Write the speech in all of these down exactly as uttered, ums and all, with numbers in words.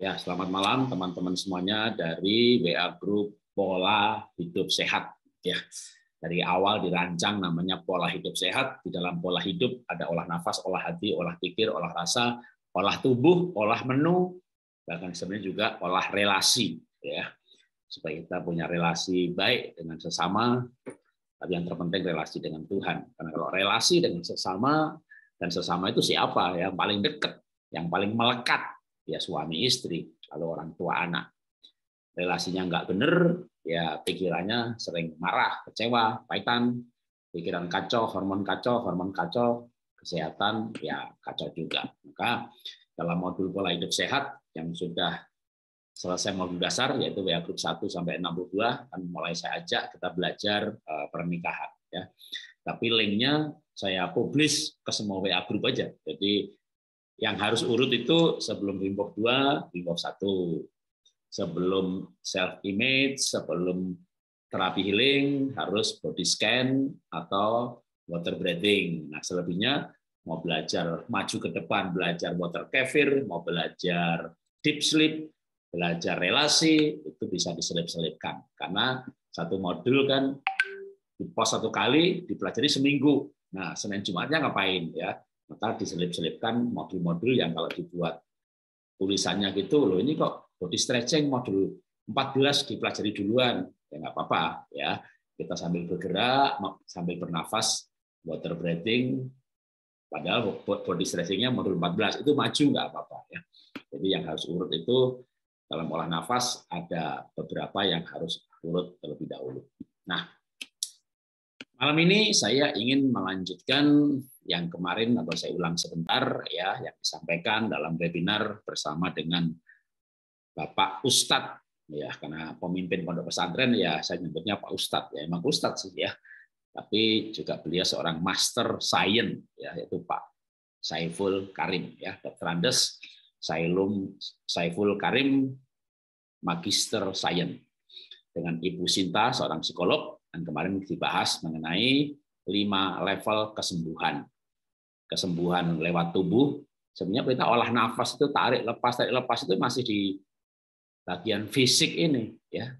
Ya, selamat malam teman-teman semuanya dari W A Grup Pola Hidup Sehat. Ya, dari awal dirancang namanya Pola Hidup Sehat. Di dalam pola hidup ada olah nafas, olah hati, olah pikir, olah rasa, olah tubuh, olah menu, bahkan sebenarnya juga olah relasi. Ya, supaya kita punya relasi baik dengan sesama, tapi yang terpenting relasi dengan Tuhan. Karena kalau relasi dengan sesama dan sesama itu siapa? Yang paling dekat, yang paling melekat. Ya suami istri, lalu orang tua anak. Relasinya nggak bener, ya pikirannya sering marah, kecewa, pahitan, pikiran kacau, hormon kacau, hormon kacau, kesehatan ya kacau juga. Maka dalam modul pola hidup sehat yang sudah selesai modul dasar, yaitu W A Grup satu sampai enam puluh dua, kan mulai saya ajak kita belajar pernikahan. Ya. Tapi linknya saya publish ke semua W A Grup aja. Jadi yang harus urut itu sebelum Wim Hof dua, Wim Hof satu. Sebelum self-image, sebelum terapi healing, harus body scan atau water breathing. Nah, selebihnya mau belajar maju ke depan, belajar water kefir, mau belajar deep sleep, belajar relasi, itu bisa diselip-selipkan. Karena satu modul kan dipost satu kali, dipelajari seminggu. Nah, Senin Jumatnya ngapain ya? Maka diselip-selipkan modul-modul yang kalau dibuat tulisannya gitu, loh ini kok body stretching modul empat belas dipelajari duluan, ya nggak apa-apa ya. Kita sambil bergerak, sambil bernafas, water breathing, padahal body stretchingnya modul empat belas, itu maju nggak apa-apa ya. Jadi yang harus urut itu dalam olah nafas ada beberapa yang harus urut terlebih dahulu. Nah, malam ini saya ingin melanjutkan yang kemarin atau saya ulang sebentar ya yang disampaikan dalam webinar bersama dengan Bapak Ustadz ya, karena pemimpin pondok pesantren ya saya nyebutnya Pak Ustadz ya, emang Ustadz sih ya, tapi juga beliau seorang master science ya, yaitu Pak Saiful Karim ya, dokter Andes Saiful Karim magister science dengan Ibu Sinta seorang psikolog. Dan kemarin dibahas mengenai lima level kesembuhan. Kesembuhan lewat tubuh. Sebenarnya kita olah nafas itu tarik lepas, tarik lepas itu masih di bagian fisik ini ya.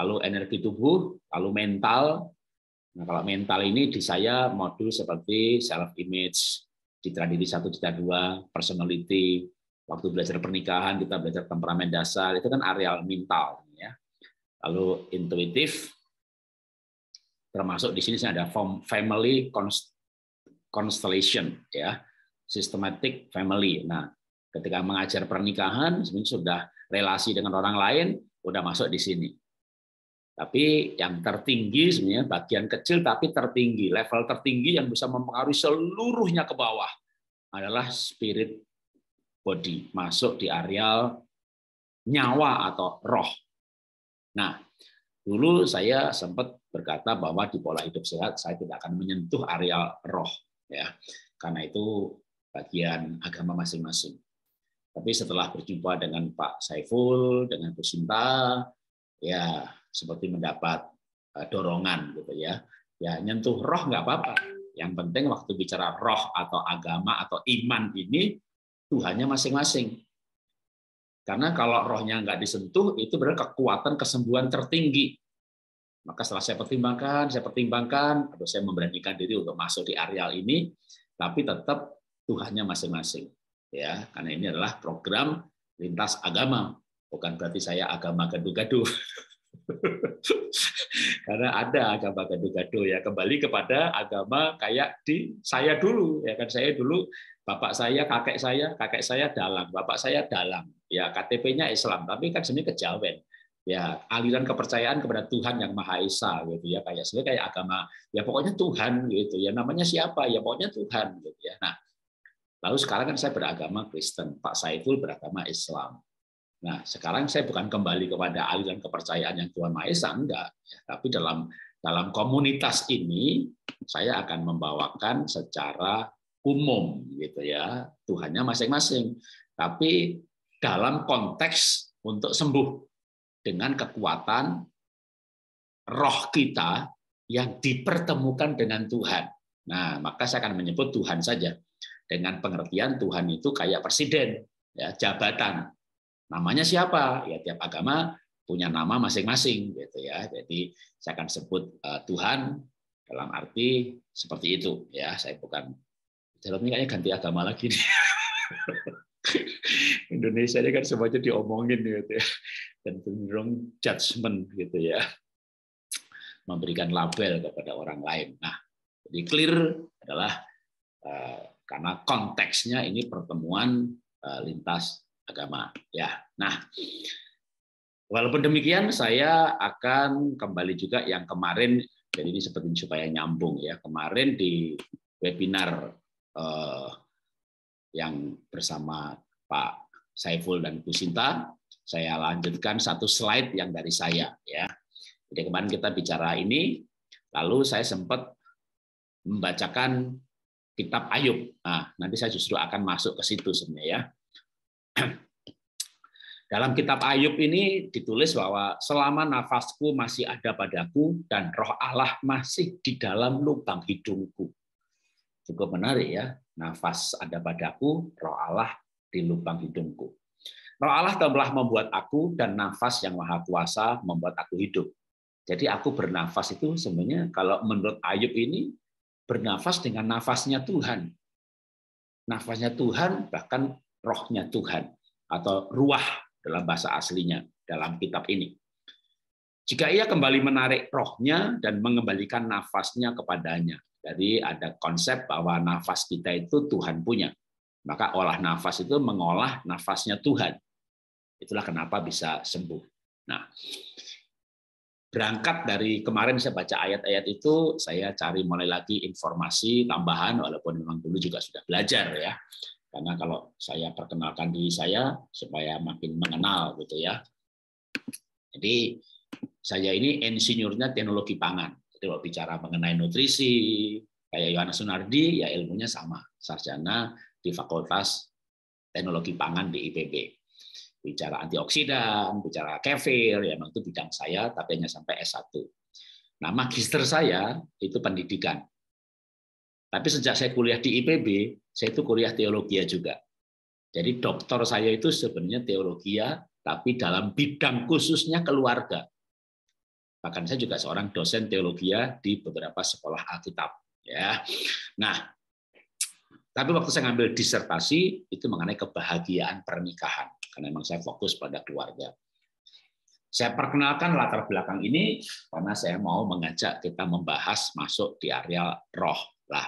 Lalu energi tubuh, lalu mental. Nah, kalau mental ini di saya modul seperti self image, citra diri satu, citra dua, personality, waktu belajar pernikahan kita belajar temperamen dasar, itu kan areal mental ya. Lalu intuitif, termasuk di sini ada family constellation ya, systematic family. Nah, ketika mengajar pernikahan sebenarnya sudah relasi dengan orang lain sudah masuk di sini. Tapi yang tertinggi sebenarnya bagian kecil tapi tertinggi, level tertinggi yang bisa mempengaruhi seluruhnya ke bawah adalah spirit body, masuk di areal nyawa atau roh. Nah, dulu saya sempat berkata bahwa di pola hidup sehat saya tidak akan menyentuh areal roh ya, karena itu bagian agama masing-masing. Tapi setelah berjumpa dengan Pak Saiful, dengan Bu Sinta, ya seperti mendapat dorongan gitu ya. Ya nyentuh roh nggak apa-apa. Yang penting waktu bicara roh atau agama atau iman ini Tuhannya masing-masing. Karena kalau rohnya nggak disentuh itu berarti kekuatan kesembuhan tertinggi. Maka setelah saya pertimbangkan, saya pertimbangkan, atau saya memberanikan diri untuk masuk di areal ini, tapi tetap Tuhannya masing-masing, ya. Karena ini adalah program lintas agama, bukan berarti saya agama gaduh-gaduh. Karena ada agama gaduh-gaduh ya. Kembali kepada agama kayak di saya dulu, ya kan saya dulu, bapak saya, kakek saya, kakek saya dalang, bapak saya dalang, ya K T P-nya Islam, tapi kan sebenarnya kejawen. Ya aliran kepercayaan kepada Tuhan yang Maha Esa gitu ya, kayak sebenarnya kayak agama ya pokoknya Tuhan gitu ya, namanya siapa ya pokoknya Tuhan gitu ya. Nah lalu sekarang kan saya beragama Kristen, Pak Saiful beragama Islam. Nah sekarang saya bukan kembali kepada aliran kepercayaan yang Tuhan Maha Esa enggak, ya, tapi dalam dalam komunitas ini saya akan membawakan secara umum gitu ya Tuhannya masing-masing, tapi dalam konteks untuk sembuh dengan kekuatan roh kita yang dipertemukan dengan Tuhan. Nah, maka saya akan menyebut Tuhan saja. Dengan pengertian Tuhan itu kayak presiden, ya, jabatan. Namanya siapa? Ya tiap agama punya nama masing-masing gitu ya. Jadi saya akan sebut uh, Tuhan dalam arti seperti itu ya. Saya bukan dalam ini kayaknya ganti agama lagi nih. Indonesia ini kan semuanya diomongin gitu ya. Dan cenderung judgement gitu ya. Memberikan label kepada orang lain. Nah, jadi clear adalah uh, karena konteksnya ini pertemuan uh, lintas agama ya. Nah, walaupun demikian saya akan kembali juga yang kemarin, jadi ini seperti supaya nyambung ya. Kemarin di webinar eh, yang bersama Pak Saiful dan Bu Sinta, saya lanjutkan satu slide yang dari saya ya. Jadi kemarin kita bicara ini, lalu saya sempat membacakan kitab Ayub. Nah, nanti saya justru akan masuk ke situ sebenarnya ya. Dalam kitab Ayub ini ditulis bahwa selama nafasku masih ada padaku dan roh Allah masih di dalam lubang hidungku. Cukup menarik ya, nafas ada padaku, roh Allah di lubang hidungku. Roh Allah telah membuat aku dan nafas yang maha kuasa membuat aku hidup. Jadi aku bernafas itu sebenarnya kalau menurut Ayub ini bernafas dengan nafasnya Tuhan. Nafasnya Tuhan bahkan rohnya Tuhan atau ruah dalam bahasa aslinya dalam kitab ini. Jika ia kembali menarik rohnya dan mengembalikan nafasnya kepadanya. Jadi ada konsep bahwa nafas kita itu Tuhan punya. Maka olah nafas itu mengolah nafasnya Tuhan. Itulah kenapa bisa sembuh. Nah, berangkat dari kemarin saya baca ayat-ayat itu, saya cari mulai lagi informasi tambahan, walaupun memang dulu juga sudah belajar ya. Karena kalau saya perkenalkan diri saya supaya makin mengenal gitu ya. Jadi saya ini insinyurnya teknologi pangan. Jadi kalau bicara mengenai nutrisi kayak Yohanes Sunardi ya ilmunya sama, sarjana di Fakultas Teknologi Pangan di I P B. Bicara antioksidan, bicara kefir ya memang itu bidang saya tapi hanya sampai S satu. Nah, magister saya itu pendidikan. Tapi sejak saya kuliah di I P B, saya itu kuliah teologia juga. Jadi doktor saya itu sebenarnya teologia, tapi dalam bidang khususnya keluarga. Bahkan saya juga seorang dosen teologia di beberapa sekolah Alkitab. Ya, nah, tapi waktu saya ngambil disertasi itu mengenai kebahagiaan pernikahan, karena memang saya fokus pada keluarga. Saya perkenalkan latar belakang ini karena saya mau mengajak kita membahas masuk di area roh. Lah,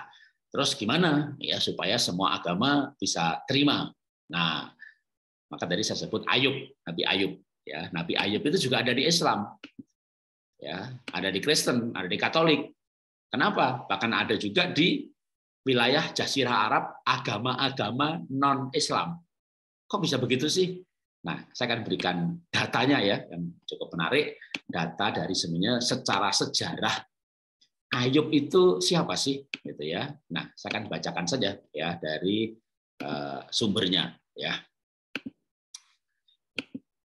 terus gimana ya supaya semua agama bisa terima? Nah, maka tadi saya sebut Ayub, Nabi Ayub. Ya, Nabi Ayub itu juga ada di Islam, ya, ada di Kristen, ada di Katolik. Kenapa? Bahkan ada juga di wilayah Jazirah Arab agama-agama non-Islam. Kok bisa begitu sih? Nah, saya akan berikan datanya ya, yang cukup menarik. Data dari sebenarnya secara sejarah Ayub itu siapa sih gitu ya. Nah, saya akan bacakan saja ya dari uh, sumbernya ya.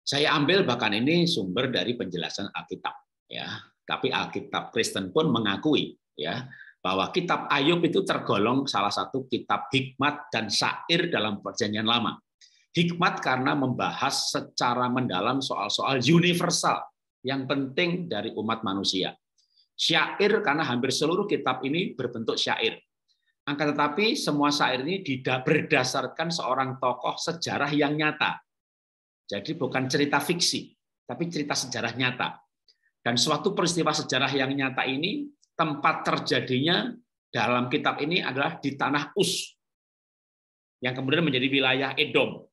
Saya ambil bahkan ini sumber dari penjelasan Alkitab ya. Tapi Alkitab Kristen pun mengakui ya bahwa kitab Ayub itu tergolong salah satu kitab hikmat dan syair dalam Perjanjian Lama. Hikmat karena membahas secara mendalam soal-soal universal yang penting dari umat manusia. Syair karena hampir seluruh kitab ini berbentuk syair. Akan tetapi semua syair ini berdasarkan seorang tokoh sejarah yang nyata. Jadi bukan cerita fiksi, tapi cerita sejarah nyata. Dan suatu peristiwa sejarah yang nyata ini tempat terjadinya dalam kitab ini adalah di tanah Uz, yang kemudian menjadi wilayah Edom,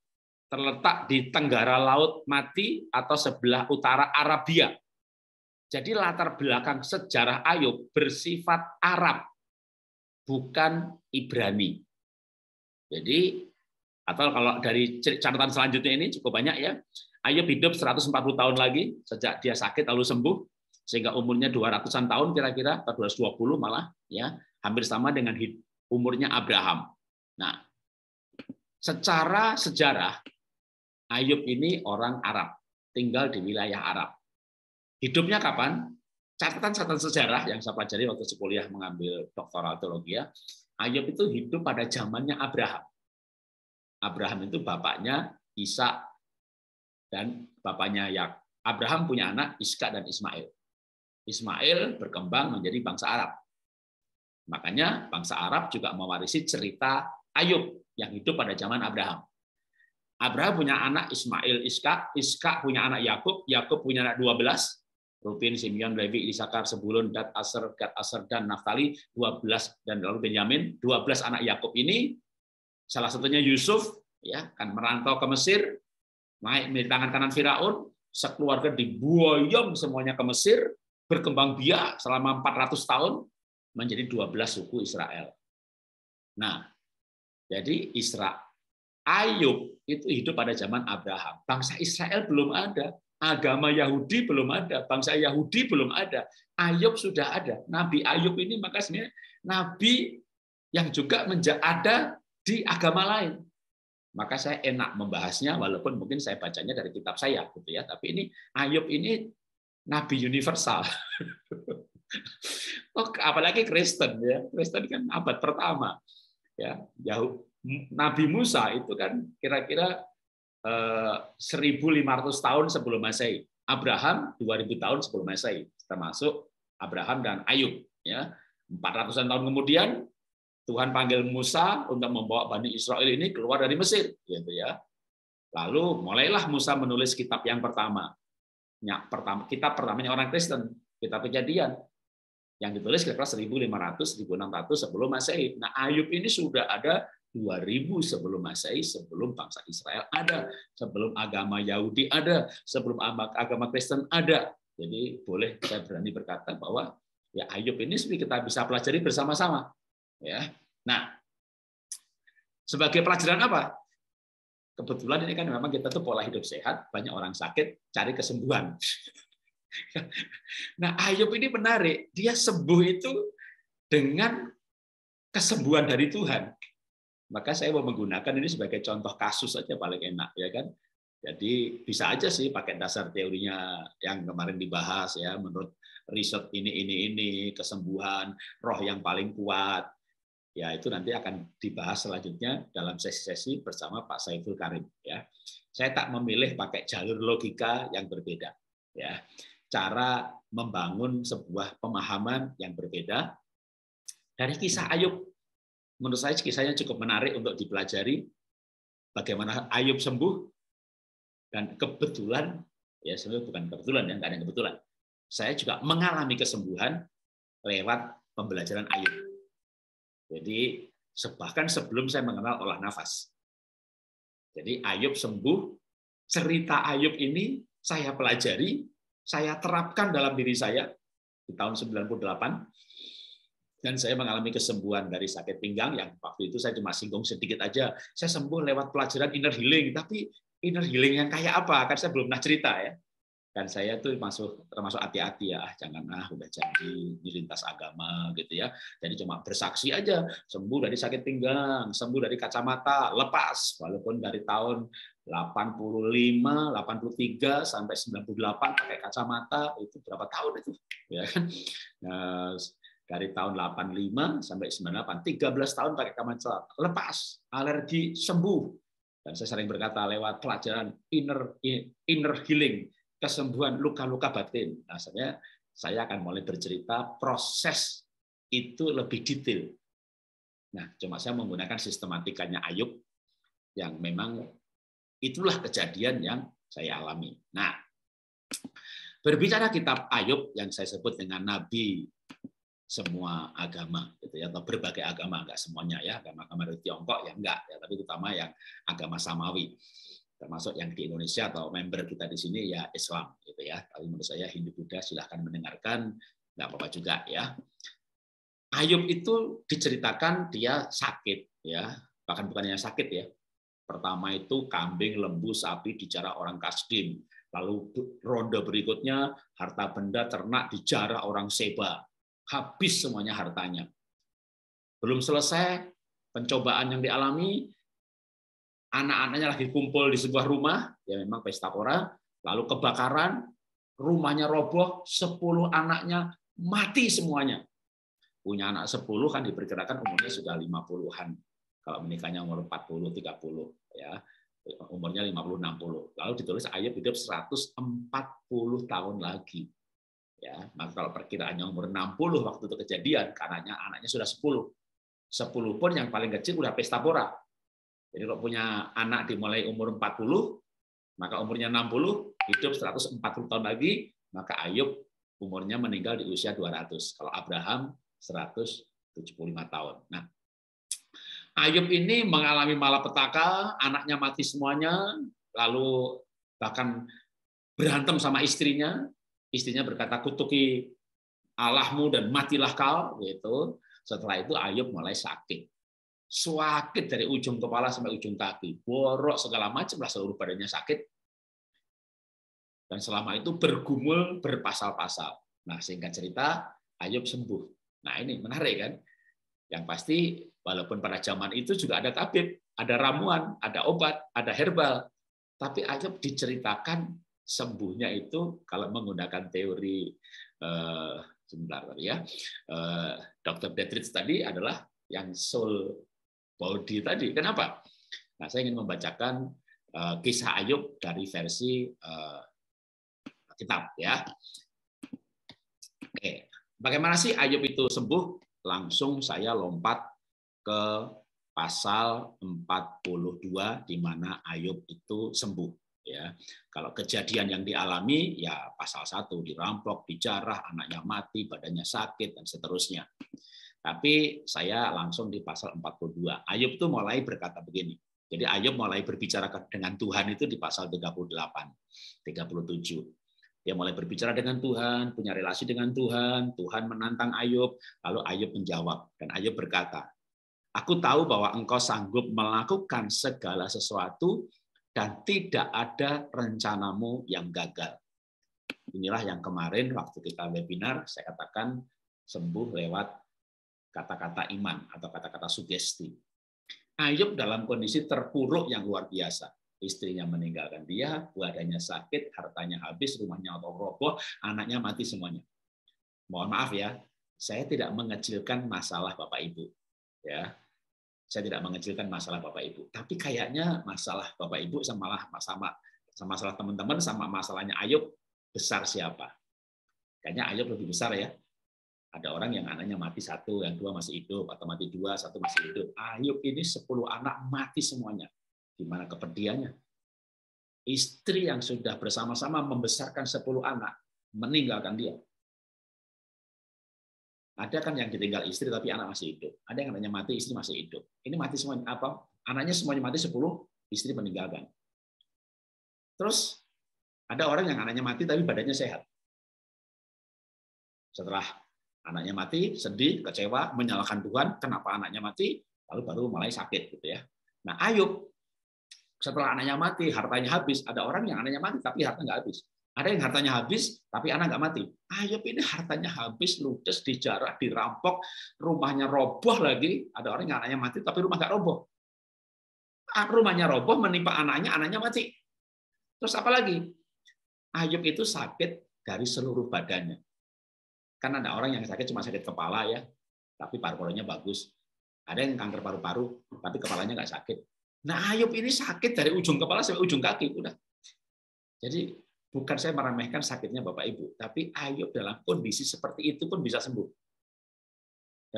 terletak di Tenggara Laut Mati atau sebelah utara Arabia. Jadi latar belakang sejarah Ayub bersifat Arab, bukan Ibrani. Jadi, atau kalau dari catatan selanjutnya ini cukup banyak ya. Ayub hidup seratus empat puluh tahun lagi, sejak dia sakit lalu sembuh, sehingga umurnya dua ratusan tahun kira-kira, atau dua ratus dua puluh malah, ya, hampir sama dengan umurnya Abraham. Nah, secara sejarah, Ayub ini orang Arab, tinggal di wilayah Arab. Hidupnya kapan? Catatan-catatan sejarah yang saya pelajari waktu kuliah mengambil doktoral teologi. Ayub itu hidup pada zamannya Abraham. Abraham itu bapaknya Ishak, dan bapaknya Yakub. Abraham punya anak Iskak dan Ismail. Ismail berkembang menjadi bangsa Arab. Makanya bangsa Arab juga mewarisi cerita Ayub yang hidup pada zaman Abraham. Abraham punya anak Ismail, Iskak, Iskak punya anak Yakub, Yakub punya anak dua belas, Ruben, Simeon, Levi, Isakar, Sebulun, Gad, Aser, Gad, Aser, dan Naftali, dua belas, dan lalu Benyamin. dua belas anak Yakub ini, salah satunya Yusuf, ya, kan merantau ke Mesir, naik di tangan kanan Firaun, sekeluarga dibuayong semuanya ke Mesir, berkembang biak selama empat ratus tahun, menjadi dua belas suku Israel. Nah, jadi Israel, Ayub itu hidup pada zaman Abraham. Bangsa Israel belum ada. Agama Yahudi belum ada, bangsa Yahudi belum ada, Ayub sudah ada. Nabi Ayub ini maka sebenarnya nabi yang juga ada di agama lain. Maka saya enak membahasnya, walaupun mungkin saya bacanya dari kitab saya, gitu ya. Tapi ini Ayub ini nabi universal. Oh, apalagi Kristen ya, Kristen kan abad pertama. Ya, Nabi Musa itu kan kira-kira seribu lima ratus tahun sebelum Masehi. Abraham dua ribu tahun sebelum Masehi, termasuk Abraham dan Ayub ya. empat ratusan tahun kemudian Tuhan panggil Musa untuk membawa Bani Israel ini keluar dari Mesir gitu ya. Lalu mulailah Musa menulis kitab yang pertama. Ya, pertama kitab pertamanya orang Kristen, Kitab Kejadian. Yang ditulis kira-kira seribu lima ratus sampai seribu enam ratus sebelum Masehi. Nah, Ayub ini sudah ada dua ribu sebelum Masehi, sebelum bangsa Israel ada, sebelum agama Yahudi ada, sebelum agama Kristen ada. Jadi boleh saya berani berkata bahwa ya Ayub ini kita bisa pelajari bersama-sama. Ya. Nah, sebagai pelajaran apa? Kebetulan ini kan memang kita tuh pola hidup sehat, banyak orang sakit cari kesembuhan. Nah, Ayub ini menarik, dia sembuh itu dengan kesembuhan dari Tuhan. Maka saya mau menggunakan ini sebagai contoh kasus saja paling enak ya kan. Jadi bisa aja sih pakai dasar teorinya yang kemarin dibahas ya, menurut riset ini ini ini kesembuhan roh yang paling kuat. Ya itu nanti akan dibahas selanjutnya dalam sesi-sesi bersama Pak Saiful Karim ya. Saya tak memilih pakai jalur logika yang berbeda ya. Cara membangun sebuah pemahaman yang berbeda dari kisah Ayub. Menurut saya kisahnya cukup menarik untuk dipelajari bagaimana Ayub sembuh dan kebetulan ya sebenarnya bukan kebetulan ya nggak ada yang kebetulan, saya juga mengalami kesembuhan lewat pembelajaran Ayub. Jadi bahkan sebelum saya mengenal olah nafas, jadi Ayub sembuh, cerita Ayub ini saya pelajari, saya terapkan dalam diri saya di tahun sembilan puluh delapan. Dan saya mengalami kesembuhan dari sakit pinggang yang waktu itu saya cuma singgung sedikit aja. Saya sembuh lewat pelajaran inner healing, tapi inner healing yang kayak apa? Kan saya belum pernah cerita ya. Dan saya tuh masuk termasuk hati-hati ya, ah jangan ah udah janji di lintas agama gitu ya. Jadi cuma bersaksi aja, sembuh dari sakit pinggang, sembuh dari kacamata, lepas walaupun dari tahun delapan puluh lima, delapan puluh tiga sampai sembilan puluh delapan pakai kacamata itu berapa tahun itu ya kan. Nah, dari tahun delapan puluh lima sampai sembilan puluh delapan, tiga belas tahun pakai kacamata, lepas, alergi, sembuh. Dan saya sering berkata lewat pelajaran inner inner healing, kesembuhan luka-luka batin. Nah, saya, saya akan mulai bercerita proses itu lebih detail. Nah, cuma saya menggunakan sistematikanya Ayub yang memang itulah kejadian yang saya alami. Nah, berbicara kitab Ayub yang saya sebut dengan Nabi semua agama gitu ya, atau berbagai agama, enggak semuanya ya, agama-agama dari Tiongkok ya enggak ya, tapi terutama yang agama Samawi termasuk yang di Indonesia atau member kita di sini ya Islam gitu ya, tapi menurut saya Hindu Buddha silahkan mendengarkan, enggak apa-apa juga ya. Ayub itu diceritakan dia sakit ya, bahkan bukan hanya sakit ya, pertama itu kambing, lembu, sapi dijarah orang Kasdim, lalu ronde berikutnya harta benda ternak dijarah orang Seba. Habis semuanya hartanya. Belum selesai pencobaan yang dialami, anak-anaknya lagi kumpul di sebuah rumah, ya memang pesta pora, lalu kebakaran, rumahnya roboh, sepuluh anaknya mati semuanya. Punya anak sepuluh kan diperkirakan umurnya sudah lima puluhan. Kalau menikahnya umur empat puluh, tiga puluh ya. umurnya lima puluh enam puluh. Lalu ditulis Ayub hidup seratus empat puluh tahun lagi. Ya, maka kalau perkiraannya umur enam puluh waktu itu kejadian, karena anaknya sudah sepuluh. sepuluh pun yang paling kecil udah pesta pora. Jadi kalau punya anak dimulai umur empat puluh, maka umurnya enam puluh, hidup seratus empat puluh tahun lagi, maka Ayub umurnya meninggal di usia dua ratus. Kalau Abraham seratus tujuh puluh lima tahun. Nah, Ayub ini mengalami malapetaka, anaknya mati semuanya, lalu bahkan berantem sama istrinya. Istrinya berkata, kutuki Allahmu dan matilah kau, gitu. Setelah itu Ayub mulai sakit. Sakit dari ujung kepala sampai ujung kaki. Borok segala macam lah, seluruh badannya sakit. Dan selama itu bergumul berpasal-pasal. Nah, singkat cerita Ayub sembuh. Nah, ini menarik kan? Yang pasti walaupun pada zaman itu juga ada tabib, ada ramuan, ada obat, ada herbal. Tapi Ayub diceritakan sembuhnya itu kalau menggunakan teori eh, sebentar tadi ya, eh, dokter Detrich tadi adalah yang soul body tadi. Kenapa? Nah, saya ingin membacakan eh, kisah Ayub dari versi eh, kitab ya. Oke, bagaimana sih Ayub itu sembuh? Langsung saya lompat ke pasal empat puluh dua di mana Ayub itu sembuh. Ya, kalau kejadian yang dialami ya pasal satu, dirampok, dijarah, anaknya mati, badannya sakit dan seterusnya. Tapi saya langsung di pasal empat puluh dua. Ayub tuh mulai berkata begini. Jadi Ayub mulai berbicara dengan Tuhan itu di pasal tiga puluh delapan, tiga puluh tujuh. Dia mulai berbicara dengan Tuhan, punya relasi dengan Tuhan, Tuhan menantang Ayub, lalu Ayub menjawab dan Ayub berkata, "Aku tahu bahwa engkau sanggup melakukan segala sesuatu dan tidak ada rencanamu yang gagal." Inilah yang kemarin waktu kita webinar, saya katakan sembuh lewat kata-kata iman atau kata-kata sugesti. Ayub dalam kondisi terpuruk yang luar biasa. Istrinya meninggalkan dia, badannya sakit, hartanya habis, rumahnya roboh, anaknya mati semuanya. Mohon maaf ya, saya tidak mengecilkan masalah Bapak Ibu. Ya, saya tidak mengecilkan masalah Bapak Ibu, tapi kayaknya masalah Bapak Ibu sama sama sama masalah teman-teman sama masalahnya Ayub besar siapa? Kayaknya Ayub lebih besar ya. Ada orang yang anaknya mati satu, yang dua masih hidup, atau mati dua, satu masih hidup. Ayub ini sepuluh anak mati semuanya. Gimana kepedihannya? Istri yang sudah bersama-sama membesarkan sepuluh anak meninggalkan dia. Ada kan yang ditinggal istri tapi anak masih hidup. Ada yang anaknya mati, istri masih hidup. Ini mati semuanya. Apa? Anaknya semuanya mati sepuluh, istri meninggalkan. Terus ada orang yang anaknya mati tapi badannya sehat. Setelah anaknya mati, sedih, kecewa, menyalahkan Tuhan, kenapa anaknya mati, lalu baru mulai sakit gitu ya. Nah, Ayub setelah anaknya mati, hartanya habis. Ada orang yang anaknya mati tapi harta nggak habis. Ada yang hartanya habis, tapi anak nggak mati. Ayub ini hartanya habis, ludes, dijarah, dirampok, rumahnya roboh lagi. Ada orang yang anaknya mati, tapi rumah nggak roboh. Rumahnya roboh, menimpa anaknya, anaknya mati. Terus apa lagi? Ayub itu sakit dari seluruh badannya. Kan ada orang yang sakit cuma sakit kepala ya, tapi paru-parunya bagus. Ada yang kanker paru-paru, tapi kepalanya nggak sakit. Nah, Ayub ini sakit dari ujung kepala sampai ujung kaki. Udah. Jadi, bukan saya meremehkan sakitnya Bapak Ibu, tapi Ayub dalam kondisi seperti itu pun bisa sembuh.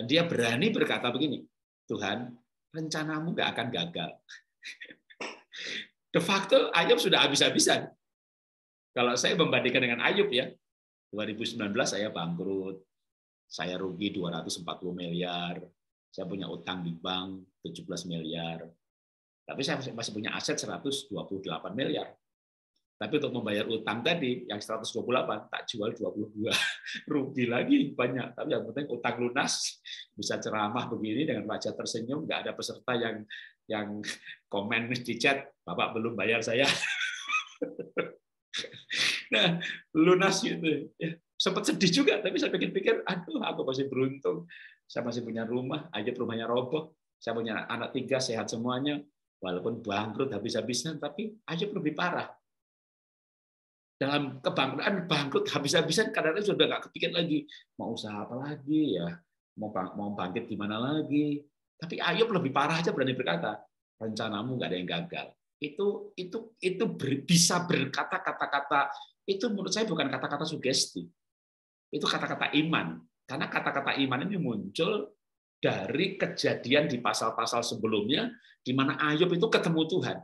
Dan dia berani berkata begini, Tuhan, rencanamu nggak akan gagal. De facto Ayub sudah habis-habisan. Kalau saya membandingkan dengan Ayub ya, dua ribu sembilan belas saya bangkrut, saya rugi dua ratus empat puluh miliar, saya punya utang di bank tujuh belas miliar, tapi saya masih punya aset seratus dua puluh delapan miliar. Tapi untuk membayar utang tadi yang seratus dua puluh delapan tak jual dua puluh dua, rugi lagi banyak. Tapi yang penting utang lunas, bisa ceramah begini dengan wajah tersenyum, nggak ada peserta yang yang komen di chat, Bapak belum bayar saya. Nah, lunas gitu. Ya, sempat sedih juga, tapi saya pikir-pikir, aduh, aku masih beruntung, saya masih punya rumah, aja rumahnya roboh, saya punya anak tiga sehat semuanya, walaupun bangkrut habis-habisan, tapi aja lebih parah. Dalam kebangkrutan, bangkrut habis-habisan, kadang-kadang sudah nggak kepikiran lagi. Mau usaha apa lagi ya? Mau bang mau bangkit gimana lagi? Tapi Ayub lebih parah aja berani berkata, rencanamu nggak ada yang gagal. itu itu itu ber, bisa berkata kata-kata itu menurut saya bukan kata-kata sugesti, itu kata-kata iman, karena kata-kata iman ini muncul dari kejadian di pasal-pasal sebelumnya di mana Ayub itu ketemu Tuhan.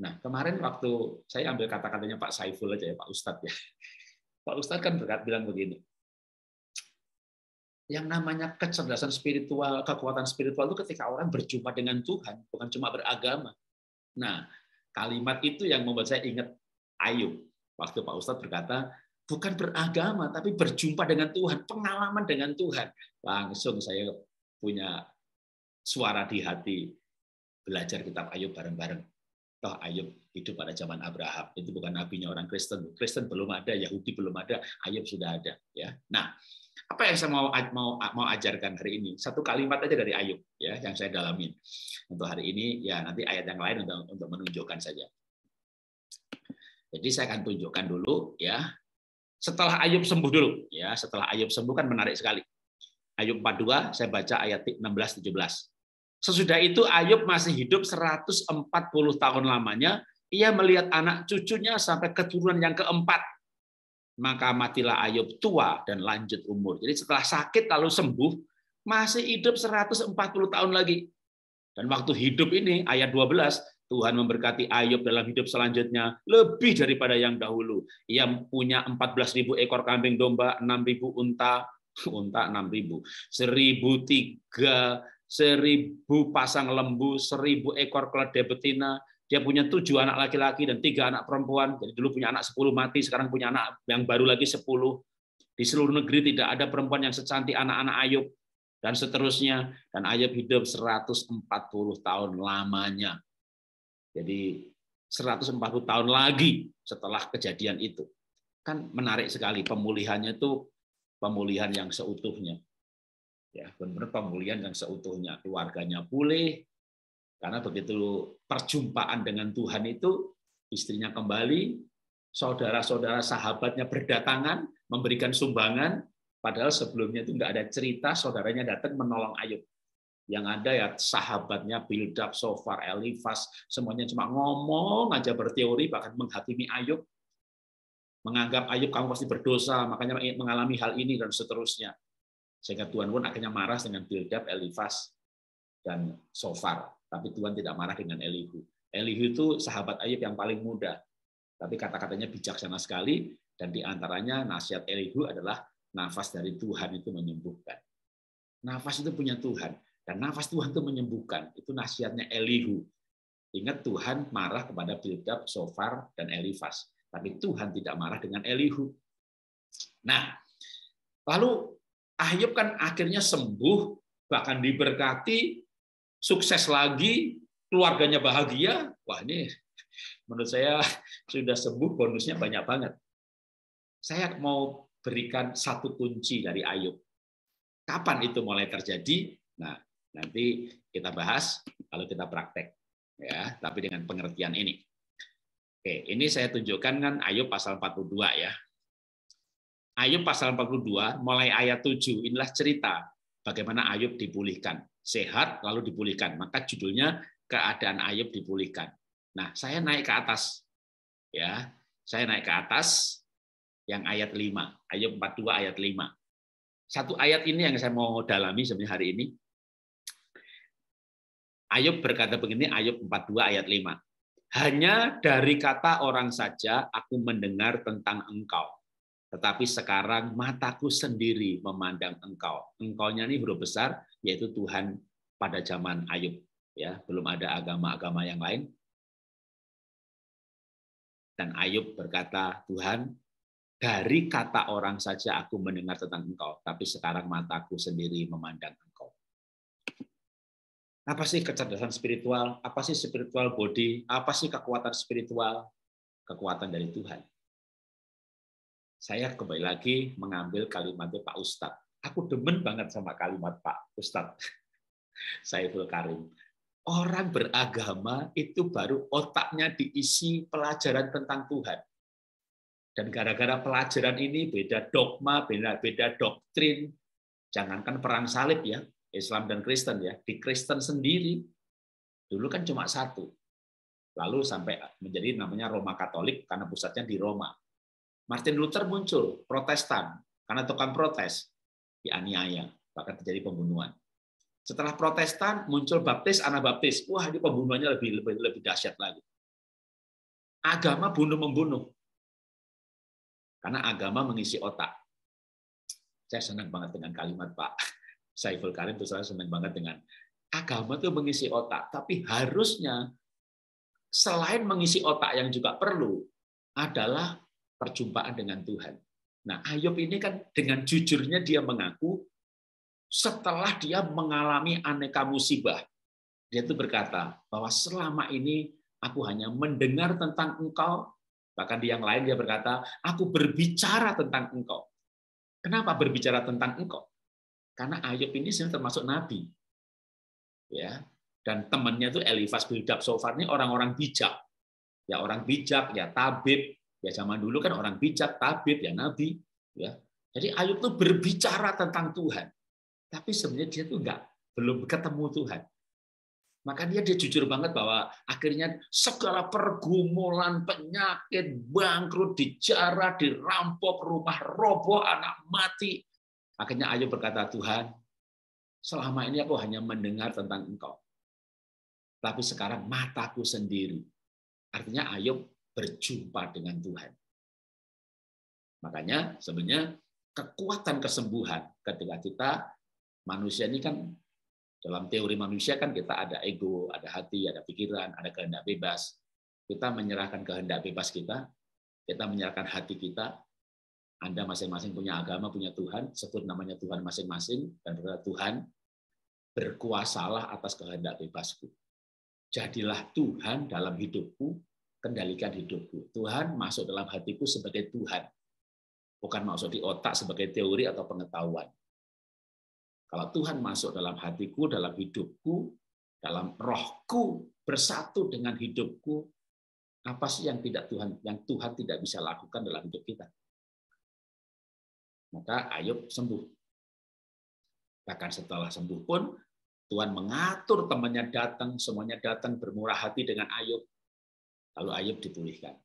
Nah kemarin waktu saya ambil kata-katanya Pak Saiful aja ya Pak Ustadz ya, Pak Ustadz kan berkat bilang begini, yang namanya kecerdasan spiritual, kekuatan spiritual itu ketika orang berjumpa dengan Tuhan, bukan cuma beragama. Nah, kalimat itu yang membuat saya ingat Ayub. Waktu Pak Ustadz berkata, bukan beragama, tapi berjumpa dengan Tuhan, pengalaman dengan Tuhan. Langsung saya punya suara di hati, belajar kitab Ayub bareng-bareng. Toh Ayub hidup pada zaman Abraham. Itu bukan nabinya orang Kristen. Kristen belum ada, Yahudi belum ada, Ayub sudah ada. Ya. Nah, apa yang saya mau mau mau ajarkan hari ini? Satu kalimat aja dari Ayub ya yang saya dalamin untuk hari ini, ya nanti ayat yang lain untuk, untuk menunjukkan saja. Jadi saya akan tunjukkan dulu ya setelah Ayub sembuh dulu ya, setelah Ayub sembuh kan menarik sekali. Ayub empat puluh dua saya baca ayat enam belas tujuh belas. Sesudah itu Ayub masih hidup seratus empat puluh tahun lamanya, ia melihat anak cucunya sampai keturunan yang keempat. Maka matilah Ayub tua dan lanjut umur. Jadi setelah sakit lalu sembuh, masih hidup seratus empat puluh tahun lagi. Dan waktu hidup ini, ayat dua belas, Tuhan memberkati Ayub dalam hidup selanjutnya lebih daripada yang dahulu. Ia punya empat belas ribu ekor kambing domba, enam ribu unta, unta enam ribu, seribu tiga, seribu pasang lembu, seribu ekor keledai betina. Dia punya tujuh anak laki-laki dan tiga anak perempuan. Jadi dulu punya anak sepuluh mati, sekarang punya anak yang baru lagi sepuluh. Di seluruh negeri tidak ada perempuan yang secantik anak-anak Ayub. Dan seterusnya. Dan Ayub hidup seratus empat puluh tahun lamanya. Jadi seratus empat puluh tahun lagi setelah kejadian itu. Kan menarik sekali. Pemulihannya itu pemulihan yang seutuhnya. Ya, benar-benar pemulihan yang seutuhnya. Keluarganya pulih. Karena begitu perjumpaan dengan Tuhan itu, istrinya kembali, saudara-saudara sahabatnya berdatangan, memberikan sumbangan, padahal sebelumnya itu nggak ada cerita saudaranya datang menolong Ayub. Yang ada ya sahabatnya, Bildad, Sofar, Elifas, semuanya cuma ngomong aja berteori, bahkan menghakimi Ayub, menganggap Ayub kamu pasti berdosa, makanya mengalami hal ini, dan seterusnya. Sehingga Tuhan pun akhirnya marah dengan Bildad, Elifas, dan Sofar. Tapi Tuhan tidak marah dengan Elihu. Elihu itu sahabat Ayub yang paling muda. Tapi kata-katanya bijaksana sekali, dan diantaranya nasihat Elihu adalah nafas dari Tuhan itu menyembuhkan. Nafas itu punya Tuhan, dan nafas Tuhan itu menyembuhkan. Itu nasihatnya Elihu. Ingat Tuhan marah kepada Bildad, Sofar, dan Elifas. Tapi Tuhan tidak marah dengan Elihu. Nah, lalu Ayub kan akhirnya sembuh, bahkan diberkati, sukses lagi, keluarganya bahagia. Wah ini menurut saya sudah sembuh, bonusnya banyak banget. Saya mau berikan satu kunci dari Ayub. Kapan itu mulai terjadi? Nah, nanti kita bahas kalau kita praktek. Ya, tapi dengan pengertian ini. Oke, ini saya tunjukkan kan Ayub pasal empat puluh dua ya. Ayub pasal empat puluh dua mulai ayat tujuh, inilah cerita bagaimana Ayub dipulihkan. Sehat, lalu dipulihkan. Maka judulnya keadaan Ayub dipulihkan. Nah, saya naik ke atas. ya Saya naik ke atas yang ayat lima. Ayub empat puluh dua ayat lima. Satu ayat ini yang saya mau dalami sebenarnya hari ini. Ayub berkata begini, Ayub empat puluh dua ayat lima. Hanya dari kata orang saja aku mendengar tentang engkau. Tetapi sekarang mataku sendiri memandang engkau. Engkaunya ini huruf besar, yaitu Tuhan pada zaman Ayub. Ya, belum ada agama-agama yang lain. Dan Ayub berkata, Tuhan, dari kata orang saja aku mendengar tentang engkau, tapi sekarang mataku sendiri memandang engkau. Apa sih kecerdasan spiritual? Apa sih spiritual body? Apa sih kekuatan spiritual? Kekuatan dari Tuhan. Saya kembali lagi mengambil kalimatnya Pak Ustadz. Aku demen banget sama kalimat Pak Ustadz Saiful Karim. Orang beragama itu baru otaknya diisi pelajaran tentang Tuhan. Dan gara-gara pelajaran ini beda dogma, beda, beda doktrin. Jangankan perang salib ya, Islam dan Kristen ya. Di Kristen sendiri, dulu kan cuma satu. lalu sampai menjadi namanya Roma Katolik karena pusatnya di Roma. Martin Luther muncul, Protestan, karena tukang protes dianiaya, bahkan terjadi pembunuhan. Setelah Protestan muncul Baptis, Anabaptis, wah ini pembunuhannya lebih lebih lebih dahsyat lagi. Agama bunuh membunuh, karena agama mengisi otak. Saya senang banget dengan kalimat Pak Saiful Karim, terus saya senang banget dengan agama itu mengisi otak, tapi harusnya selain mengisi otak yang juga perlu adalah perjumpaan dengan Tuhan. Nah, Ayub ini kan dengan jujurnya dia mengaku. Setelah dia mengalami aneka musibah, dia itu berkata bahwa selama ini aku hanya mendengar tentang engkau, bahkan di yang lain dia berkata, aku berbicara tentang engkau. Kenapa berbicara tentang engkau? Karena Ayub ini sebenarnya termasuk nabi. Ya, dan temannya itu Elifas, Bildad, Sofar ini orang-orang bijak. Ya orang bijak, ya tabib, ya zaman dulu kan orang bijak, tabib, ya nabi, ya. Jadi Ayub itu berbicara tentang Tuhan. Tapi sebenarnya dia tuh enggak, belum ketemu Tuhan. Maka dia dia jujur banget bahwa akhirnya segala pergumulan, penyakit, bangkrut, dijarah, dirampok, rumah roboh, anak mati. Akhirnya Ayub berkata, Tuhan, selama ini aku hanya mendengar tentang Engkau. Tapi sekarang mataku sendiri. Artinya Ayub berjumpa dengan Tuhan. Makanya sebenarnya kekuatan kesembuhan ketika kita manusia ini kan dalam teori manusia kan kita ada ego, ada hati, ada pikiran, ada kehendak bebas. Kita menyerahkan kehendak bebas kita, kita menyerahkan hati kita. Anda masing-masing punya agama, punya Tuhan, sebut namanya Tuhan masing-masing dan berkata Tuhan berkuasalah atas kehendak bebasku. Jadilah Tuhan dalam hidupku, kendalikan hidupku. Tuhan masuk dalam hatiku sebagai Tuhan, bukan masuk di otak sebagai teori atau pengetahuan. Kalau Tuhan masuk dalam hatiku, dalam hidupku, dalam rohku, bersatu dengan hidupku, apa sih yang tidak Tuhan yang Tuhan tidak bisa lakukan dalam hidup kita? Maka Ayub sembuh. Bahkan setelah sembuh pun, Tuhan mengatur temannya datang, semuanya datang bermurah hati dengan Ayub. Lalu Ayub dipulihkan.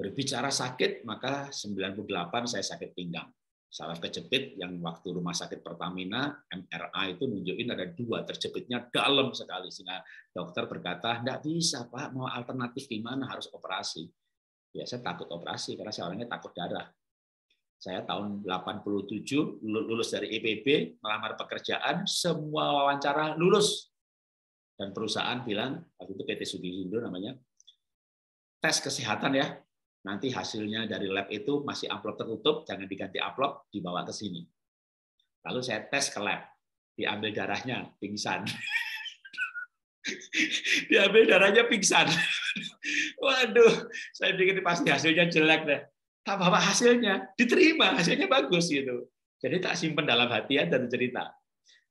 Berbicara sakit, maka sembilan puluh delapan saya sakit pinggang. Saraf kejepit yang waktu rumah sakit Pertamina, M R I itu nunjukin ada dua, terjepitnya dalam sekali. Sehingga dokter berkata, enggak bisa Pak, mau alternatif gimana, harus operasi. Ya, saya takut operasi, karena saya orangnya takut darah. Saya tahun delapan puluh tujuh lulus dari I P B, melamar pekerjaan, semua wawancara lulus. Dan perusahaan bilang, waktu itu P T Supindo namanya, tes kesehatan ya, nanti hasilnya dari lab itu masih amplop tertutup, jangan diganti amplop, dibawa ke sini. Lalu saya tes ke lab, diambil darahnya, pingsan. diambil darahnya pingsan. Waduh, saya pikir pasti hasilnya jelek deh. Tak bawa hasilnya, diterima, hasilnya bagus gitu. Jadi tak simpen dalam hati ya, dan cerita.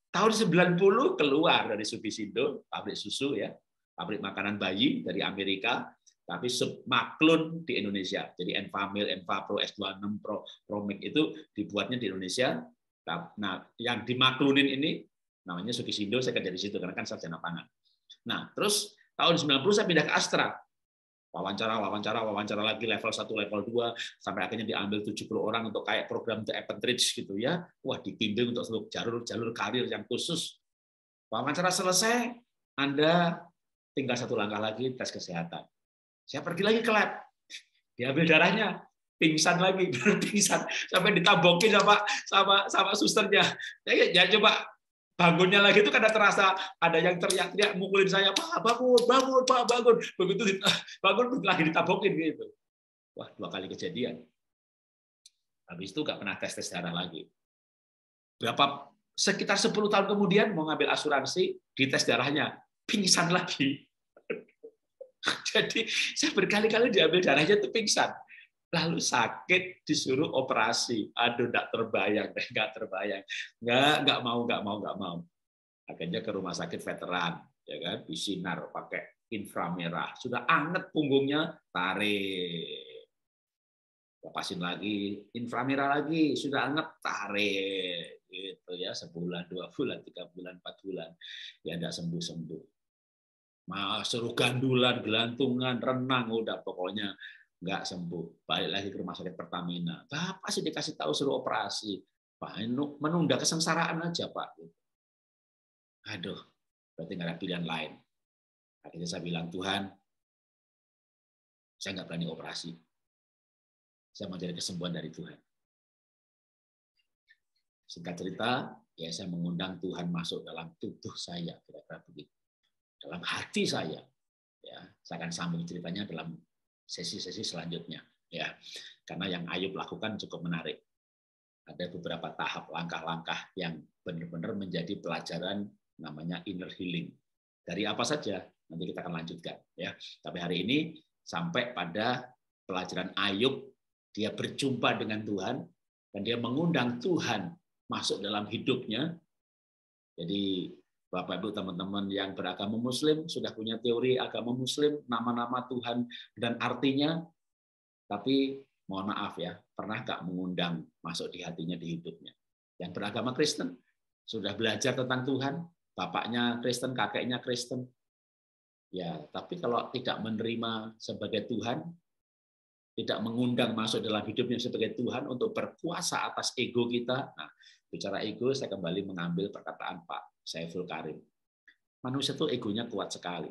Tahun sembilan puluh keluar dari Supindo, pabrik susu ya, pabrik makanan bayi dari Amerika. Tapi submaklun di Indonesia. Jadi Enfamil, Enfapro, S dua puluh enam, Pro, Promik itu dibuatnya di Indonesia. Nah, yang dimaklunin ini namanya Sukisindo, saya kerja di situ karena kan sarjana pangan. Nah, terus tahun sembilan puluh saya pindah ke Astra. Wawancara, wawancara, wawancara lagi level satu, level dua sampai akhirnya diambil tujuh puluh orang untuk kayak program The Apprentice gitu ya. Wah, dibimbing untuk jalur-jalur karir yang khusus. Wawancara selesai, Anda tinggal satu langkah lagi tes kesehatan. Saya pergi lagi ke lab, diambil darahnya, pingsan lagi, pingsan sampai ditabokin sama sama sama susternya. Ya coba bangunnya lagi itu karena terasa ada yang teriak-teriak mukulin saya, Pak bangun, bangun, Pak bangun. Begitu bangun lagi ditabokin gitu. Wah dua kali kejadian. Habis itu nggak pernah tes tes darah lagi. Berapa sekitar sepuluh tahun kemudian mau ngambil asuransi, dites darahnya, pingsan lagi. Jadi saya berkali-kali diambil darahnya itu pingsan, lalu sakit disuruh operasi. Aduh, nggak terbayang, nggak terbayang, nggak nggak mau, nggak mau, nggak mau. Akhirnya ke rumah sakit veteran, ya kan, disinar pakai inframerah, sudah anget punggungnya, tarik, lepasin lagi, inframerah lagi, sudah anget, tarik, gitu ya, sebulan, dua bulan, tiga bulan, empat bulan, ya nggak sembuh-sembuh. Suruh gandulan, gelantungan, renang, udah pokoknya nggak sembuh. Balik lagi ke rumah sakit Pertamina. Bapak sih dikasih tahu suruh operasi. Pak, menunda kesengsaraan aja, Pak. Aduh, berarti nggak ada pilihan lain. Akhirnya saya bilang, Tuhan, saya nggak berani operasi. Saya mau cari kesembuhan dari Tuhan. Singkat cerita, ya saya mengundang Tuhan masuk dalam tubuh saya, kira-kira begitu. Dalam hati saya, ya saya akan sambung ceritanya dalam sesi-sesi selanjutnya, ya karena yang Ayub lakukan cukup menarik. Ada beberapa tahap langkah-langkah yang benar-benar menjadi pelajaran namanya inner healing. Dari apa saja nanti kita akan lanjutkan, ya. Tapi hari ini sampai pada pelajaran Ayub, dia berjumpa dengan Tuhan dan dia mengundang Tuhan masuk dalam hidupnya. Jadi Bapak, Ibu, teman-teman yang beragama Muslim, sudah punya teori agama Muslim, nama-nama Tuhan, dan artinya, tapi mohon maaf ya, pernah nggak mengundang masuk di hatinya, di hidupnya. Yang beragama Kristen, sudah belajar tentang Tuhan, bapaknya Kristen, kakeknya Kristen. Ya, tapi kalau tidak menerima sebagai Tuhan, tidak mengundang masuk dalam hidupnya sebagai Tuhan untuk berkuasa atas ego kita, nah, bicara ego, saya kembali mengambil perkataan Pak Saiful Karim. Manusia itu egonya kuat sekali.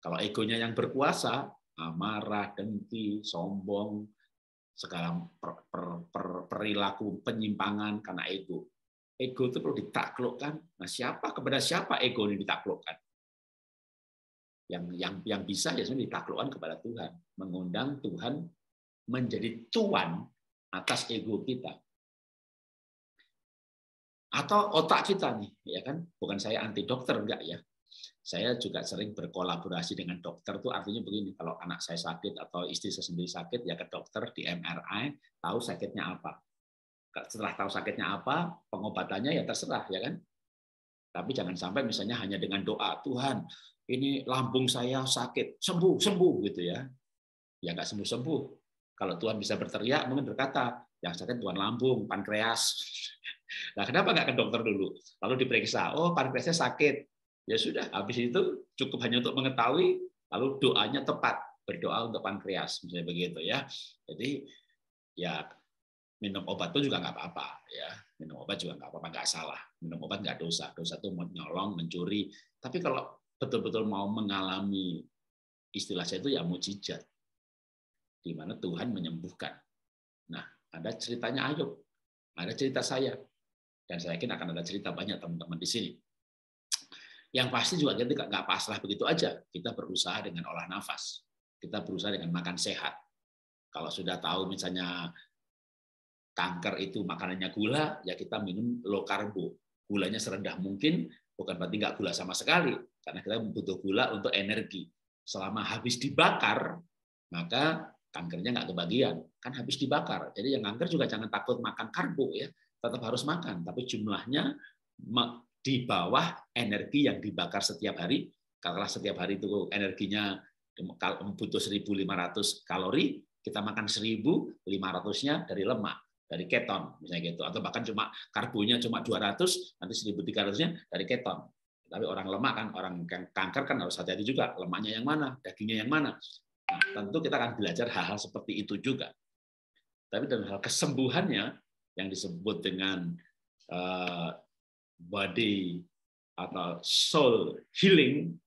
Kalau egonya yang berkuasa, amarah, dengki, sombong, segala per, per, per, perilaku penyimpangan karena ego. Ego itu perlu ditaklukkan. Nah, siapa kepada siapa ego ini ditaklukkan? Yang yang yang bisa ya ditaklukkan kepada Tuhan, mengundang Tuhan menjadi tuan atas ego kita. Atau otak kita nih, ya kan? Bukan saya anti dokter, enggak ya. Saya juga sering berkolaborasi dengan dokter. Itu artinya begini, kalau anak saya sakit atau istri saya sendiri sakit, ya ke dokter di M R I, tahu sakitnya apa. Setelah tahu sakitnya apa, pengobatannya ya terserah, ya kan? Tapi jangan sampai misalnya hanya dengan doa, Tuhan, ini lambung saya sakit, sembuh, sembuh, gitu ya. Ya enggak sembuh-sembuh. Kalau Tuhan bisa berteriak, mungkin berkata, yang sakit bukan lambung, pankreas. Nah, kenapa nggak ke dokter dulu? Lalu diperiksa, oh pankreasnya sakit. Ya sudah, habis itu cukup hanya untuk mengetahui, lalu doanya tepat, berdoa untuk pankreas, misalnya begitu ya. Jadi ya minum obat itu juga nggak apa-apa, ya minum obat juga nggak apa-apa, nggak salah. Minum obat nggak dosa, dosa itu menyolong, mencuri. Tapi kalau betul-betul mau mengalami istilah saya itu ya mujizat, di mana Tuhan menyembuhkan. Nah, ada ceritanya Ayub, ada cerita saya. Dan saya yakin akan ada cerita banyak teman-teman di sini. Yang pasti juga kita nggak pasrah begitu aja. Kita berusaha dengan olah nafas. Kita berusaha dengan makan sehat. Kalau sudah tahu misalnya kanker itu makanannya gula, ya kita minum low karbo. Gulanya serendah mungkin, bukan berarti nggak gula sama sekali. Karena kita butuh gula untuk energi. Selama habis dibakar, maka kankernya nggak kebagian. Kan habis dibakar. Jadi yang kanker juga jangan takut makan karbo ya. Tetap harus makan, tapi jumlahnya di bawah energi yang dibakar setiap hari. Kalau setiap hari itu energinya butuh seribu lima ratus kalori, kita makan seribu lima ratus-nya dari lemak, dari keton, misalnya gitu. Atau bahkan cuma karbonya cuma dua ratus, nanti seribu tiga ratus-nya dari keton. Tapi orang lemak kan, orang kanker kan harus hati-hati juga, lemaknya yang mana, dagingnya yang mana. Nah, tentu kita akan belajar hal-hal seperti itu juga. Tapi dalam hal kesembuhannya, yang disebut dengan uh, body atau soul healing,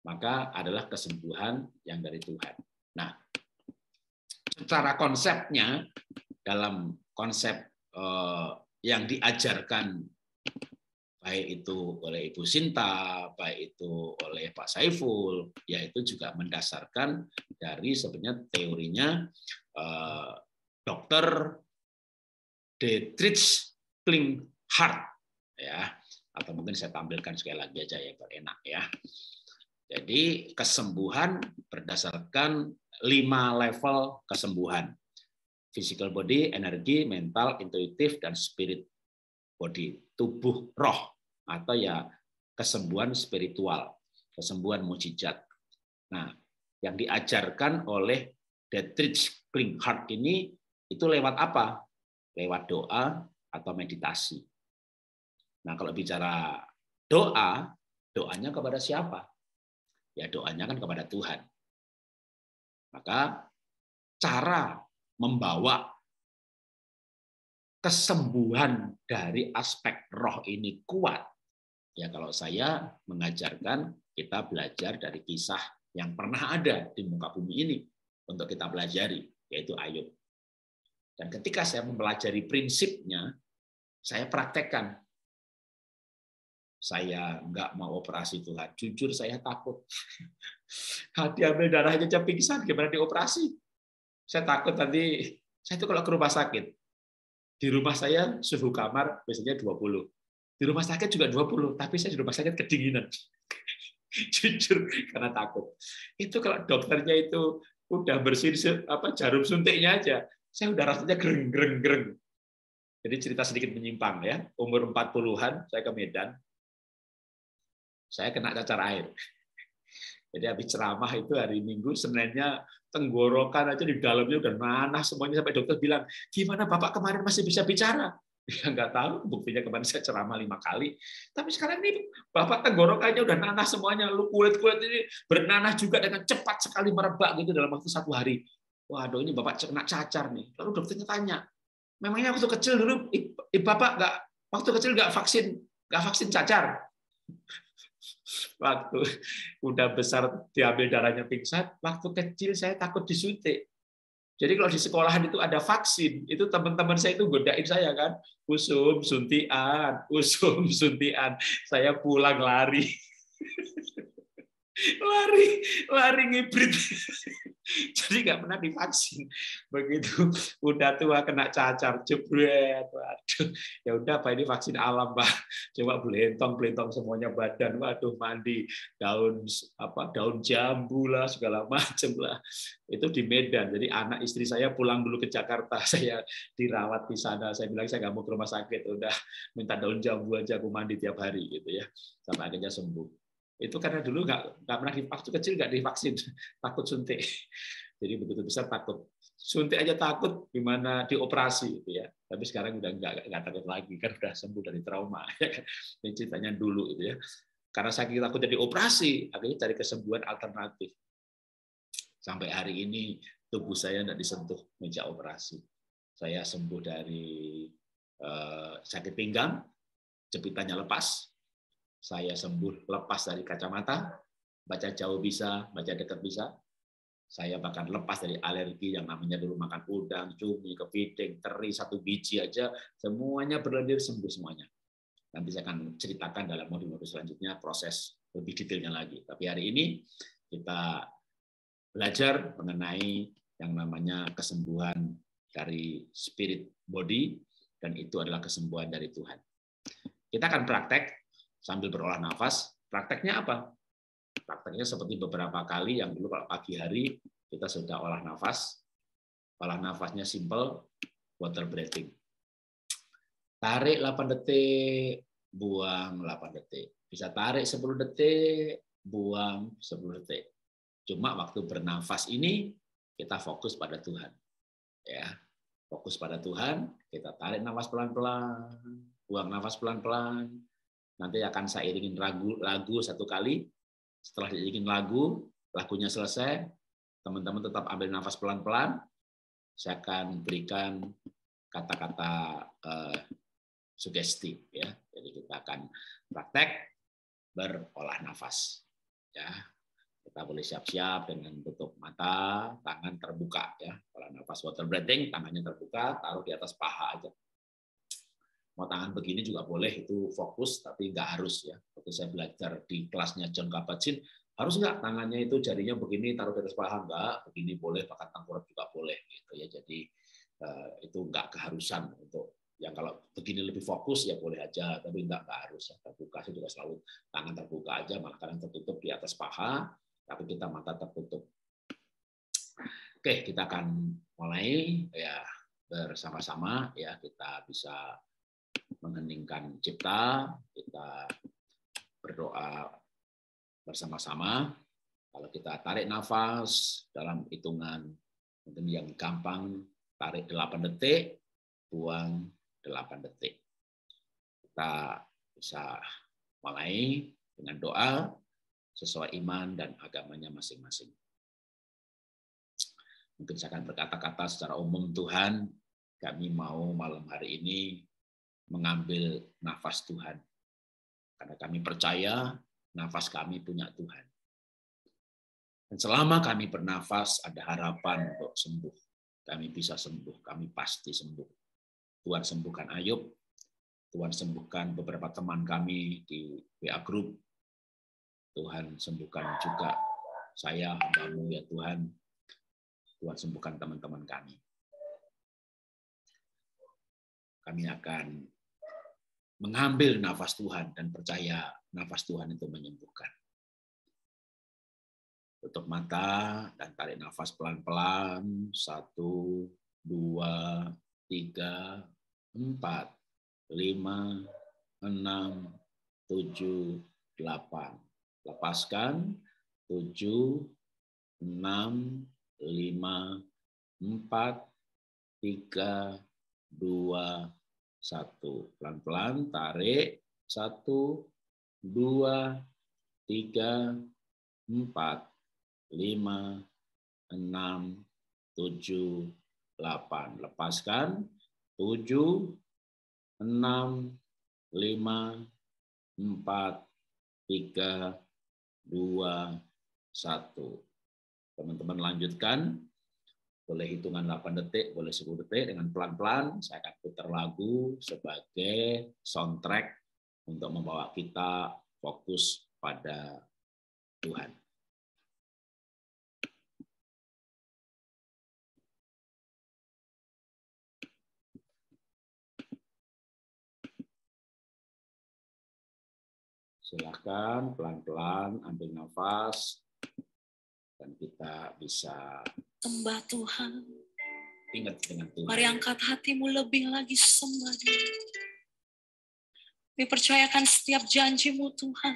maka adalah kesembuhan yang dari Tuhan. Nah, secara konsepnya, dalam konsep uh, yang diajarkan, baik itu oleh Ibu Sinta, baik itu oleh Pak Saiful, yaitu juga mendasarkan dari sebenarnya teorinya uh, dokter, The Trickling Heart, ya, atau mungkin saya tampilkan sekali lagi aja ya, biar enak ya. Jadi kesembuhan berdasarkan lima level kesembuhan: physical body, energi, mental, intuitif, dan spirit body, tubuh roh, atau ya kesembuhan spiritual, kesembuhan mujizat. Nah, yang diajarkan oleh The Trickling Heart ini itu lewat apa? Lewat doa atau meditasi. Nah, kalau bicara doa, doanya kepada siapa? ya doanya kan kepada Tuhan. Maka cara membawa kesembuhan dari aspek roh ini kuat. Ya, kalau saya mengajarkan, kita belajar dari kisah yang pernah ada di muka bumi ini untuk kita pelajari, yaitu Ayub. Dan ketika saya mempelajari prinsipnya, saya praktekkan. Saya nggak mau operasi Tuhan. Jujur saya takut. Diambil darah aja pingsan, gimana dioperasi? Saya takut nanti, saya itu kalau ke rumah sakit, di rumah saya suhu kamar biasanya dua puluh. Di rumah sakit juga dua puluh, tapi saya di rumah sakit kedinginan. Jujur, karena takut. Itu kalau dokternya itu udah bersihin apa jarum suntiknya aja, saya udah rasanya greng-greng-greng. Jadi cerita sedikit menyimpang ya. Umur empat puluhan, saya ke Medan, saya kena cacar air. Jadi habis ceramah itu hari Minggu, Seninnya tenggorokan aja di dalamnya udah nanas semuanya, sampai dokter bilang, gimana Bapak kemarin masih bisa bicara? Ya nggak tahu, buktinya kemarin saya ceramah lima kali. Tapi sekarang ini Bapak tenggorokannya udah nanas semuanya, lu kulit-kulit ini bernanas juga dengan cepat sekali merebak gitu dalam waktu satu hari. Waduh, ini Bapak kena cacar nih. Lalu dokternya tanya, memangnya waktu kecil dulu Bapak nggak waktu kecil nggak vaksin nggak vaksin cacar? Waktu udah besar diambil darahnya pingsan, waktu kecil saya takut disuntik. Jadi kalau di sekolahan itu ada vaksin, itu teman-teman saya itu godain saya kan, usum suntian, usum suntian. Saya pulang lari. lari, lari ngibrit. Jadi nggak pernah divaksin. Begitu udah tua kena cacar, jebret. Waduh, ya udah Pak, ini vaksin alam Pak. Coba belentong-belentong semuanya badan. Waduh, mandi daun apa? Daun jambu lah, segala macam lah. Itu di Medan. Jadi anak istri saya pulang dulu ke Jakarta. Saya dirawat di sana. Saya bilang saya nggak mau ke rumah sakit. Udah minta daun jambu aja, aku mandi tiap hari gitu ya. Sampai akhirnya sembuh. Itu karena dulu nggak nggak pernah divaksin, kecil nggak divaksin, takut suntik. Jadi begitu besar takut suntik aja, takut gimana dioperasi gitu ya. Tapi sekarang udah nggak nggak takut lagi kan, udah sembuh dari trauma. Ini ceritanya dulu gitu ya. Karena saking takut jadi operasi, akhirnya cari kesembuhan alternatif. Sampai hari ini tubuh saya nggak disentuh meja operasi. Saya sembuh dari eh, sakit pinggang, jepitannya lepas. Saya sembuh lepas dari kacamata, baca jauh bisa, baca dekat bisa. Saya bahkan lepas dari alergi yang namanya dulu makan udang, cumi, kepiting, teri, satu biji aja. Semuanya berlendir, sembuh semuanya. Nanti saya akan ceritakan dalam modul-modul selanjutnya proses lebih detailnya lagi. Tapi hari ini kita belajar mengenai yang namanya kesembuhan dari spirit body, dan itu adalah kesembuhan dari Tuhan. Kita akan praktek sambil berolah nafas. Prakteknya apa? Prakteknya seperti beberapa kali yang dulu kalau pagi hari kita sudah olah nafas. Olah nafasnya simple, water breathing. Tarik delapan detik, buang delapan detik. Bisa tarik sepuluh detik, buang sepuluh detik. Cuma waktu bernafas ini kita fokus pada Tuhan. Ya, fokus pada Tuhan, kita tarik nafas pelan-pelan, buang nafas pelan-pelan. Nanti akan saya iringin lagu, lagu satu kali. Setelah diiringin lagu, lagunya selesai, teman-teman tetap ambil nafas pelan-pelan. Saya akan berikan kata-kata eh, sugesti, ya. Jadi kita akan praktek berolah nafas. Ya, kita boleh siap-siap dengan tutup mata, tangan terbuka, ya. Olah nafas water breathing, tangannya terbuka, taruh di atas paha aja. Mau tangan begini juga boleh, itu fokus, tapi nggak harus ya. Waktu saya belajar di kelasnya Jon Kabat-Zinn, harus nggak tangannya itu jarinya begini, taruh di atas paha? Nggak, begini boleh, bahkan tengkurap juga boleh. Gitu ya. Jadi itu nggak keharusan. Untuk yang kalau begini lebih fokus, ya boleh aja, tapi nggak, nggak harus. Ya. Terbuka, saya juga selalu tangan terbuka aja, malah kadang tertutup di atas paha, tapi kita mata tertutup. Oke, kita akan mulai ya bersama-sama. Ya, kita bisa mengheningkan cipta, kita berdoa bersama-sama. Kalau kita tarik nafas dalam hitungan mungkin yang gampang, tarik delapan detik, buang delapan detik. Kita bisa mulai dengan doa. sesuai iman dan agamanya masing-masing. Mungkin saya akan berkata-kata secara umum, Tuhan, kami mau malam hari ini mengambil nafas Tuhan. Karena kami percaya nafas kami punya Tuhan. Dan selama kami bernafas, ada harapan untuk sembuh. Kami bisa sembuh, kami pasti sembuh. Tuhan sembuhkan Ayub, Tuhan sembuhkan beberapa teman kami di W A Grup, Tuhan sembuhkan juga saya, hambamu ya Tuhan, Tuhan sembuhkan teman-teman kami. Kami akan mengambil nafas Tuhan dan percaya nafas Tuhan itu menyembuhkan. Tutup mata dan tarik nafas pelan-pelan. Satu, dua, tiga, empat, lima, enam, tujuh, delapan. Lepaskan. Tujuh, enam, lima, empat, tiga, dua, satu. Pelan-pelan tarik. Satu, dua, tiga, empat, lima, enam, tujuh, delapan. Lepaskan. Tujuh, enam, lima, empat, tiga, dua, satu. Teman-teman lanjutkan. Boleh hitungan delapan detik, boleh sepuluh detik. Dengan pelan-pelan, saya akan putar lagu sebagai soundtrack untuk membawa kita fokus pada Tuhan. Silahkan pelan-pelan ambil nafas dan kita bisa sembah Tuhan. Ingat dengan Tuhan. Mari angkat hatimu lebih lagi, sembah Dia. Dipercayakan setiap janjimu Tuhan.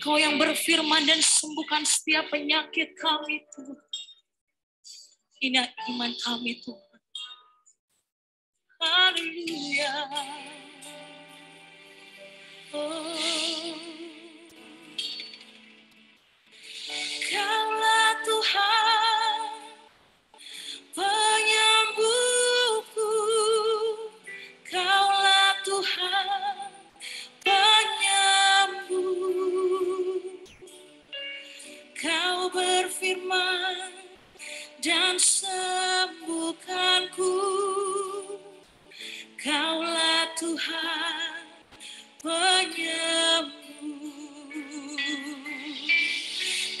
Kau yang berfirman dan sembuhkan setiap penyakit kami Tuhan. Ini iman kami Tuhan. Haleluya. Oh, Kaulah Tuhan penyembuhku, Kaulah Tuhan penyembuh. Kau berfirman dan sembuhkanku, Kaulah Tuhan penyembuh.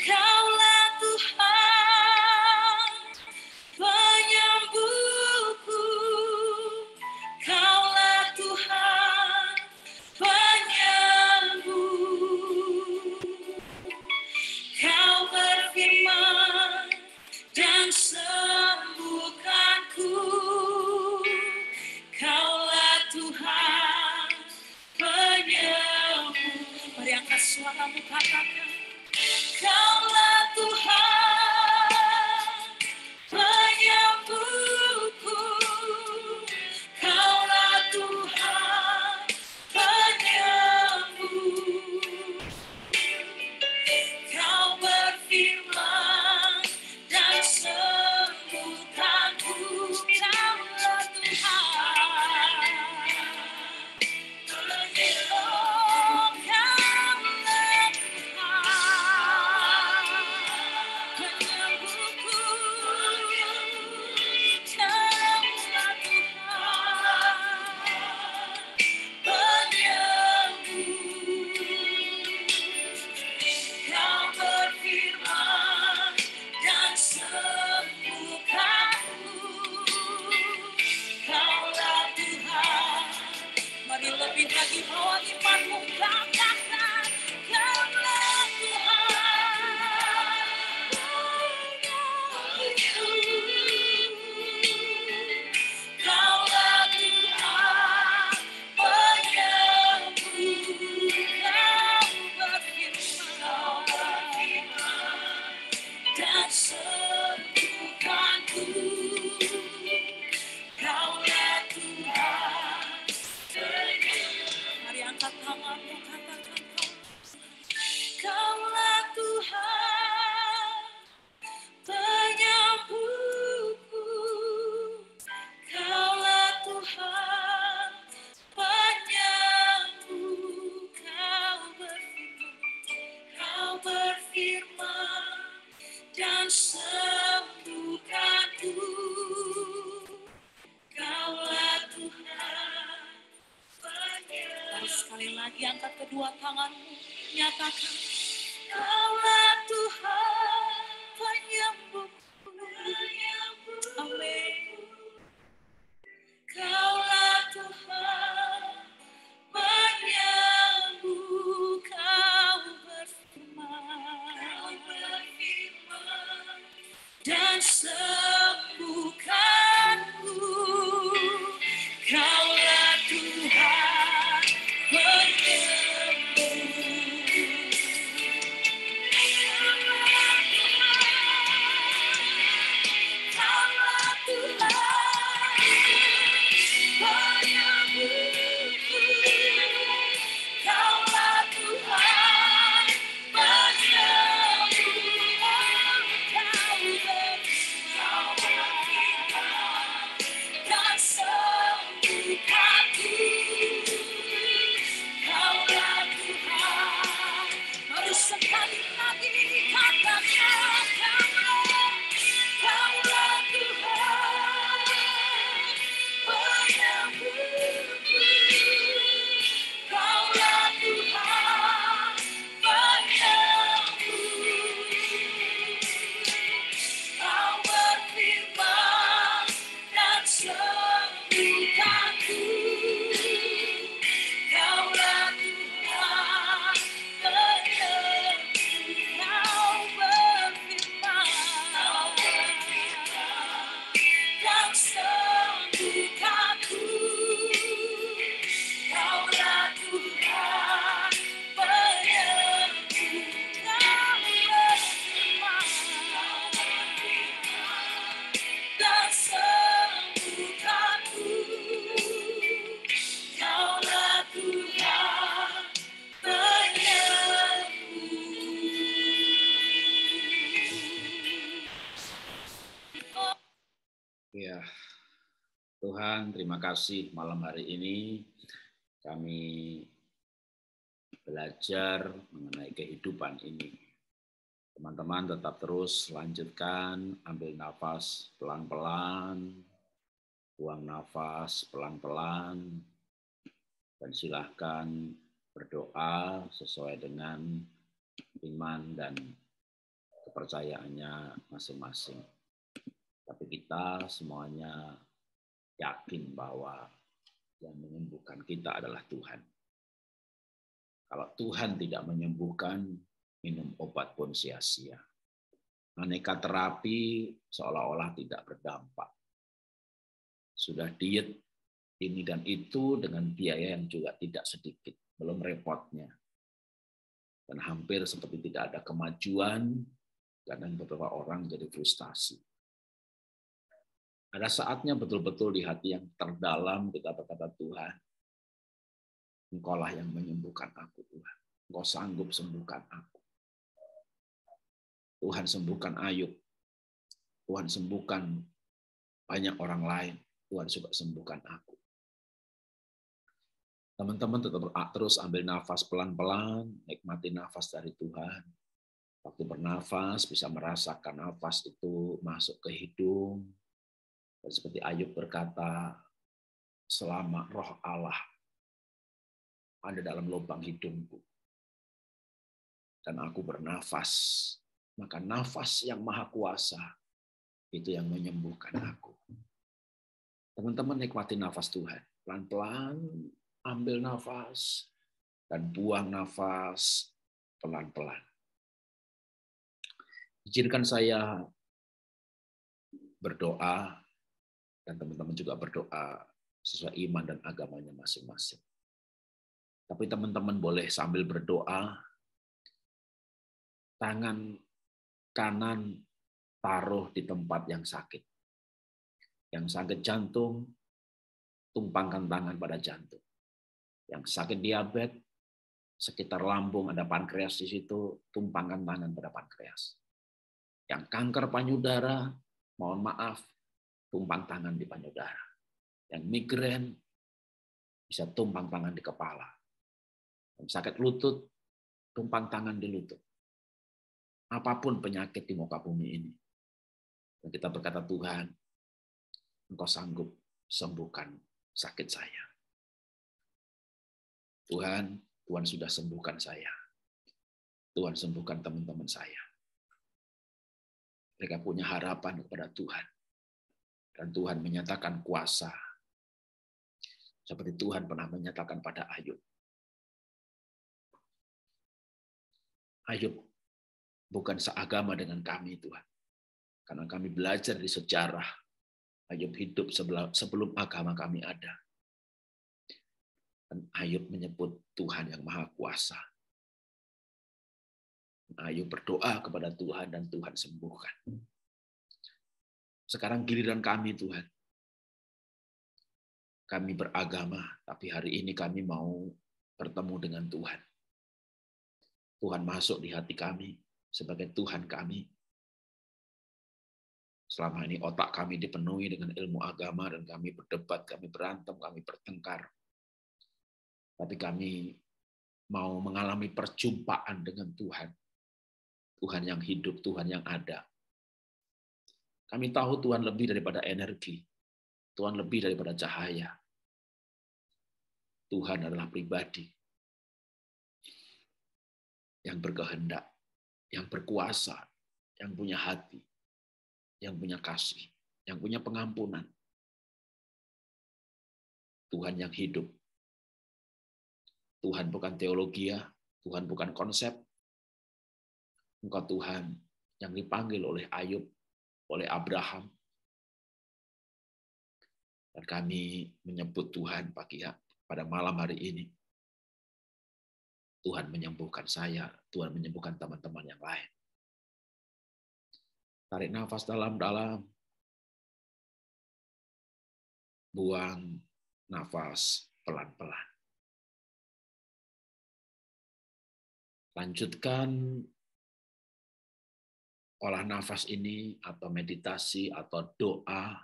Kaulah Tuhan penyembuhku, Kaulah Tuhan penyembuh. Kau berfirman dan sembuhkanku, Kaulah Tuhan. Mari angkat suaramu, katakan, Kaulah Tuhan penyembuhku, Kaulah Tuhan penyembuh. Kau berfirman dan sembuhkanku, Kaulah Tuhan. Go! Sekali lagi angkat kedua tanganmu, nyatakan Kaulah Tuhan penyembuh. Amin. Kaulah Tuhan penyembuh. Kau berfirman dan sembuhkanku. Kaulah Tuhan. Terima kasih malam hari ini kami belajar mengenai kehidupan ini. Teman-teman tetap terus lanjutkan, ambil nafas pelan-pelan, buang nafas pelan-pelan, dan silahkan berdoa sesuai dengan iman dan kepercayaannya masing-masing. Tapi kita semuanya yakin bahwa yang menyembuhkan kita adalah Tuhan. Kalau Tuhan tidak menyembuhkan, minum obat pun sia-sia. Aneka terapi seolah-olah tidak berdampak. Sudah diet ini dan itu dengan biaya yang juga tidak sedikit, belum repotnya. Dan hampir seperti tidak ada kemajuan, kadang beberapa orang jadi frustasi. Ada saatnya betul-betul di hati yang terdalam kita berkata, Tuhan, Engkaulah yang menyembuhkan aku, Tuhan. Engkau sanggup sembuhkan aku. Tuhan sembuhkan Ayub. Tuhan sembuhkan banyak orang lain. Tuhan juga sembuhkan aku. Teman-teman tetap terus ambil nafas pelan-pelan, nikmati nafas dari Tuhan. Waktu bernafas bisa merasakan nafas itu masuk ke hidung. Dan seperti Ayub berkata, selama roh Allah ada dalam lubang hidungku, dan aku bernafas, maka nafas yang maha kuasa itu yang menyembuhkan aku. Teman-teman nikmati nafas Tuhan. Pelan-pelan ambil nafas, dan buang nafas pelan-pelan. Izinkan saya berdoa, dan teman-teman juga berdoa sesuai iman dan agamanya masing-masing. Tapi teman-teman boleh sambil berdoa, tangan kanan taruh di tempat yang sakit. Yang sakit jantung, tumpangkan tangan pada jantung. Yang sakit diabetes, sekitar lambung ada pankreas di situ, tumpangkan tangan pada pankreas. Yang kanker payudara, mohon maaf, tumpang tangan di payudara. Yang migrain bisa tumpang tangan di kepala. Yang sakit lutut, tumpang tangan di lutut. apapun penyakit di muka bumi ini. Dan kita berkata, Tuhan, Engkau sanggup sembuhkan sakit saya. Tuhan, Tuhan sudah sembuhkan saya. Tuhan sembuhkan teman-teman saya. Mereka punya harapan kepada Tuhan. Dan Tuhan menyatakan kuasa. Seperti Tuhan pernah menyatakan pada Ayub. Ayub, bukan seagama dengan kami, Tuhan. Karena kami belajar di sejarah. Ayub hidup sebelum agama kami ada. Dan Ayub menyebut Tuhan yang Maha Kuasa. Ayub berdoa kepada Tuhan dan Tuhan sembuhkan. Sekarang giliran kami, Tuhan. Kami beragama, tapi hari ini kami mau bertemu dengan Tuhan. Tuhan masuk di hati kami sebagai Tuhan kami. Selama ini otak kami dipenuhi dengan ilmu agama dan kami berdebat, kami berantem, kami bertengkar. Tapi kami mau mengalami perjumpaan dengan Tuhan. Tuhan yang hidup, Tuhan yang ada. Kami tahu Tuhan lebih daripada energi. Tuhan lebih daripada cahaya. Tuhan adalah pribadi yang berkehendak, yang berkuasa, yang punya hati, yang punya kasih, yang punya pengampunan. Tuhan yang hidup. Tuhan bukan teologia, Tuhan bukan konsep. Engkau Tuhan yang dipanggil oleh Ayub, oleh Abraham. Dan kami menyebut Tuhan pagi pada malam hari ini. Tuhan menyembuhkan saya, Tuhan menyembuhkan teman-teman yang lain. Tarik nafas dalam-dalam. Buang nafas pelan-pelan. Lanjutkan olah nafas ini atau meditasi atau doa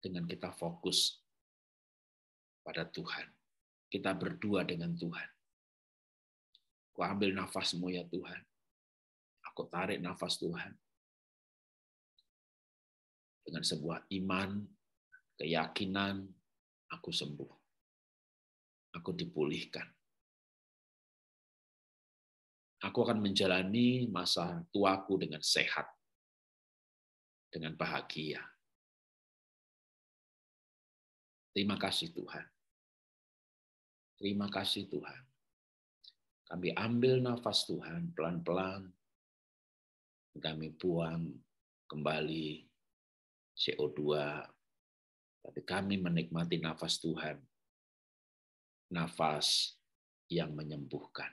dengan kita fokus pada Tuhan. Kita berdua dengan Tuhan. Aku ambil nafasmu ya Tuhan. Aku tarik nafas Tuhan. Dengan sebuah iman, keyakinan, aku sembuh. Aku dipulihkan. Aku akan menjalani masa tuaku dengan sehat. Dengan bahagia. Terima kasih Tuhan. Terima kasih Tuhan. Kami ambil nafas Tuhan pelan-pelan. Kami buang kembali C O dua. Tapi kami menikmati nafas Tuhan. Nafas yang menyembuhkan.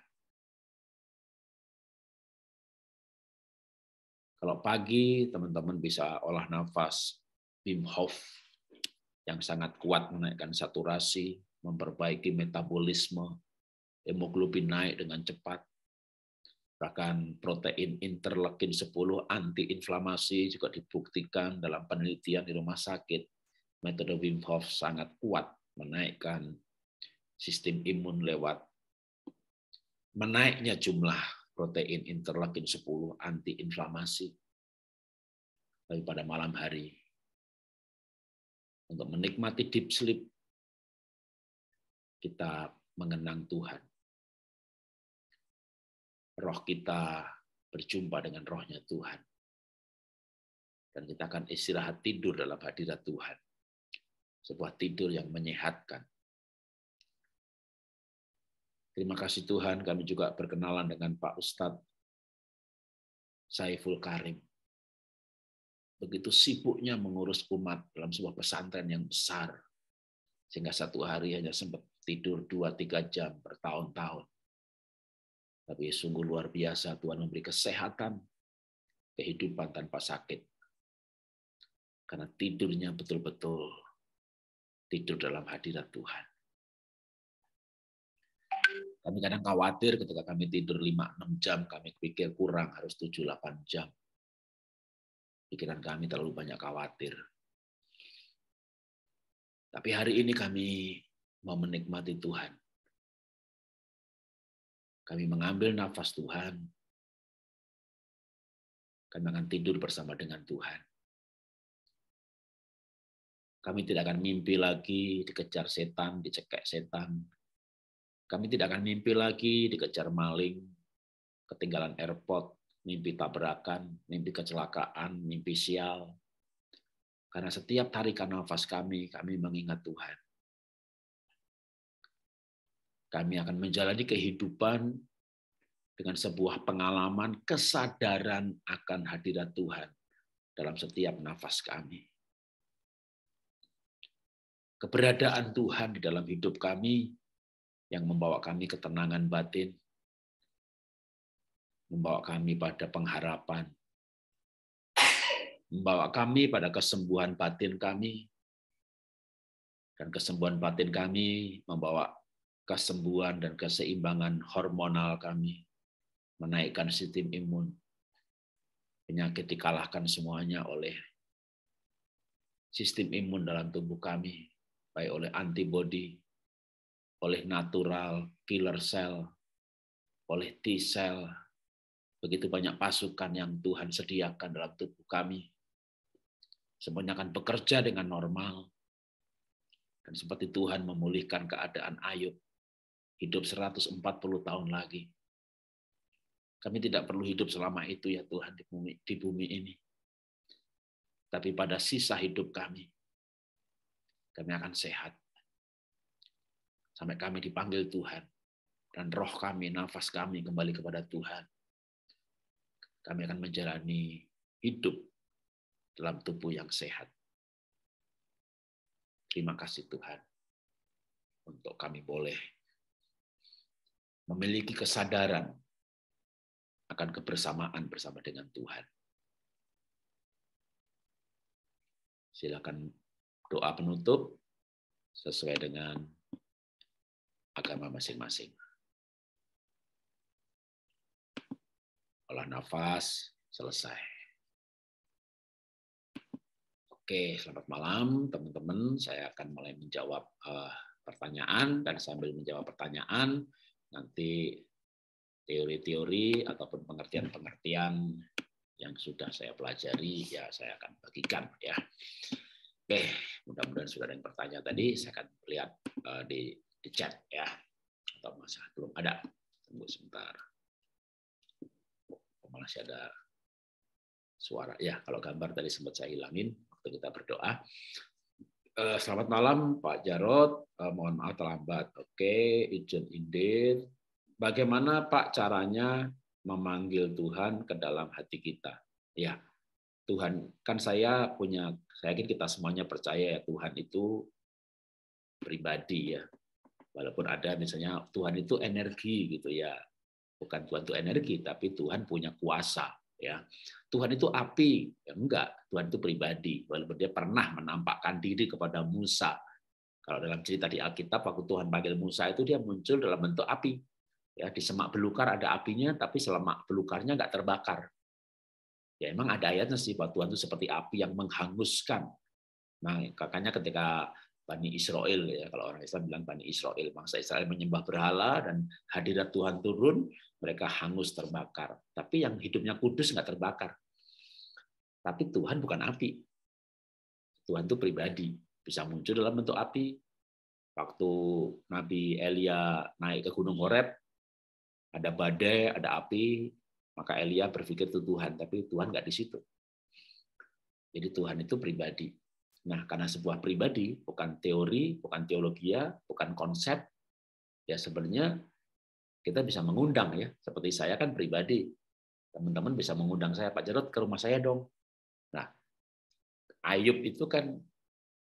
Kalau pagi teman-teman bisa olah nafas Wim Hof yang sangat kuat menaikkan saturasi, memperbaiki metabolisme, hemoglobin naik dengan cepat, bahkan protein interleukin sepuluh antiinflamasi juga dibuktikan dalam penelitian di rumah sakit. Metode Wim Hof sangat kuat menaikkan sistem imun lewat menaiknya jumlah protein interleukin sepuluh antiinflamasi. Tapi pada malam hari, untuk menikmati deep sleep, kita mengenang Tuhan. Roh kita berjumpa dengan rohnya Tuhan. Dan kita akan istirahat tidur dalam hadirat Tuhan. Sebuah tidur yang menyehatkan. Terima kasih Tuhan, kami juga berkenalan dengan Pak Ustadz Saiful Karim. Begitu sibuknya mengurus umat dalam sebuah pesantren yang besar. Sehingga satu hari hanya sempat tidur dua sampai tiga jam bertahun-tahun. Tapi sungguh luar biasa, Tuhan memberi kesehatan, kehidupan tanpa sakit. Karena tidurnya betul-betul tidur dalam hadirat Tuhan. Kami kadang khawatir ketika kami tidur lima sampai enam jam, kami pikir kurang, harus tujuh sampai delapan jam. Pikiran kami terlalu banyak khawatir. Tapi hari ini kami mau menikmati Tuhan. Kami mengambil nafas Tuhan. Kami akan tidur bersama dengan Tuhan. Kami tidak akan mimpi lagi dikejar setan, dicekek setan. Kami tidak akan mimpi lagi dikejar maling, ketinggalan airport, mimpi tabrakan, mimpi kecelakaan, mimpi sial. Karena setiap tarikan nafas kami, kami mengingat Tuhan. Kami akan menjalani kehidupan dengan sebuah pengalaman kesadaran akan hadirat Tuhan dalam setiap nafas kami. Keberadaan Tuhan di dalam hidup kami yang membawa kami ketenangan batin, membawa kami pada pengharapan, membawa kami pada kesembuhan batin kami, dan kesembuhan batin kami membawa kesembuhan dan keseimbangan hormonal kami, menaikkan sistem imun, penyakit dikalahkan semuanya oleh sistem imun dalam tubuh kami, baik oleh antibodi, oleh natural killer cell, oleh T cell, begitu banyak pasukan yang Tuhan sediakan dalam tubuh kami. Semuanya akan bekerja dengan normal. Dan seperti Tuhan memulihkan keadaan Ayub, hidup seratus empat puluh tahun lagi. Kami tidak perlu hidup selama itu ya Tuhan di bumi, di bumi ini. Tapi pada sisa hidup kami, kami akan sehat. Sampai kami dipanggil Tuhan. Dan roh kami, nafas kami kembali kepada Tuhan. Kami akan menjalani hidup dalam tubuh yang sehat. Terima kasih Tuhan. Untuk kami boleh memiliki kesadaran akan kebersamaan bersama dengan Tuhan. Silakan doa penutup sesuai dengan agama masing-masing. Olah nafas, selesai. Oke, selamat malam teman-teman. Saya akan mulai menjawab uh, pertanyaan, dan sambil menjawab pertanyaan, nanti teori-teori ataupun pengertian-pengertian yang sudah saya pelajari, ya saya akan bagikan ya. Oke, mudah-mudahan sudah ada yang bertanya tadi. Saya akan lihat uh, di, di chat ya, atau masih belum ada. Tunggu sebentar. Oh, malah masih ada suara. Ya, kalau gambar tadi sempat saya hilangin waktu kita berdoa. Uh, selamat malam Pak Jarod, uh, mohon maaf terlambat. Oke, izin indir. Bagaimana Pak caranya memanggil Tuhan ke dalam hati kita? Ya, Tuhan, kan saya punya, saya yakin kita semuanya percaya ya, Tuhan itu pribadi ya. Walaupun ada misalnya Tuhan itu energi gitu ya. Bukan Tuhan itu energi, tapi Tuhan punya kuasa ya. Tuhan itu api, ya, enggak, Tuhan itu pribadi. Walaupun dia pernah menampakkan diri kepada Musa. Kalau dalam cerita di Alkitab, waktu Tuhan panggil Musa itu dia muncul dalam bentuk api. Ya, di semak belukar ada apinya, tapi semak belukarnya nggak terbakar. Ya emang ada ayatnya sih, bahwa Tuhan itu seperti api yang menghanguskan. Nah, kakaknya ketika Bani Israel, ya kalau orang Islam bilang Bani Israel, bangsa Israel menyembah berhala dan hadirat Tuhan turun, mereka hangus terbakar. Tapi yang hidupnya kudus nggak terbakar. Tapi Tuhan bukan api. Tuhan itu pribadi, bisa muncul dalam bentuk api. Waktu Nabi Elia naik ke Gunung Horeb, ada badai, ada api, maka Elia berpikir itu Tuhan, tapi Tuhan nggak di situ. Jadi Tuhan itu pribadi. Nah, karena sebuah pribadi, bukan teori, bukan teologia, bukan konsep, ya sebenarnya kita bisa mengundang ya. Seperti saya kan pribadi, teman-teman bisa mengundang saya, Pak Jarod ke rumah saya dong. Nah, Ayub itu kan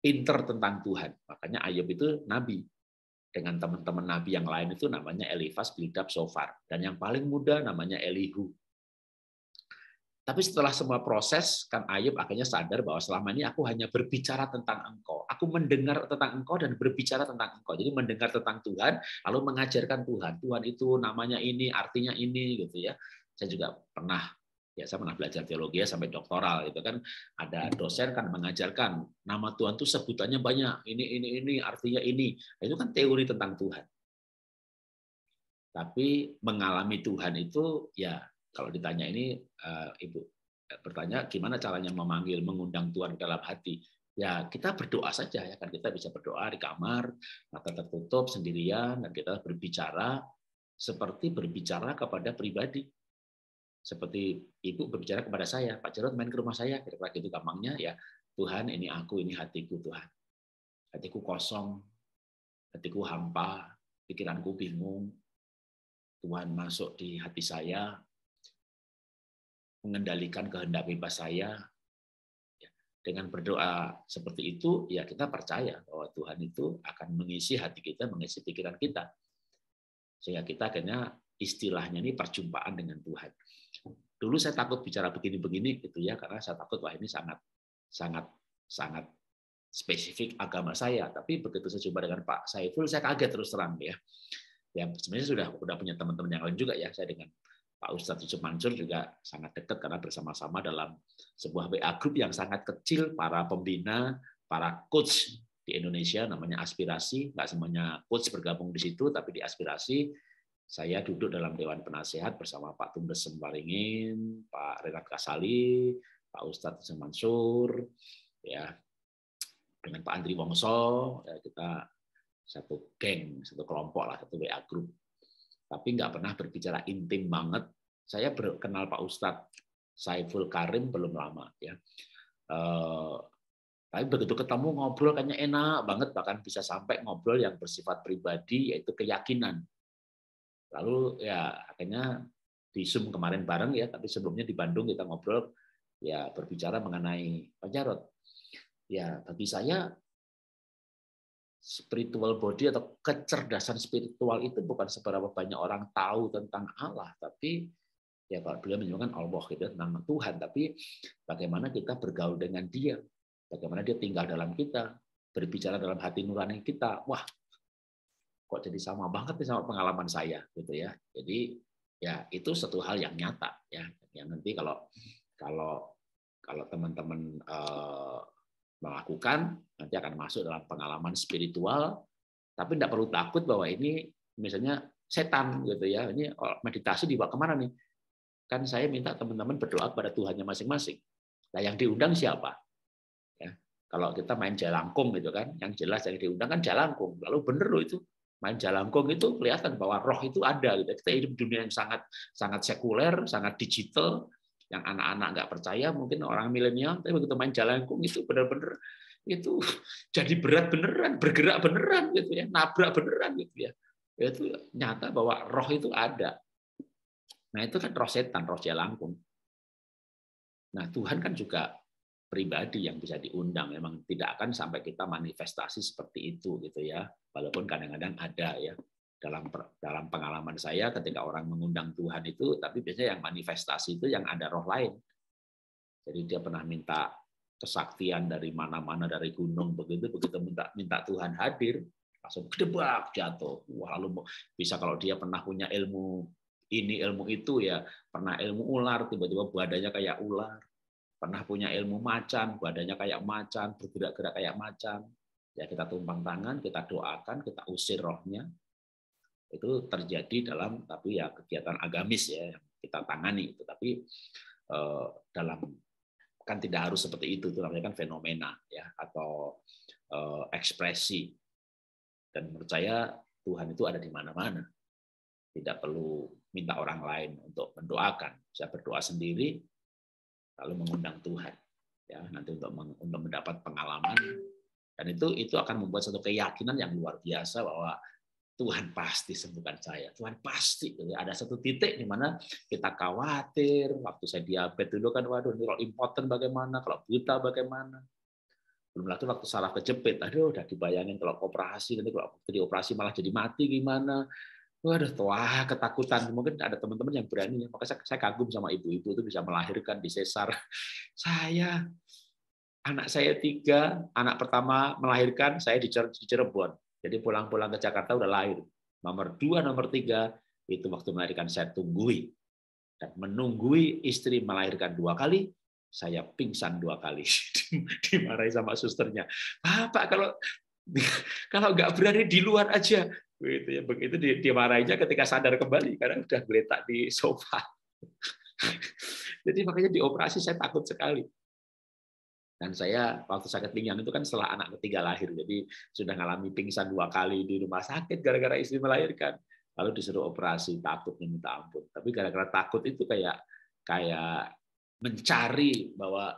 pinter tentang Tuhan, makanya Ayub itu nabi. Dengan teman-teman nabi yang lain itu namanya Elifas, Bildad, Sofar. Dan yang paling muda namanya Elihu. Tapi setelah semua proses, kan Ayub akhirnya sadar bahwa selama ini aku hanya berbicara tentang engkau. Aku mendengar tentang engkau dan berbicara tentang engkau. Jadi mendengar tentang Tuhan, lalu mengajarkan Tuhan. Tuhan itu namanya ini, artinya ini, gitu ya. Saya juga pernah, ya saya pernah belajar teologi sampai doktoral. Itu kan ada dosen kan mengajarkan nama Tuhan itu sebutannya banyak, ini ini ini artinya ini. Nah, itu kan teori tentang Tuhan. Tapi mengalami Tuhan itu, ya kalau ditanya ini, uh, Ibu bertanya gimana caranya memanggil, mengundang Tuhan ke dalam hati. Ya kita berdoa saja, ya kan kita bisa berdoa di kamar, mata tertutup sendirian, dan kita berbicara seperti berbicara kepada pribadi. Seperti Ibu berbicara kepada saya, Pak Jarod main ke rumah saya, kira-kira gitu gampangnya ya. Tuhan, ini aku, ini hatiku Tuhan. Hatiku kosong, hatiku hampa, pikiranku bingung. Tuhan masuk di hati saya, mengendalikan kehendak bebas saya. Dengan berdoa seperti itu, ya kita percaya bahwa Tuhan itu akan mengisi hati kita, mengisi pikiran kita. Sehingga kita akhirnya istilahnya ini perjumpaan dengan Tuhan. Dulu saya takut bicara begini-begini gitu ya, karena saya takut wah ini sangat sangat sangat spesifik agama saya. Tapi begitu saya coba dengan Pak Saiful, saya kaget terus terang ya. Ya sebenarnya sudah sudah punya teman-teman yang lain juga ya. Saya dengan Pak Ustadz Yusuf Mansur juga sangat dekat karena bersama-sama dalam sebuah W A Grup yang sangat kecil, para pembina, para coach di Indonesia namanya Aspirasi. Nggak semuanya coach bergabung di situ, tapi di Aspirasi saya duduk dalam Dewan Penasehat bersama Pak Tumbes Sembaringin, Pak Renat Kasali, Pak Ustadz Yusuf Mansur, ya dengan Pak Andri Wongso, ya kita satu geng, satu kelompok lah, satu W A Grup. Tapi nggak pernah berbicara intim banget. Saya kenal Pak Ustadz Saiful Karim belum lama ya. Eh, tapi begitu ketemu ngobrol kayaknya enak banget, bahkan bisa sampai ngobrol yang bersifat pribadi yaitu keyakinan. Lalu ya akhirnya di Zoom kemarin bareng ya, tapi sebelumnya di Bandung kita ngobrol ya berbicara mengenai Pak Jarod. Ya bagi saya spiritual body atau kecerdasan spiritual itu bukan seberapa banyak orang tahu tentang Allah, tapi ya kalau beliau menyebutkan Allah gitu, tentang Tuhan, tapi bagaimana kita bergaul dengan Dia, bagaimana Dia tinggal dalam kita, berbicara dalam hati nurani kita. Wah, kok jadi sama banget nih sama pengalaman saya gitu ya. Jadi ya itu satu hal yang nyata ya. Yang nanti kalau kalau kalau teman-teman eh, melakukan, nanti akan masuk dalam pengalaman spiritual, tapi tidak perlu takut bahwa ini misalnya setan gitu ya, ini meditasi dibawa kemana nih? Kan saya minta teman-teman berdoa kepada Tuhannya masing-masing. Nah yang diundang siapa? Ya, kalau kita main jalangkung gitu kan, yang jelas yang diundang kan jalangkung. Lalu bener loh itu main jalangkung itu kelihatan bahwa roh itu ada. Gitu. Kita hidup di dunia yang sangat sangat sekuler, sangat digital. Yang anak-anak nggak percaya, mungkin orang milenial, tapi begitu main jalangkung itu benar-benar itu jadi berat beneran, bergerak beneran gitu ya, nabrak beneran gitu ya. Itu nyata bahwa roh itu ada. Nah itu kan roh setan, roh jalangkung. Nah Tuhan kan juga pribadi yang bisa diundang, memang tidak akan sampai kita manifestasi seperti itu gitu ya, walaupun kadang-kadang ada ya. Dalam dalam pengalaman saya ketika orang mengundang Tuhan itu, tapi biasanya yang manifestasi itu yang ada roh lain. Jadi dia pernah minta kesaktian dari mana-mana, dari gunung begitu, begitu minta minta Tuhan hadir, langsung gedebak jatuh. Wah, lalu bisa kalau dia pernah punya ilmu ini ilmu itu ya, pernah ilmu ular tiba-tiba badannya kayak ular, pernah punya ilmu macan badannya kayak macan, bergerak-gerak kayak macan. Ya kita tumpang tangan, kita doakan, kita usir rohnya. Itu terjadi dalam tapi ya kegiatan agamis ya yang kita tangani itu, tapi eh, dalam kan tidak harus seperti itu, itu namanya kan fenomena ya atau eh, ekspresi. Dan menurut saya Tuhan itu ada di mana-mana, tidak perlu minta orang lain untuk mendoakan, saya berdoa sendiri lalu mengundang Tuhan ya nanti untuk untuk mendapat pengalaman, dan itu itu akan membuat satu keyakinan yang luar biasa bahwa Tuhan pasti sembuhkan saya. Tuhan pasti. Jadi ada satu titik di mana kita khawatir. Waktu saya diabetes dulu kan, waduh, kalau impoten bagaimana, kalau buta bagaimana. Belum lagi waktu saraf kejepit, aduh, udah dibayangin kalau operasi, nanti kalau dioperasi malah jadi mati gimana. Waduh, wah ketakutan. Mungkin ada teman-teman yang berani. Makanya saya kagum sama ibu-ibu itu bisa melahirkan di sesar. Saya, anak saya tiga, anak pertama melahirkan, saya di Cirebon. Jadi pulang-pulang ke Jakarta udah lahir. Nomor dua, nomor tiga, itu waktu melahirkan saya tunggui. Dan menunggui istri melahirkan dua kali, saya pingsan dua kali. Dimarahi sama susternya. Bapak, kalau kalau nggak berani di luar aja. Begitu ya, begitu dimarainya ketika sadar kembali karena udah geletak di sofa. Jadi makanya dioperasi saya takut sekali. Dan saya waktu sakit pingsan itu kan setelah anak ketiga lahir, jadi sudah ngalami pingsan dua kali di rumah sakit gara-gara istri melahirkan. Lalu disuruh operasi, takutnya minta ampun. Tapi gara-gara takut itu kayak kayak mencari bahwa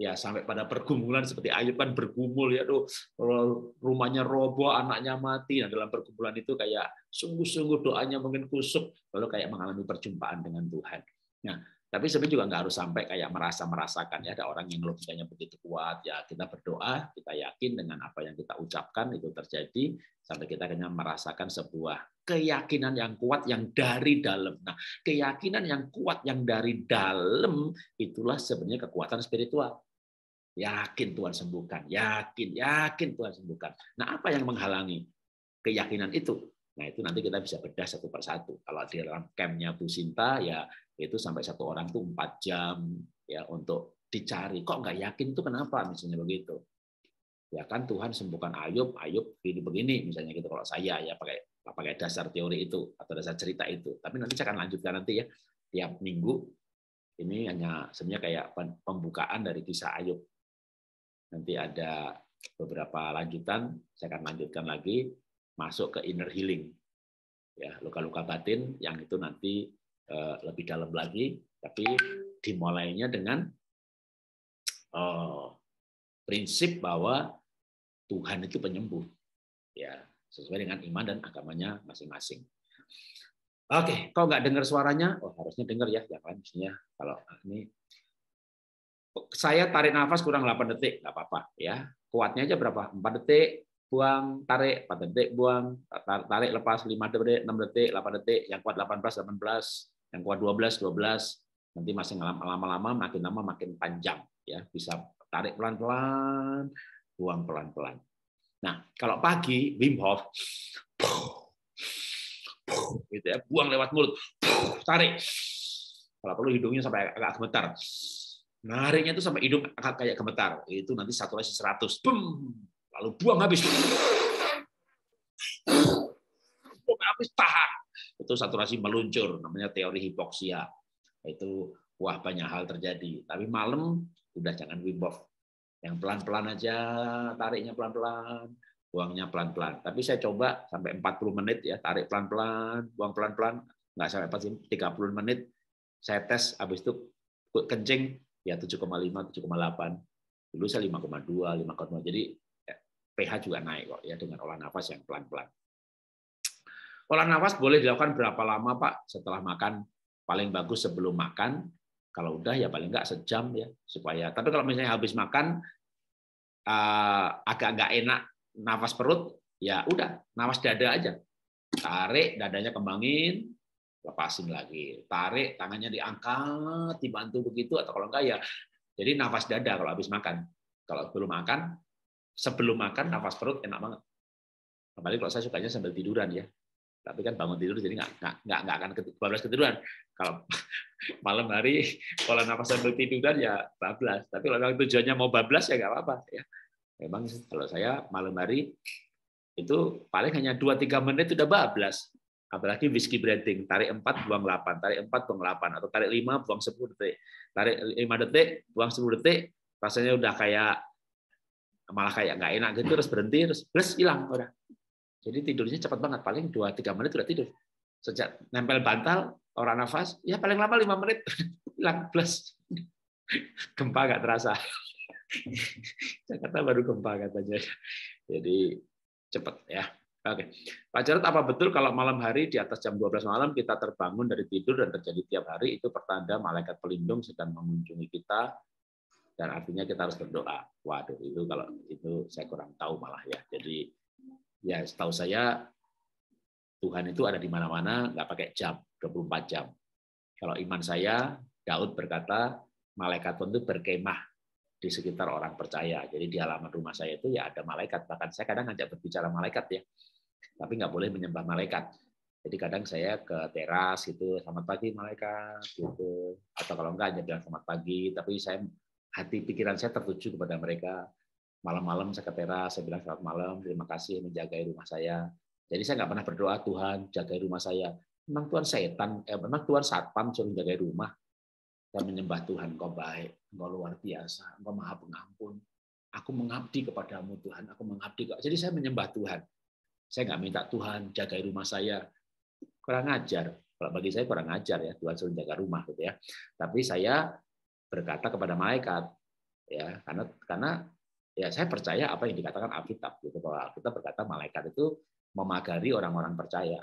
ya sampai pada pergumulan seperti Ayub kan bergumul ya, aduh rumahnya roboh, anaknya mati. Nah, dalam pergumulan itu kayak sungguh-sungguh doanya mungkin kusuk, lalu kayak mengalami perjumpaan dengan Tuhan. Nah, tapi sebenarnya juga nggak harus sampai kayak merasa-merasakan ya, ada orang yang logikanya begitu kuat ya, kita berdoa, kita yakin dengan apa yang kita ucapkan itu terjadi sampai kita hanya merasakan sebuah keyakinan yang kuat yang dari dalam. Nah, keyakinan yang kuat yang dari dalam itulah sebenarnya kekuatan spiritual. Yakin Tuhan sembuhkan, yakin, yakin Tuhan sembuhkan. Nah, apa yang menghalangi keyakinan itu? Nah, itu nanti kita bisa bedah satu persatu. Kalau di dalam campnya Bu Sinta, ya itu sampai satu orang tuh empat jam ya untuk dicari. Kok nggak yakin itu kenapa? Misalnya begitu. Ya kan Tuhan sembuhkan Ayub, Ayub begini begini misalnya gitu. Kalau saya ya pakai pakai dasar teori itu atau dasar cerita itu. Tapi nanti saya akan lanjutkan nanti ya tiap minggu. Ini hanya sebenarnya kayak pembukaan dari kisah Ayub. Nanti ada beberapa lanjutan, saya akan lanjutkan lagi masuk ke inner healing. Ya, luka-luka batin yang itu nanti eh, lebih dalam lagi, tapi dimulainya dengan eh, prinsip bahwa Tuhan itu penyembuh. Ya, sesuai dengan iman dan agamanya masing-masing. Oke, kau nggak dengar suaranya? Oh, harusnya dengar ya, ya kan mestinya kalau ini saya tarik nafas kurang delapan detik, nggak apa-apa ya. Kuatnya aja berapa? empat detik. Buang, tarik, empat detik, buang, tarik, lepas, lima detik, enam detik, delapan detik, yang kuat delapan belas, delapan belas, yang kuat dua belas, dua belas, nanti masih lama-lama, makin lama makin panjang. Ya, bisa tarik pelan-pelan, buang pelan-pelan. Nah, kalau pagi, Wim Hof, gitu ya, buang lewat mulut, tarik. Kalau perlu hidungnya sampai agak gemetar. Nariknya itu sampai hidung agak kayak gemetar. Itu nanti saturasi seratus. Bum! Lalu buang habis, buang habis tahan. Itu saturasi meluncur, namanya teori hipoksia. Itu wah banyak hal terjadi. Tapi malam udah jangan Wim Hof, yang pelan-pelan aja, tariknya pelan-pelan, buangnya pelan-pelan. Tapi saya coba sampai empat puluh menit ya, tarik pelan-pelan, buang pelan-pelan, nggak sampai tiga puluh menit. Saya tes, habis itu kencing ya tujuh koma lima, tujuh koma delapan. Dulu saya lima koma dua, lima koma nol. Jadi pH juga naik kok ya dengan olah nafas yang pelan-pelan. Olah nafas boleh dilakukan berapa lama Pak? Setelah makan, paling bagus sebelum makan. Kalau udah ya paling enggak sejam ya supaya. Tapi kalau misalnya habis makan uh, agak nggak enak nafas perut, ya udah nafas dada aja. Tarik dadanya kembangin, lepasin lagi. Tarik tangannya diangkat, dibantu begitu atau kalau enggak ya. Jadi nafas dada kalau habis makan. Kalau belum makan. Sebelum makan, nafas perut enak banget. Kembali kalau saya sukanya sambil tiduran ya. Tapi kan bangun tidur, jadi nggak nggak akan kebablasan ketiduran. Kalau malam hari, kalau nafas sambil tiduran ya bablas. Tapi kalau memang tujuannya mau bablas ya nggak apa-apa. Ya. Memang kalau saya malam hari, itu paling hanya dua sampai tiga menit sudah bablas. Apalagi whiskey breathing. Tarik empat, buang delapan. Tarik empat, buang delapan. Atau tarik lima, buang sepuluh detik. Tarik lima detik, buang sepuluh detik. Rasanya udah kayak malah kayak nggak enak gitu, terus berhenti, terus plus hilang udah. Jadi tidurnya cepat banget, paling dua sampai tiga menit udah tidur. Sejak nempel bantal, orang nafas, ya paling lama lima menit hilang plus. Gempa nggak terasa. Jakarta baru gempa katanya. Jadi cepat ya. Oke. Pak Jarod, apa betul kalau malam hari di atas jam dua belas malam kita terbangun dari tidur dan terjadi tiap hari itu pertanda malaikat pelindung sedang mengunjungi kita? Dan artinya kita harus berdoa. Waduh, itu kalau itu saya kurang tahu malah ya. Jadi ya setahu saya Tuhan itu ada di mana-mana, nggak pakai jam, dua puluh empat jam. Kalau iman saya, Daud berkata malaikat pun itu berkemah di sekitar orang percaya. Jadi di halaman rumah saya itu ya ada malaikat. Bahkan saya kadang ngajak berbicara malaikat ya, tapi nggak boleh menyembah malaikat. Jadi kadang saya ke teras gitu, selamat pagi malaikat gitu. Atau kalau enggak hanya bilang selamat pagi, tapi saya hati pikiran saya tertuju kepada mereka. Malam-malam saya ke teras, saya bilang selamat malam, terima kasih menjagai rumah saya. Jadi saya nggak pernah berdoa, Tuhan jagai rumah saya. Memang Tuhan setan, eh, memang Tuhan satpam suruh jagai rumah. Saya menyembah Tuhan, Engkau baik, Engkau luar biasa, Engkau maha pengampun. Aku mengabdi kepadamu Tuhan, aku mengabdi. Jadi saya menyembah Tuhan. Saya nggak minta Tuhan jagai rumah saya. Kurang ajar. Kalau bagi saya kurang ajar ya, Tuhan suruh jaga rumah gitu ya. Tapi saya berkata kepada malaikat ya, karena karena ya saya percaya apa yang dikatakan Alkitab gitu, bahwa Alkitab berkata malaikat itu memagari orang-orang percaya.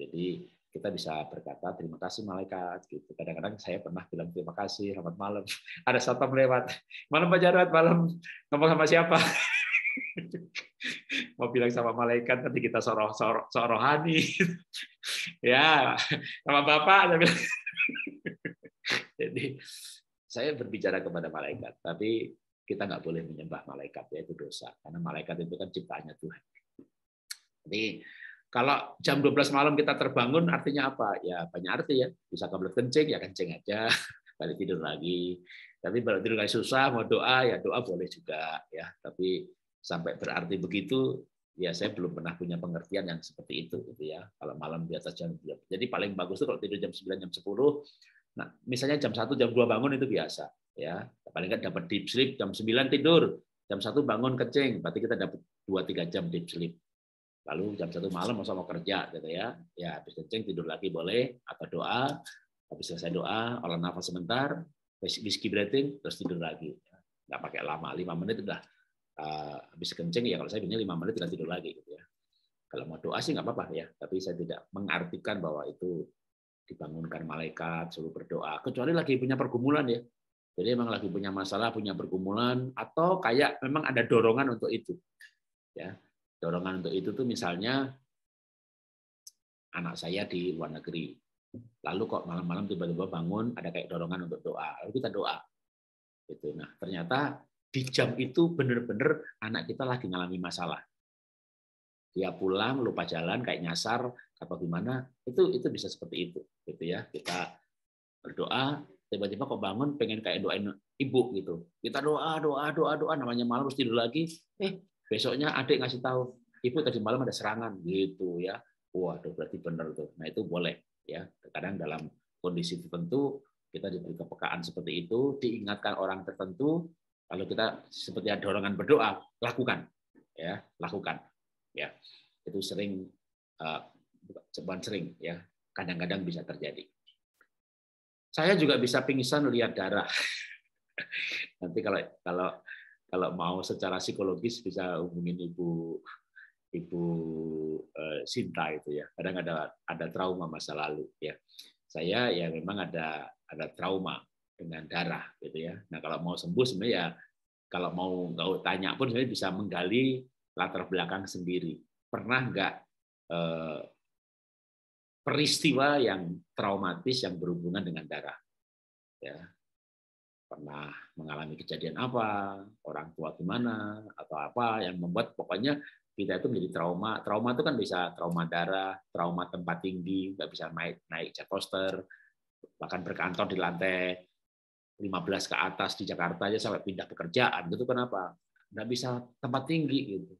Jadi kita bisa berkata terima kasih malaikat gitu. Kadang-kadang saya pernah bilang terima kasih, selamat malam. Ada satpam lewat. Malam Pak Jarot, malam. Ngomong sama siapa? Mau bilang sama malaikat, nanti kita soroh soroh sorohani ya sama bapak. Jadi saya berbicara kepada malaikat, tapi kita nggak boleh menyembah malaikat, ya itu dosa, karena malaikat itu kan ciptaannya Tuhan. Jadi kalau jam dua belas malam kita terbangun artinya apa ya, banyak arti ya, bisa kebelet kencing ya kencing aja, balik tidur lagi. Tapi kalau tidur lagi susah, mau doa ya doa boleh juga ya, tapi sampai berarti begitu, ya saya belum pernah punya pengertian yang seperti itu, gitu ya. Kalau malam di atas jam dua. Jadi paling bagus tuh kalau tidur jam sembilan, jam sepuluh. Nah, misalnya jam satu, jam dua bangun itu biasa, ya. Paling nggak dapat deep sleep, jam sembilan tidur, jam satu bangun kencing, berarti kita dapat dua sampai tiga jam deep sleep. Lalu jam satu malam masa mau kerja, gitu ya. Ya habis kencing tidur lagi boleh, atau doa, habis selesai doa, olah nafas sebentar, whiskey breathing, terus tidur lagi. Nggak pakai lama, lima menit udah. Uh, habis kencing ya kalau saya bilang lima menit tinggal tidur lagi gitu ya. Kalau mau doa sih nggak apa-apa ya, tapi saya tidak mengartikan bahwa itu dibangunkan malaikat suruh berdoa, kecuali lagi punya pergumulan ya. Jadi memang lagi punya masalah, punya pergumulan, atau kayak memang ada dorongan untuk itu. Ya, dorongan untuk itu tuh misalnya anak saya di luar negeri. Lalu kok malam-malam tiba-tiba bangun ada kayak dorongan untuk doa. Lalu kita doa. Gitu. Nah, ternyata di jam itu benar-benar anak kita lagi ngalami masalah. Dia pulang lupa jalan kayak nyasar atau gimana, itu itu bisa seperti itu, gitu ya. Kita berdoa, tiba-tiba kok bangun pengen kayak doain ibu gitu. Kita doa, doa, doa, doa, namanya malam terus tidur lagi. Eh, besoknya adik ngasih tahu, ibu tadi malam ada serangan gitu ya. Waduh, berarti benar tuh. Nah, itu boleh ya. Kadang dalam kondisi tertentu kita diberi kepekaan seperti itu, diingatkan orang tertentu. Kalau kita seperti ada dorongan berdoa, lakukan, ya, lakukan, ya. Itu sering, uh, bukan sering, ya. Kadang-kadang bisa terjadi. Saya juga bisa pingsan lihat darah. Nanti kalau kalau kalau mau secara psikologis bisa hubungin ibu ibu uh, Sinta itu ya. Kadang ada ada trauma masa lalu, ya. Saya ya memang ada ada trauma dengan darah gitu ya. Nah kalau mau sembuh sebenarnya ya, kalau mau nggak tanya pun sebenarnya bisa menggali latar belakang sendiri. Pernah nggak eh, peristiwa yang traumatis yang berhubungan dengan darah? Ya, pernah mengalami kejadian apa, orang tua gimana atau apa yang membuat pokoknya kita itu menjadi trauma. Trauma itu kan bisa trauma darah, trauma tempat tinggi, nggak bisa naik naik jet coaster, bahkan berkantor di lantai lima belas ke atas di Jakarta aja sampai pindah pekerjaan gitu. Kenapa? Nggak bisa tempat tinggi gitu.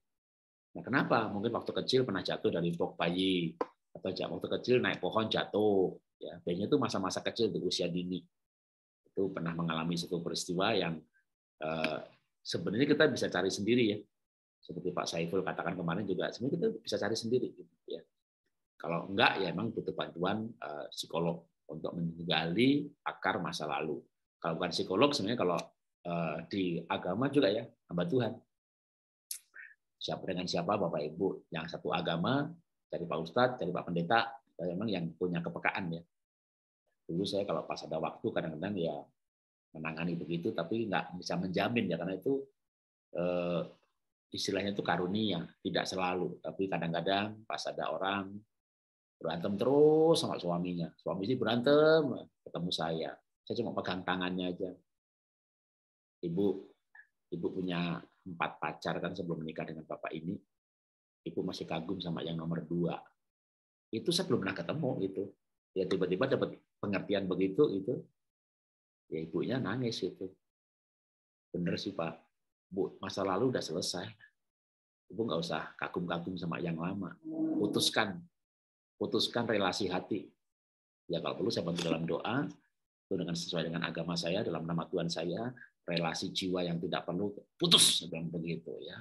Nah, kenapa? Mungkin waktu kecil pernah jatuh dari bok bayi, atau waktu kecil naik pohon jatuh. Ya, biasanya itu masa-masa kecil di usia dini. Itu pernah mengalami satu peristiwa yang eh, sebenarnya kita bisa cari sendiri ya. Seperti Pak Saiful katakan kemarin juga, sebenarnya kita bisa cari sendiri. Gitu, ya. Kalau enggak ya memang butuh bantuan eh, psikolog untuk menggali akar masa lalu. Kalau bukan psikolog, sebenarnya kalau di agama juga ya, hamba Tuhan. Siapa dengan siapa, Bapak Ibu, yang satu agama, dari Pak Ustadz, dari Pak Pendeta, memang yang punya kepekaan ya. Dulu saya kalau pas ada waktu, kadang-kadang ya menangani begitu, tapi nggak bisa menjamin ya, karena itu istilahnya itu karunia, tidak selalu. Tapi kadang-kadang pas ada orang, berantem terus sama suaminya. Suami sih berantem, ketemu saya. Saya cuma pegang tangannya aja. Ibu, ibu punya empat pacar kan sebelum menikah dengan bapak ini. Ibu masih kagum sama yang nomor dua. Itu saya belum pernah ketemu itu. Ya tiba-tiba dapat pengertian begitu itu. Ya ibunya nangis itu. Bener sih Pak, Bu, masa lalu udah selesai. Ibu nggak usah kagum-kagum sama yang lama. Putuskan, putuskan relasi hati. Ya kalau perlu saya bantu dalam doa, itu dengan sesuai dengan agama saya, dalam nama Tuhan saya, relasi jiwa yang tidak perlu putus, dalam begitu ya.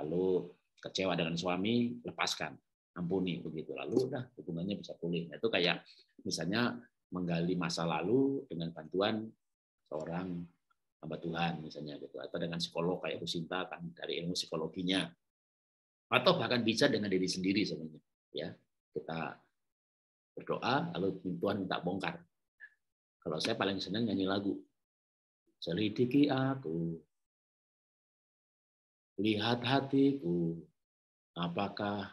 Lalu kecewa dengan suami, lepaskan, ampuni begitu. Lalu udah hubungannya bisa pulih. Nah, itu kayak misalnya menggali masa lalu dengan bantuan seorang hamba Tuhan misalnya gitu, atau dengan psikolog kayak Ibu Sinta kan dari ilmu psikologinya, atau bahkan bisa dengan diri sendiri sebenarnya ya, kita berdoa lalu Tuhan minta bongkar. Kalau saya paling senang nyanyi lagu, selidiki aku, lihat hatiku, apakah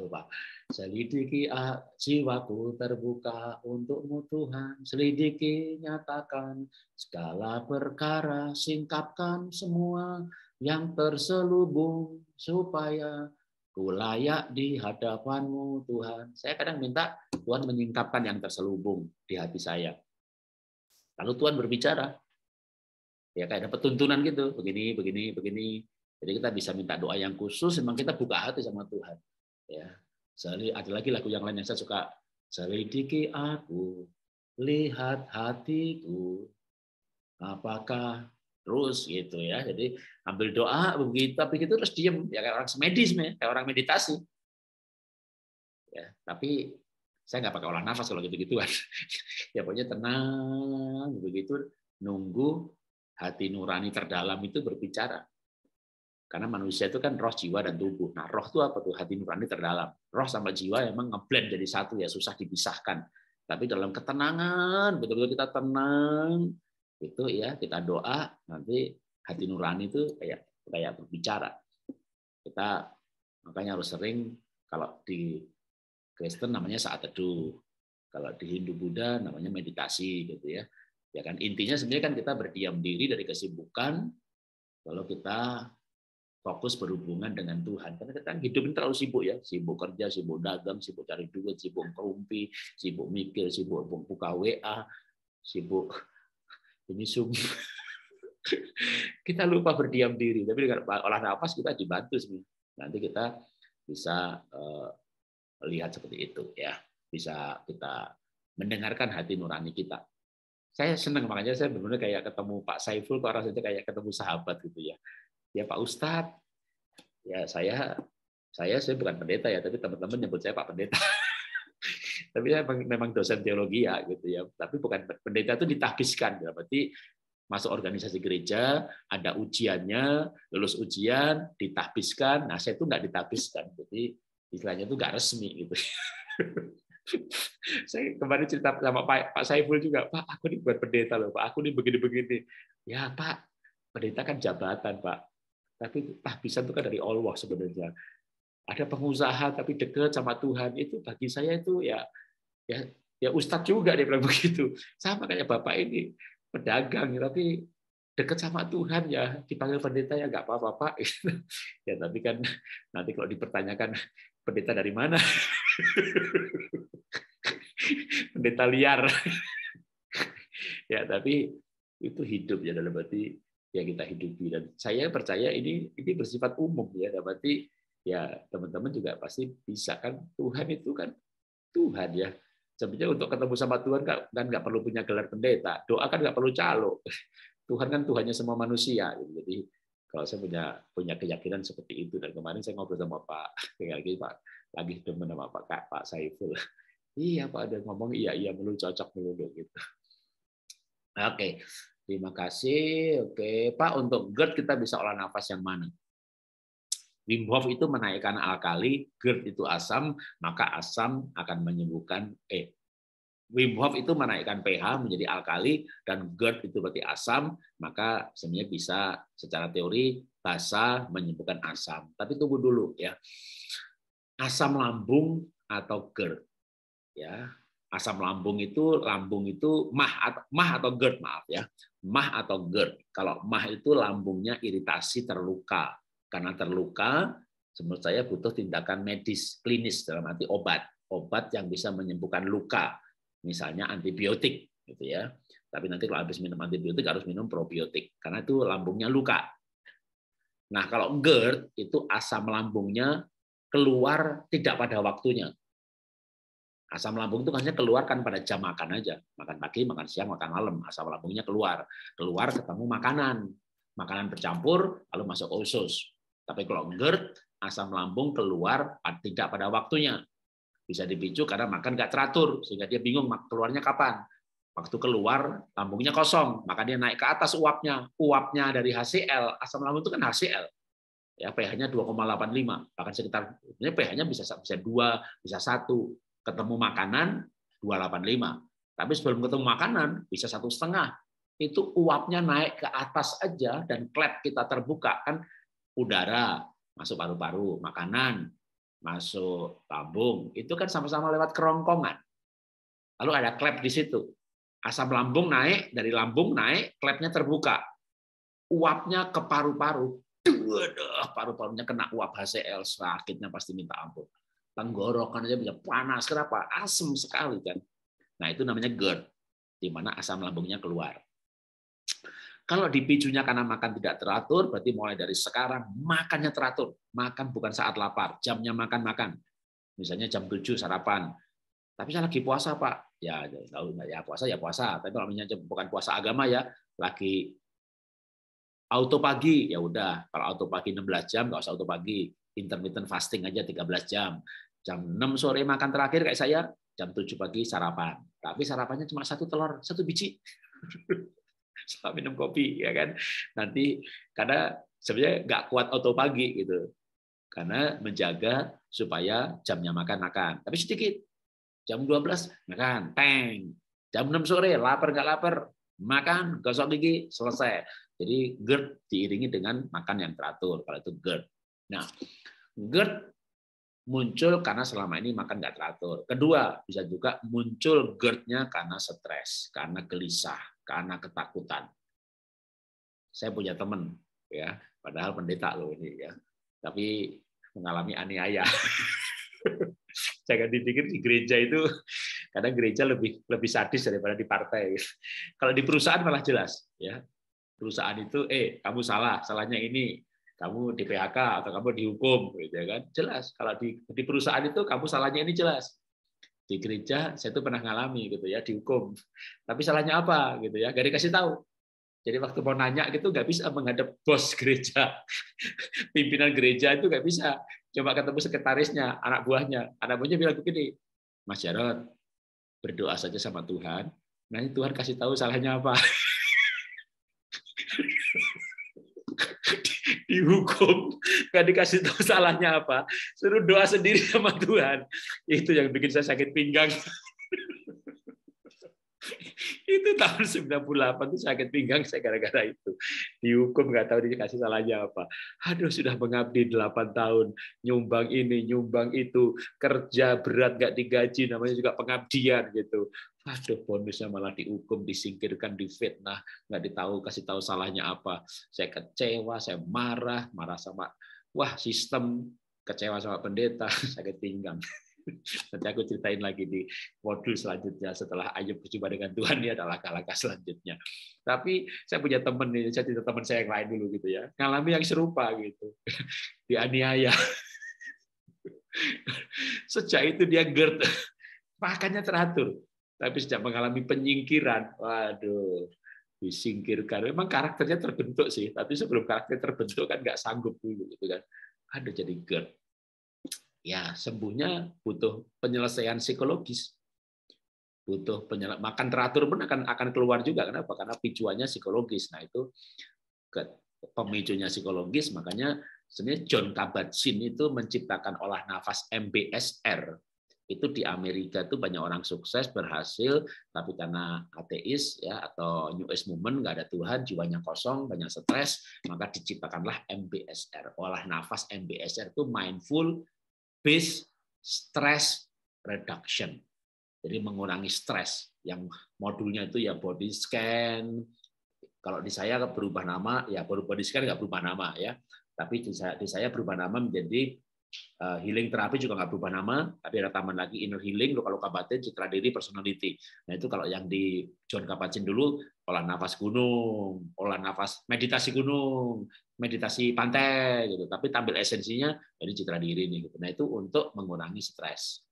lupa. Selidiki jiwaku, terbuka untukmu Tuhan, selidiki, nyatakan segala perkara, singkapkan semua yang terselubung supaya ku layak di hadapanmu Tuhan. Saya kadang minta Tuhan menyingkapkan yang terselubung di hati saya, lalu Tuhan berbicara ya kayak ada petuntunan gitu, begini begini begini. Jadi kita bisa minta doa yang khusus, memang kita buka hati sama Tuhan. Ya, ada lagi lagu yang lain yang saya suka. Selidiki aku, lihat hatiku, apakah terus gitu ya. Jadi ambil doa begitu, tapi itu terus diem ya kayak orang semedis, kayak orang meditasi. Ya, tapi saya nggak pakai olah nafas kalau gitu-gituan. Ya pokoknya tenang begitu, nunggu hati nurani terdalam itu berbicara. Karena manusia itu kan roh, jiwa, dan tubuh. Nah, roh itu apa tuh? Hati nurani terdalam. Roh sama jiwa emang ngeblend jadi satu ya, susah dipisahkan. Tapi dalam ketenangan, betul-betul kita tenang, itu ya kita doa, nanti hati nurani itu kayak kayak berbicara. Kita makanya harus sering, kalau di Kristen namanya saat teduh, kalau di Hindu Buddha namanya meditasi gitu ya. Ya kan intinya sebenarnya kan kita berdiam diri dari kesibukan, kalau kita fokus berhubungan dengan Tuhan. Karena kita hidup ini terlalu sibuk ya, sibuk kerja, sibuk dagang, sibuk cari duit, sibuk kerumpi, sibuk mikir, sibuk buka W A, sibuk ini sum. Kita lupa berdiam diri. Tapi dengan olah nafas kita dibantu sih. Nanti kita bisa melihat uh, seperti itu ya, bisa kita mendengarkan hati nurani kita. Saya senang, makanya saya benar-benar kayak ketemu Pak Saiful, kok rasanya kayak ketemu sahabat gitu ya. Ya Pak Ustadz, ya saya saya saya bukan pendeta ya, tapi teman-teman nyebut saya Pak Pendeta. Tapi saya memang dosen teologi ya gitu ya. Tapi bukan pendeta itu ditahbiskan, berarti masuk organisasi gereja, ada ujiannya, lulus ujian, ditahbiskan. Nah saya itu nggak ditahbiskan, jadi istilahnya itu nggak resmi gitu. Saya kemarin cerita sama Pak Pak Saiful juga, Pak aku ini bukan pendeta loh, Pak aku ini begini-begini. Ya Pak, pendeta kan jabatan Pak. Tapi tahbisan itu kan dari Allah sebenarnya. Ada pengusaha tapi dekat sama Tuhan, itu bagi saya itu ya ya ya ustadz juga, dia bilang begitu. Sama kayak Bapak ini pedagang tapi dekat sama Tuhan ya, dipanggil pendeta ya nggak apa-apa Pak. Ya tapi kan nanti kalau dipertanyakan pendeta dari mana? Pendeta liar. Ya tapi itu hidup ya, dalam arti ya kita hidupi, dan saya percaya ini ini bersifat umum ya, berarti ya teman-teman juga pasti bisa kan. Tuhan itu kan Tuhan ya, sebenarnya untuk ketemu sama Tuhan kan nggak perlu punya gelar pendeta, doa kan nggak perlu calo, Tuhan kan Tuhannya semua manusia. Jadi kalau saya punya punya keyakinan seperti itu, dan kemarin saya ngobrol sama Pak lagi Pak lagi teman sama Pak Kak Pak Saiful, iya Pak ada ngomong iya iya perlu cocok melulu gitu. Oke. Okay. Terima kasih. Oke, Pak, untuk GERD kita bisa olah nafas yang mana? Wim Hof itu menaikkan alkali, GERD itu asam, maka asam akan menyembuhkan eh Wim Hof itu menaikkan pH menjadi alkali, dan GERD itu berarti asam, maka sebenarnya bisa secara teori basa menyembuhkan asam. Tapi tunggu dulu ya. Asam lambung atau GERD ya. Asam lambung itu lambung itu mah atau mah atau GERD maaf ya. Mah atau GERD. Kalau mah itu lambungnya iritasi terluka. Karena terluka menurut saya butuh tindakan medis klinis dalam arti obat. Obat yang bisa menyembuhkan luka. Misalnya antibiotik gitu ya. Tapi nanti kalau habis minum antibiotik harus minum probiotik karena itu lambungnya luka. Nah, kalau GERD itu asam lambungnya keluar tidak pada waktunya. Asam lambung itu hanya keluarkan pada jam makan aja. Makan pagi, makan siang, makan malam. Asam lambungnya keluar. Keluar ketemu makanan. Makanan bercampur, lalu masuk usus. Tapi kalau GERD, asam lambung keluar tidak pada waktunya. Bisa dipicu karena makan nggak teratur. Sehingga dia bingung keluarnya kapan. Waktu keluar, lambungnya kosong, maka dia naik ke atas uapnya. Uapnya dari H C L, asam lambung itu kan H C L. Ya, pH-nya dua koma delapan lima, bahkan sekitar pH-nya bisa bisa dua, bisa satu. Ketemu makanan dua koma delapan lima. Tapi sebelum ketemu makanan bisa satu koma lima. Itu uapnya naik ke atas aja dan klep kita terbuka, kan udara masuk paru-paru, makanan masuk lambung. Itu kan sama-sama lewat kerongkongan. Lalu ada klep di situ. Asam lambung naik, dari lambung naik, klepnya terbuka. Uapnya ke paru-paru. Paru-parunya kena uap H C L, sakitnya pasti minta ampun. Tenggorokan aja bisa panas. Kenapa? Asam sekali kan. Nah, itu namanya GERD, di mana asam lambungnya keluar. Kalau dipicunya karena makan tidak teratur, berarti mulai dari sekarang makannya teratur. Makan bukan saat lapar, jamnya makan-makan. Misalnya jam tujuh sarapan. Tapi saya lagi puasa, Pak. Ya, ya puasa, ya puasa. Tapi kalau misalnya bukan puasa agama ya, lagi auto pagi, ya udah. Kalau auto pagi enam belas jam, nggak usah auto pagi. Intermittent fasting aja tiga belas jam. jam enam sore makan terakhir kayak saya, jam tujuh pagi sarapan. Tapi sarapannya cuma satu telur, satu biji. Saya minum kopi, ya kan. Nanti, karena sebenarnya nggak kuat auto pagi, gitu. Karena menjaga supaya jamnya makan-makan. Tapi sedikit. jam dua belas makan, teng. jam enam sore lapar nggak lapar, makan, gosok gigi, selesai. Jadi GERD diiringi dengan makan yang teratur, kalau itu GERD. Nah, GERD muncul karena selama ini makan nggak teratur. Kedua, bisa juga muncul GERD-nya karena stres, karena gelisah, karena ketakutan. Saya punya teman, ya, padahal pendeta loh ini ya, tapi mengalami aniaya. Jangan dipikir di gereja itu, kadang gereja lebih lebih sadis daripada di partai. Kalau di perusahaan malah jelas, ya. Perusahaan itu, eh kamu salah, salahnya ini, kamu di P H K atau kamu dihukum, gitu kan? Jelas. Kalau di di perusahaan itu kamu salahnya ini jelas. Di gereja saya tuh pernah ngalami gitu ya, dihukum. Tapi salahnya apa gitu ya? Gak dikasih tahu. Jadi waktu mau nanya gitu nggak bisa menghadap bos gereja, pimpinan gereja itu nggak bisa. Coba ketemu sekretarisnya, anak buahnya. Anak buahnya bilang begini, Mas Jarod, berdoa saja sama Tuhan, nanti Tuhan kasih tahu salahnya apa. Dihukum, nggak dikasih tahu salahnya apa, suruh doa sendiri sama Tuhan. Itu yang bikin saya sakit pinggang. Itu tahun sembilan puluh delapan itu sakit pinggang saya gara-gara itu. Dihukum nggak tahu dikasih salahnya apa. Aduh, sudah mengabdi delapan tahun, nyumbang ini, nyumbang itu, kerja berat nggak digaji, namanya juga pengabdian gitu. Aduh, bonusnya malah dihukum, disingkirkan, difitnah, nggak ditahu kasih tahu salahnya apa. Saya kecewa, saya marah, marah sama wah sistem, kecewa sama pendeta, sakit pinggang. Nanti aku ceritain lagi di modul selanjutnya setelah Ayub berjumpa dengan Tuhan, dia ada langkah-langkah selanjutnya. Tapi saya punya teman nih, saya cerita teman saya yang lain dulu gitu ya, ngalami yang serupa gitu, dianiaya. Sejak itu dia GERD, makannya teratur, tapi sejak mengalami penyingkiran, waduh, disingkirkan. Memang karakternya terbentuk sih, tapi sebelum karakter terbentuk kan nggak sanggup dulu gitu kan, aduh jadi GERD. Ya, sembuhnya butuh penyelesaian psikologis. Butuh penyelesaian. Makan teratur pun akan akan keluar juga. Kenapa? Karena picuannya psikologis. Nah, itu pemicunya psikologis, makanya sebenarnya Jon Kabat-Zinn itu menciptakan olah nafas M B S R. Itu di Amerika itu banyak orang sukses, berhasil, tapi karena ateis ya atau New Age Movement, nggak ada Tuhan, jiwanya kosong, banyak stres, maka diciptakanlah M B S R. Olah nafas M B S R itu mindful Based stress reduction, jadi mengurangi stres. Yang modulnya itu ya body scan. Kalau di saya berubah nama, ya baru body scan nggak berubah nama ya. Tapi di saya, di saya berubah nama menjadi Healing terapi juga nggak berubah nama, tapi ada taman lagi, inner healing, luka-luka batin, citra diri, personality. Nah itu kalau yang di Jon Kabat-Zinn dulu, olah nafas gunung, olah nafas meditasi gunung, meditasi pantai, gitu. Tapi tampil esensinya dari citra diri nih. Gitu. Nah itu untuk mengurangi stres.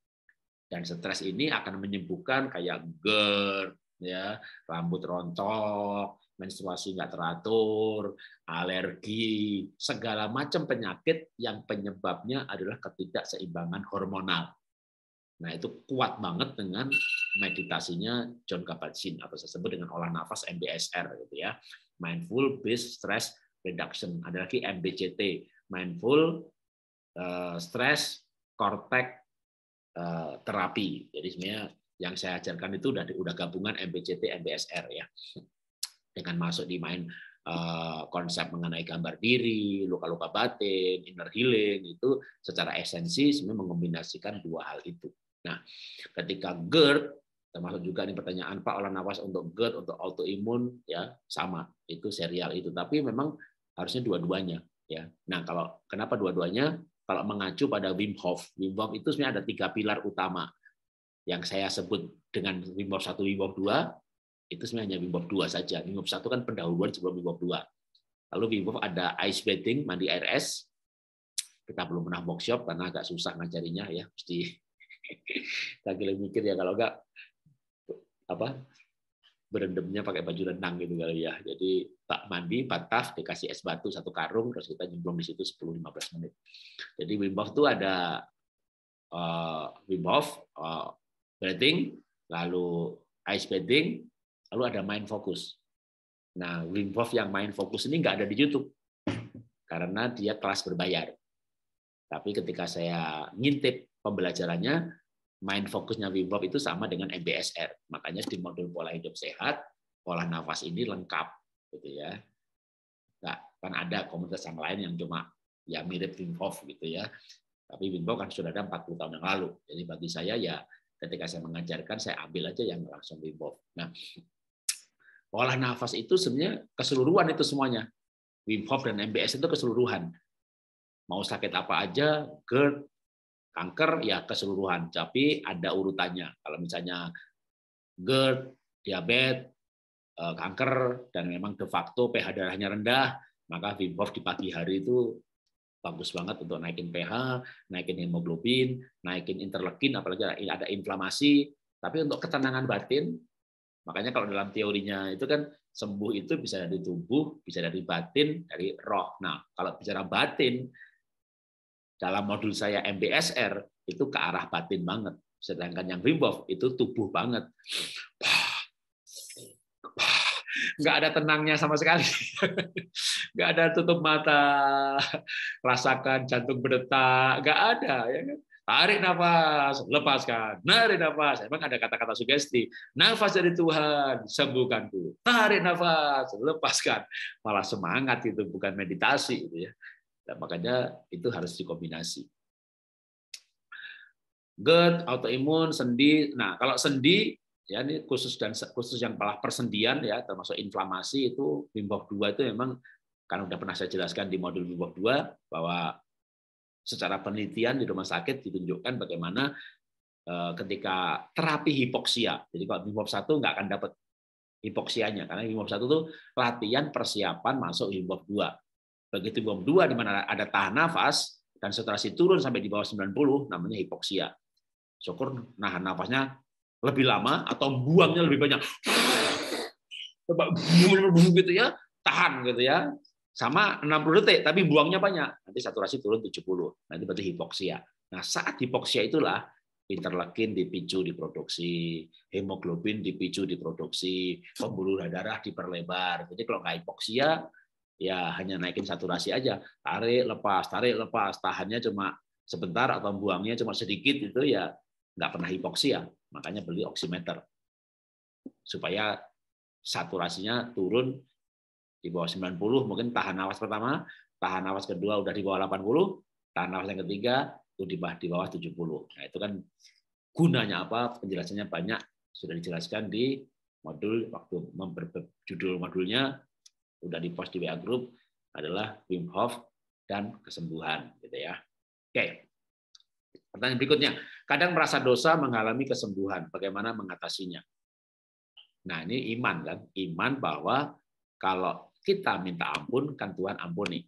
Dan stres ini akan menyembuhkan kayak GERD, ya, rambut rontok, menstruasi nggak teratur, alergi, segala macam penyakit yang penyebabnya adalah ketidakseimbangan hormonal. Nah itu kuat banget dengan meditasinya Jon Kabat-Zinn atau saya sebut dengan olah nafas M B S R gitu ya, mindful based stress reduction. Ada lagi M B C T, mindful uh, stress cortex uh, terapi. Jadi sebenarnya yang saya ajarkan itu udah udah gabungan M B C T M B S R ya. Dengan masuk di main uh, konsep mengenai gambar diri, luka-luka batin, inner healing, itu secara esensi sebenarnya mengombinasikan dua hal itu. Nah, ketika GERD, termasuk juga ini pertanyaan Pak, olah nafas untuk GERD, untuk autoimun, ya sama, itu serial itu. Tapi memang harusnya dua-duanya. Ya. Nah, kalau kenapa dua-duanya? Kalau mengacu pada Wim Hof, Wim Hof itu sebenarnya ada tiga pilar utama yang saya sebut dengan Wim Hof satu, Wim Hof dua. Itu sebenarnya hanya Wim Hof dua saja. Wim Hof satu kan pendahuluan sebelum Wim Hof dua. Lalu Wim Hof ada ice bathing, mandi air es. Kita belum pernah workshop karena agak susah ngajarinya ya, mesti lagi lagi mikir ya kalau enggak apa? Berendamnya pakai baju renang gitu kali ya. Jadi bak mandi, bathtub, dikasih es batu satu karung terus kita nyemplung di situ sepuluh sampai lima belas menit. Jadi Wim Hof itu ada uh, Wim Hof uh, bathing, lalu ice bathing. Lalu ada main fokus. Nah, Wim Hof yang main fokus ini nggak ada di YouTube karena dia kelas berbayar. Tapi ketika saya ngintip pembelajarannya, main fokusnya Wim Hof itu sama dengan M B S R. Makanya di modul pola hidup sehat, pola nafas ini lengkap, gitu ya. Nah, kan ada komunitas yang lain yang cuma ya mirip Wim Hof gitu ya. Tapi Wim Hof kan sudah ada empat puluh tahun yang lalu. Jadi bagi saya ya ketika saya mengajarkan saya ambil aja yang langsung Wim Hof. Nah, olah nafas itu sebenarnya keseluruhan itu semuanya. Wim Hof dan M B S itu keseluruhan. Mau sakit apa aja, GERD, kanker, ya keseluruhan. Tapi ada urutannya. Kalau misalnya GERD, diabetes, kanker, dan memang de facto pH darahnya rendah, maka Wim Hof di pagi hari itu bagus banget untuk naikin pH, naikin hemoglobin, naikin interleukin, apalagi ada inflamasi. Tapi untuk ketenangan batin, makanya kalau dalam teorinya itu kan sembuh itu bisa dari tubuh, bisa dari batin, dari roh. Nah, kalau bicara batin, dalam modul saya M B S R, itu ke arah batin banget. Sedangkan yang Wim Hof itu tubuh banget. Nggak ada tenangnya sama sekali. Nggak ada tutup mata, rasakan jantung berdetak, nggak ada. Ya kan? Tarik nafas, lepaskan. Narik nafas. Emang ada kata-kata sugesti. Nafas dari Tuhan, sembuhkanku. Tarik nafas, lepaskan. Malah semangat itu, bukan meditasi gitu ya. Dan makanya itu harus dikombinasi. GERD, autoimun, sendi. Nah, kalau sendi ya ini khusus dan khusus yang malah persendian ya, termasuk inflamasi itu Wim Hof dua itu memang karena udah pernah saya jelaskan di modul Wim Hof dua bahwa secara penelitian di rumah sakit ditunjukkan bagaimana ketika terapi hipoksia. Jadi kalau Wim Hof satu nggak akan dapat hipoksianya karena Wim Hof satu itu latihan persiapan masuk Wim Hof dua. Begitu Wim Hof dua di mana ada tahan nafas dan saturasi turun sampai di bawah sembilan puluh namanya hipoksia. Syukur nahan nafasnya lebih lama atau buangnya lebih banyak. Coba gitu ya, tahan gitu ya. Sama enam puluh detik, tapi buangnya banyak. Nanti saturasi turun tujuh puluh. Nanti berarti hipoksia. Nah, saat hipoksia itulah interleukin dipicu diproduksi, hemoglobin dipicu diproduksi, pembuluh darah diperlebar. Jadi kalau nggak hipoksia, ya hanya naikin saturasi aja. Tarik, lepas, tarik, lepas. Tahannya cuma sebentar atau buangnya cuma sedikit, itu ya nggak pernah hipoksia. Makanya beli oximeter. Supaya saturasinya turun di bawah sembilan puluh, mungkin tahan nafas pertama, tahan nafas kedua udah di bawah delapan puluh, tahan nafas yang ketiga itu di bawah, di bawah tujuh puluh. Nah, itu kan gunanya apa? Penjelasannya banyak, sudah dijelaskan di modul waktu judul modulnya udah di-post di W A Grup adalah Wim Hof dan kesembuhan gitu ya. Oke. Pertanyaan berikutnya, kadang merasa dosa mengalami kesembuhan, bagaimana mengatasinya? Nah, ini iman kan, iman bahwa kalau kita minta ampun kan Tuhan ampuni.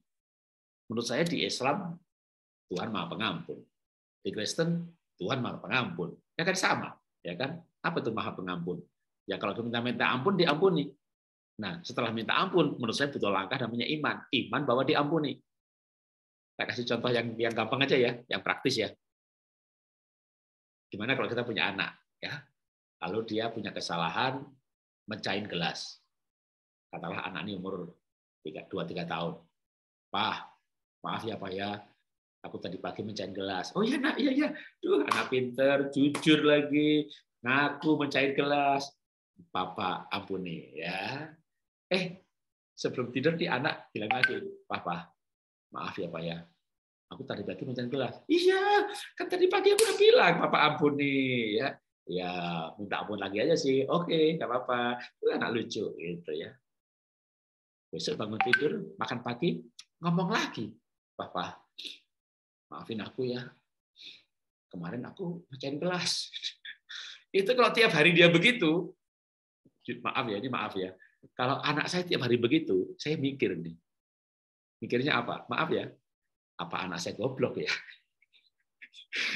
Menurut saya di Islam Tuhan Maha Pengampun. Di Kristen Tuhan Maha Pengampun. Ya kan sama, ya kan? Apa itu Maha Pengampun? Ya kalau kita minta ampun diampuni. Nah, setelah minta ampun menurut saya butuh langkah namanya iman, iman bahwa diampuni. Saya kasih contoh yang yang gampang aja ya, yang praktis ya. Gimana kalau kita punya anak ya? Lalu dia punya kesalahan mecahin gelas. Katalah anak ini umur dua tiga tahun. Pak, maaf ya Pak ya, aku tadi pagi mecahin gelas. Oh iya nak, iya iya. Duh, anak pinter, jujur lagi. Ngaku mecahin gelas. Papa, ampuni ya. Eh, sebelum tidur di anak bilang lagi, Papa, maaf ya Pak ya. Aku tadi pagi mecahin gelas. Iya, kan tadi pagi aku udah bilang, Papa ampuni ya. Ya, minta ampun lagi aja sih. Oke, nggak apa-apa. Itu anak lucu gitu ya. Besok bangun tidur, makan pagi, ngomong lagi. Papa, maafin aku ya. Kemarin aku mecahin gelas. Itu kalau tiap hari dia begitu, maaf ya, ini maaf ya. Kalau anak saya tiap hari begitu, saya mikir nih. Mikirnya apa? Maaf ya. Apa anak saya goblok ya?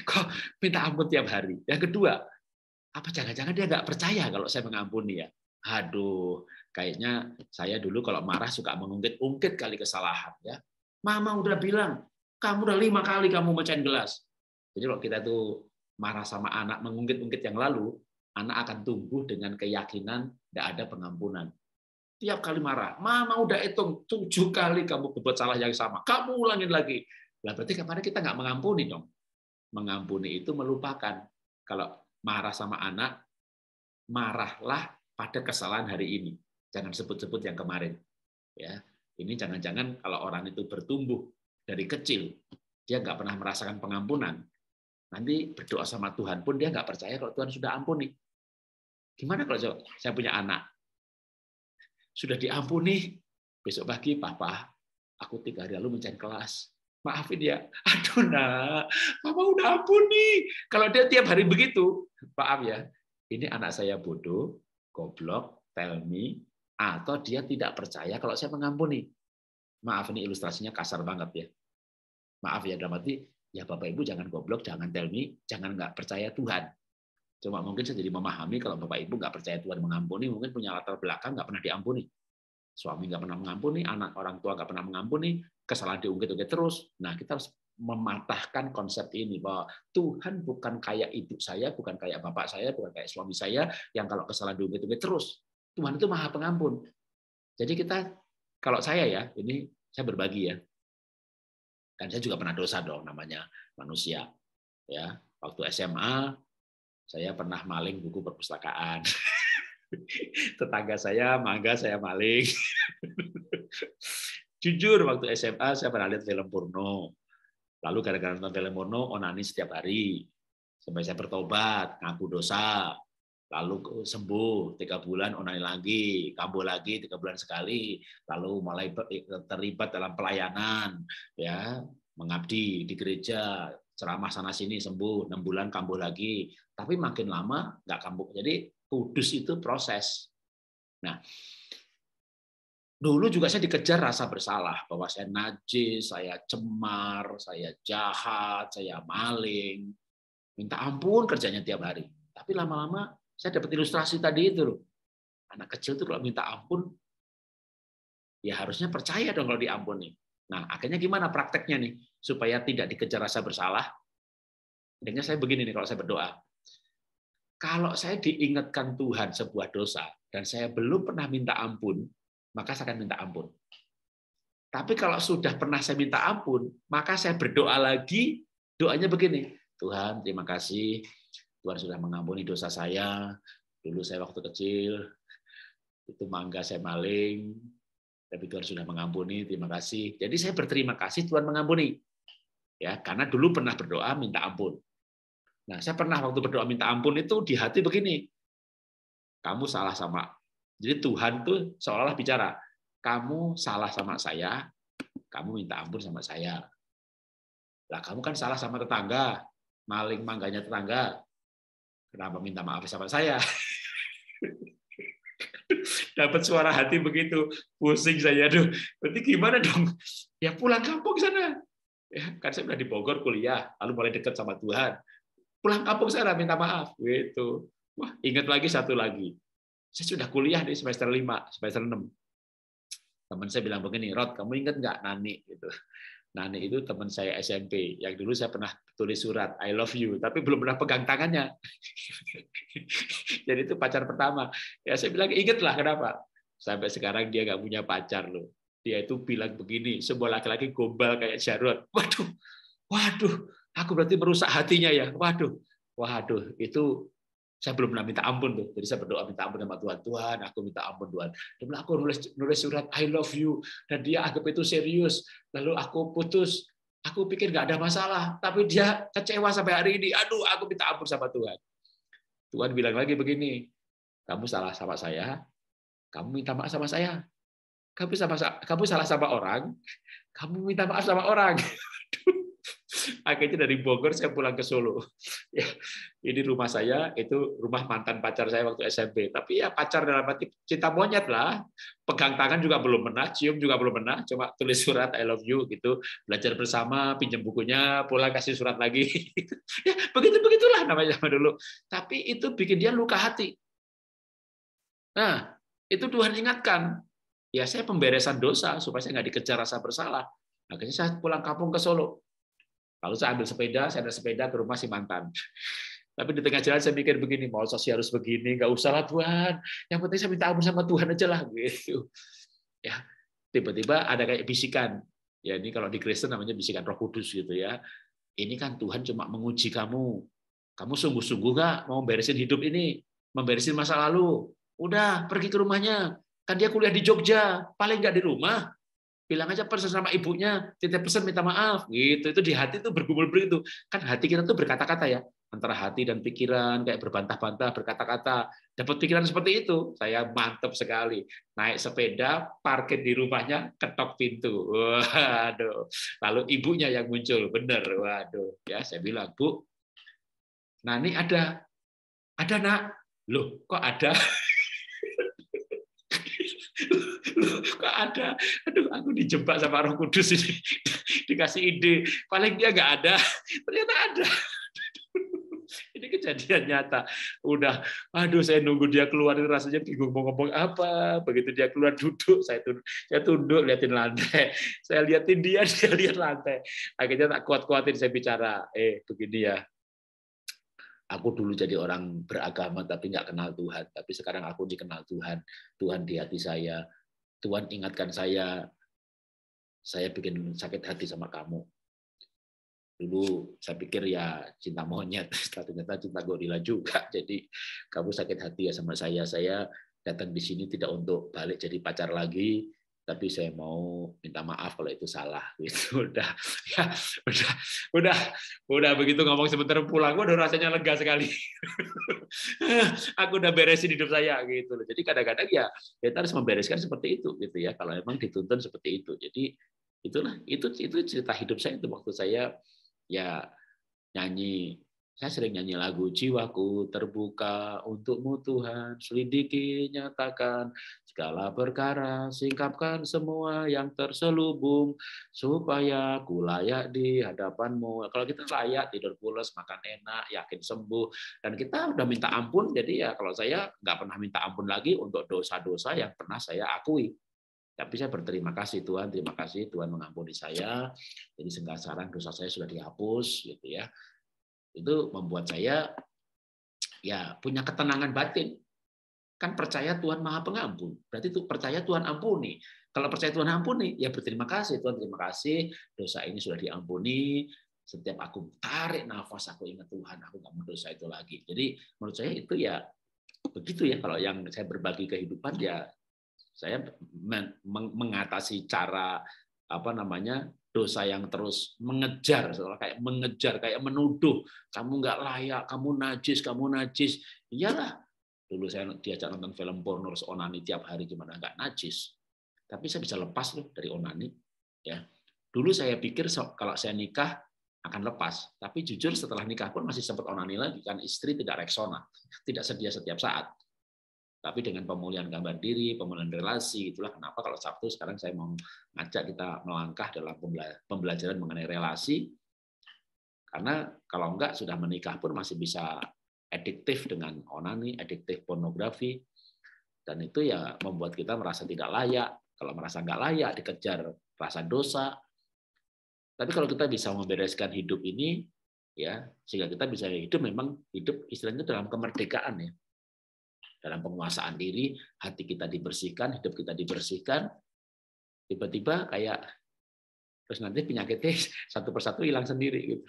Kok minta ampun tiap hari? Yang kedua, apa jangan-jangan dia nggak percaya kalau saya mengampuni ya? Aduh, kayaknya saya dulu kalau marah suka mengungkit-ungkit kali kesalahan ya. Mama udah bilang, kamu udah lima kali kamu mecahin gelas. Jadi kalau kita tuh marah sama anak mengungkit-ungkit yang lalu, anak akan tumbuh dengan keyakinan tidak ada pengampunan. Tiap kali marah, mama udah hitung tujuh kali kamu berbuat salah yang sama, kamu ulangin lagi. Lah berarti kemarin kita nggak mengampuni dong. Mengampuni itu melupakan. Kalau marah sama anak, marahlah pada kesalahan hari ini. Jangan sebut-sebut yang kemarin. Ya, ini jangan-jangan kalau orang itu bertumbuh dari kecil, dia nggak pernah merasakan pengampunan. Nanti berdoa sama Tuhan pun dia nggak percaya kalau Tuhan sudah ampuni. Gimana kalau saya punya anak? Sudah diampuni. Besok pagi, Papa, aku tiga hari lalu mencari kelas. Maafin ya, aduh nak, Mama udah ampuni. Kalau dia tiap hari begitu, maaf ya, ini anak saya bodoh, goblok, tell me, atau dia tidak percaya kalau saya mengampuni. Maaf ini ilustrasinya kasar banget ya. Maaf ya, dalam arti, ya Bapak Ibu jangan goblok, jangan tell me, jangan nggak percaya Tuhan. Cuma mungkin saya jadi memahami kalau Bapak Ibu nggak percaya Tuhan mengampuni, mungkin punya latar belakang nggak pernah diampuni. Suami nggak pernah mengampuni, anak orang tua nggak pernah mengampuni, kesalahan diungkit-ungkit terus. Nah, kita harus mematahkan konsep ini bahwa Tuhan bukan kayak ibu saya, bukan kayak bapak saya, bukan kayak suami saya yang kalau kesalahan diungkit-ungkit terus. Tuhan itu Maha Pengampun. Jadi kita, kalau saya ya, ini saya berbagi ya. Kan saya juga pernah dosa dong, namanya manusia. Ya, waktu S M A saya pernah maling buku perpustakaan. Tetangga saya mangga, saya maling. Jujur waktu S M A saya pernah lihat film porno. Lalu gara-gara nonton film porno onani setiap hari. Sampai saya bertobat, ngaku dosa. Lalu sembuh, tiga bulan onani lagi, kambuh lagi tiga bulan sekali. Lalu mulai terlibat dalam pelayanan, ya, mengabdi di gereja, ceramah sana sini sembuh, enam bulan kambuh lagi. Tapi makin lama nggak kambuh. Jadi kudus itu proses. Nah, dulu juga saya dikejar rasa bersalah bahwa saya najis, saya cemar, saya jahat, saya maling. Minta ampun kerjanya tiap hari. Tapi lama-lama saya dapat ilustrasi tadi itu loh. Anak kecil tuh kalau minta ampun ya harusnya percaya dong kalau diampuni. Nah, akhirnya gimana prakteknya nih supaya tidak dikejar rasa bersalah? Akhirnya saya begini nih kalau saya berdoa. Kalau saya diingatkan Tuhan sebuah dosa dan saya belum pernah minta ampun, maka saya akan minta ampun. Tapi kalau sudah pernah saya minta ampun, maka saya berdoa lagi, doanya begini. Tuhan, terima kasih. Tuhan sudah mengampuni dosa saya. Dulu saya waktu kecil, itu mangga saya maling. Tapi Tuhan sudah mengampuni, terima kasih. Jadi saya berterima kasih Tuhan mengampuni. Ya, karena dulu pernah berdoa minta ampun. Nah, saya pernah waktu berdoa minta ampun itu di hati begini. Kamu salah sama. Jadi Tuhan tuh seolah-olah bicara, kamu salah sama saya, kamu minta ampun sama saya. Lah kamu kan salah sama tetangga, maling mangganya tetangga, kenapa minta maaf sama saya? Dapat suara hati begitu, pusing saya. Aduh, berarti gimana dong? Ya pulang kampung sana. Ya, kan saya udah di Bogor kuliah, lalu mulai dekat sama Tuhan. Pulang kampung sana, minta maaf. Gitu. Wah, ingat lagi satu lagi. Saya sudah kuliah di semester lima, semester enam. Teman saya bilang begini, Rod, kamu ingat nggak Nani? Gitu. Nani itu teman saya S M P, yang dulu saya pernah tulis surat, I love you, tapi belum pernah pegang tangannya. Jadi itu pacar pertama. Ya saya bilang, ingatlah kenapa. Sampai sekarang dia nggak punya pacar loh. Dia itu bilang begini, sebuah laki-laki gombal kayak Jarod. Waduh, waduh, aku berarti merusak hatinya ya. Waduh, waduh, itu saya belum pernah minta ampun tuh. Jadi saya berdoa minta ampun sama Tuhan. Tuhan, aku minta ampun Tuhan. Dan aku nulis nulis surat I love you dan dia anggap itu serius. Lalu aku putus. Aku pikir nggak ada masalah, tapi dia kecewa sampai hari ini. Aduh, aku minta ampun sama Tuhan. Tuhan bilang lagi begini, kamu salah sama saya, kamu minta maaf sama saya. Kamu sama kamu salah sama orang, kamu minta maaf sama orang. Akhirnya dari Bogor saya pulang ke Solo. Ya, ini rumah saya, itu rumah mantan pacar saya waktu S M P. Tapi ya pacar dalam arti cinta monyet lah. Pegang tangan juga belum pernah, cium juga belum pernah. Cuma tulis surat I love you gitu. Belajar bersama, pinjam bukunya, pulang kasih surat lagi. Ya, begitu-begitulah namanya dulu. Tapi itu bikin dia luka hati. Nah, itu Tuhan ingatkan. Ya saya pemberesan dosa supaya saya nggak dikejar rasa bersalah. Akhirnya saya pulang kampung ke Solo. Lalu saya ambil sepeda, saya ada sepeda ke rumah si mantan. Tapi di tengah jalan saya mikir begini, mau sosial harus begini, nggak usah lah Tuhan. Yang penting saya minta ampun sama Tuhan aja lah. Gitu. Ya, tiba-tiba ada kayak bisikan. Ya ini kalau di Kristen namanya bisikan Roh Kudus gitu ya. Ini kan Tuhan cuma menguji kamu. Kamu sungguh-sungguh nggak mau beresin hidup ini, memberesin masa lalu. Udah pergi ke rumahnya. Kan dia kuliah di Jogja, paling nggak di rumah. Bilang aja pesan sama ibunya, titip pesan minta maaf gitu. Itu di hati tuh bergumul begitu. Kan hati kita tuh berkata-kata ya, antara hati dan pikiran kayak berbantah-bantah, berkata-kata. Dapat pikiran seperti itu, saya mantap sekali. Naik sepeda, parkir di rumahnya, ketok pintu. Waduh. Lalu ibunya yang muncul, bener. Waduh. Ya, saya bilang, "Bu, Nani ada." "Ada, Nak." "Loh, kok ada?" Kok ada? Aduh, aku dijebak sama Roh Kudus ini. Dikasih ide, paling dia nggak ada, ternyata ada. Ini kejadian nyata. Udah, aduh, saya nunggu dia keluar, rasanya bingung mau ngomong apa. Begitu dia keluar duduk, saya tunduk, saya tunduk liatin lantai. Saya liatin dia, dia lihat lantai. Akhirnya tak kuat-kuatin saya bicara. Eh, begini ya. Aku dulu jadi orang beragama tapi nggak kenal Tuhan. Tapi sekarang aku dikenal Tuhan. Tuhan di hati saya. Tuhan ingatkan saya. Saya bikin sakit hati sama kamu. Dulu saya pikir ya cinta monyet. Ternyata cinta gorila juga. Jadi kamu sakit hati ya sama saya. Saya datang di sini tidak untuk balik jadi pacar lagi. Tapi saya mau minta maaf kalau itu salah gitu. Udah ya, udah udah udah begitu ngomong sebentar pulang, waduh rasanya lega sekali. Aku udah beresin hidup saya gitu loh. Jadi kadang-kadang ya kita harus membereskan seperti itu gitu ya kalau memang dituntun seperti itu. Jadi itulah itu itu cerita hidup saya itu waktu saya ya nyanyi. Saya sering nyanyi lagu jiwaku terbuka untukmu Tuhan, selidiki nyatakan segala perkara, singkapkan semua yang terselubung supaya ku layak di hadapanmu. Kalau kita layak tidur pulas, makan enak, yakin sembuh, dan kita udah minta ampun. Jadi ya kalau saya nggak pernah minta ampun lagi untuk dosa-dosa yang pernah saya akui. Tapi saya berterima kasih Tuhan, terima kasih Tuhan mengampuni saya. Jadi sekarang dosa saya sudah dihapus gitu ya. Itu membuat saya ya punya ketenangan batin. Kan percaya Tuhan Maha Pengampun. Berarti itu percaya Tuhan ampuni. Kalau percaya Tuhan ampuni, ya berterima kasih. Tuhan terima kasih, dosa ini sudah diampuni. Setiap aku tarik nafas, aku ingat Tuhan, aku nggak mau dosa itu lagi. Jadi menurut saya itu ya begitu ya. Kalau yang saya berbagi kehidupan ya saya mengatasi cara apa namanya dosa yang terus mengejar, seolah kayak mengejar, kayak menuduh, kamu nggak layak, kamu najis, kamu najis. Iyalah, dulu saya diajak nonton film porno, terus onani tiap hari, gimana nggak najis. Tapi saya bisa lepas loh dari onani. Ya, dulu saya pikir kalau saya nikah, akan lepas. Tapi jujur setelah nikah pun masih sempat onani lagi, kan istri tidak reksona, tidak sedia setiap saat. Tapi dengan pemulihan gambar diri, pemulihan relasi, itulah kenapa kalau Sabtu sekarang saya mau ngajak kita melangkah dalam pembelajaran mengenai relasi. Karena kalau enggak, sudah menikah pun masih bisa adiktif dengan onani, adiktif pornografi, dan itu ya membuat kita merasa tidak layak. Kalau merasa enggak layak, dikejar rasa dosa. Tapi kalau kita bisa membereskan hidup ini, ya sehingga kita bisa hidup memang hidup istilahnya dalam kemerdekaan, ya. Dalam penguasaan diri, hati kita dibersihkan, hidup kita dibersihkan, tiba-tiba kayak terus nanti penyakitnya satu persatu hilang sendiri, gitu.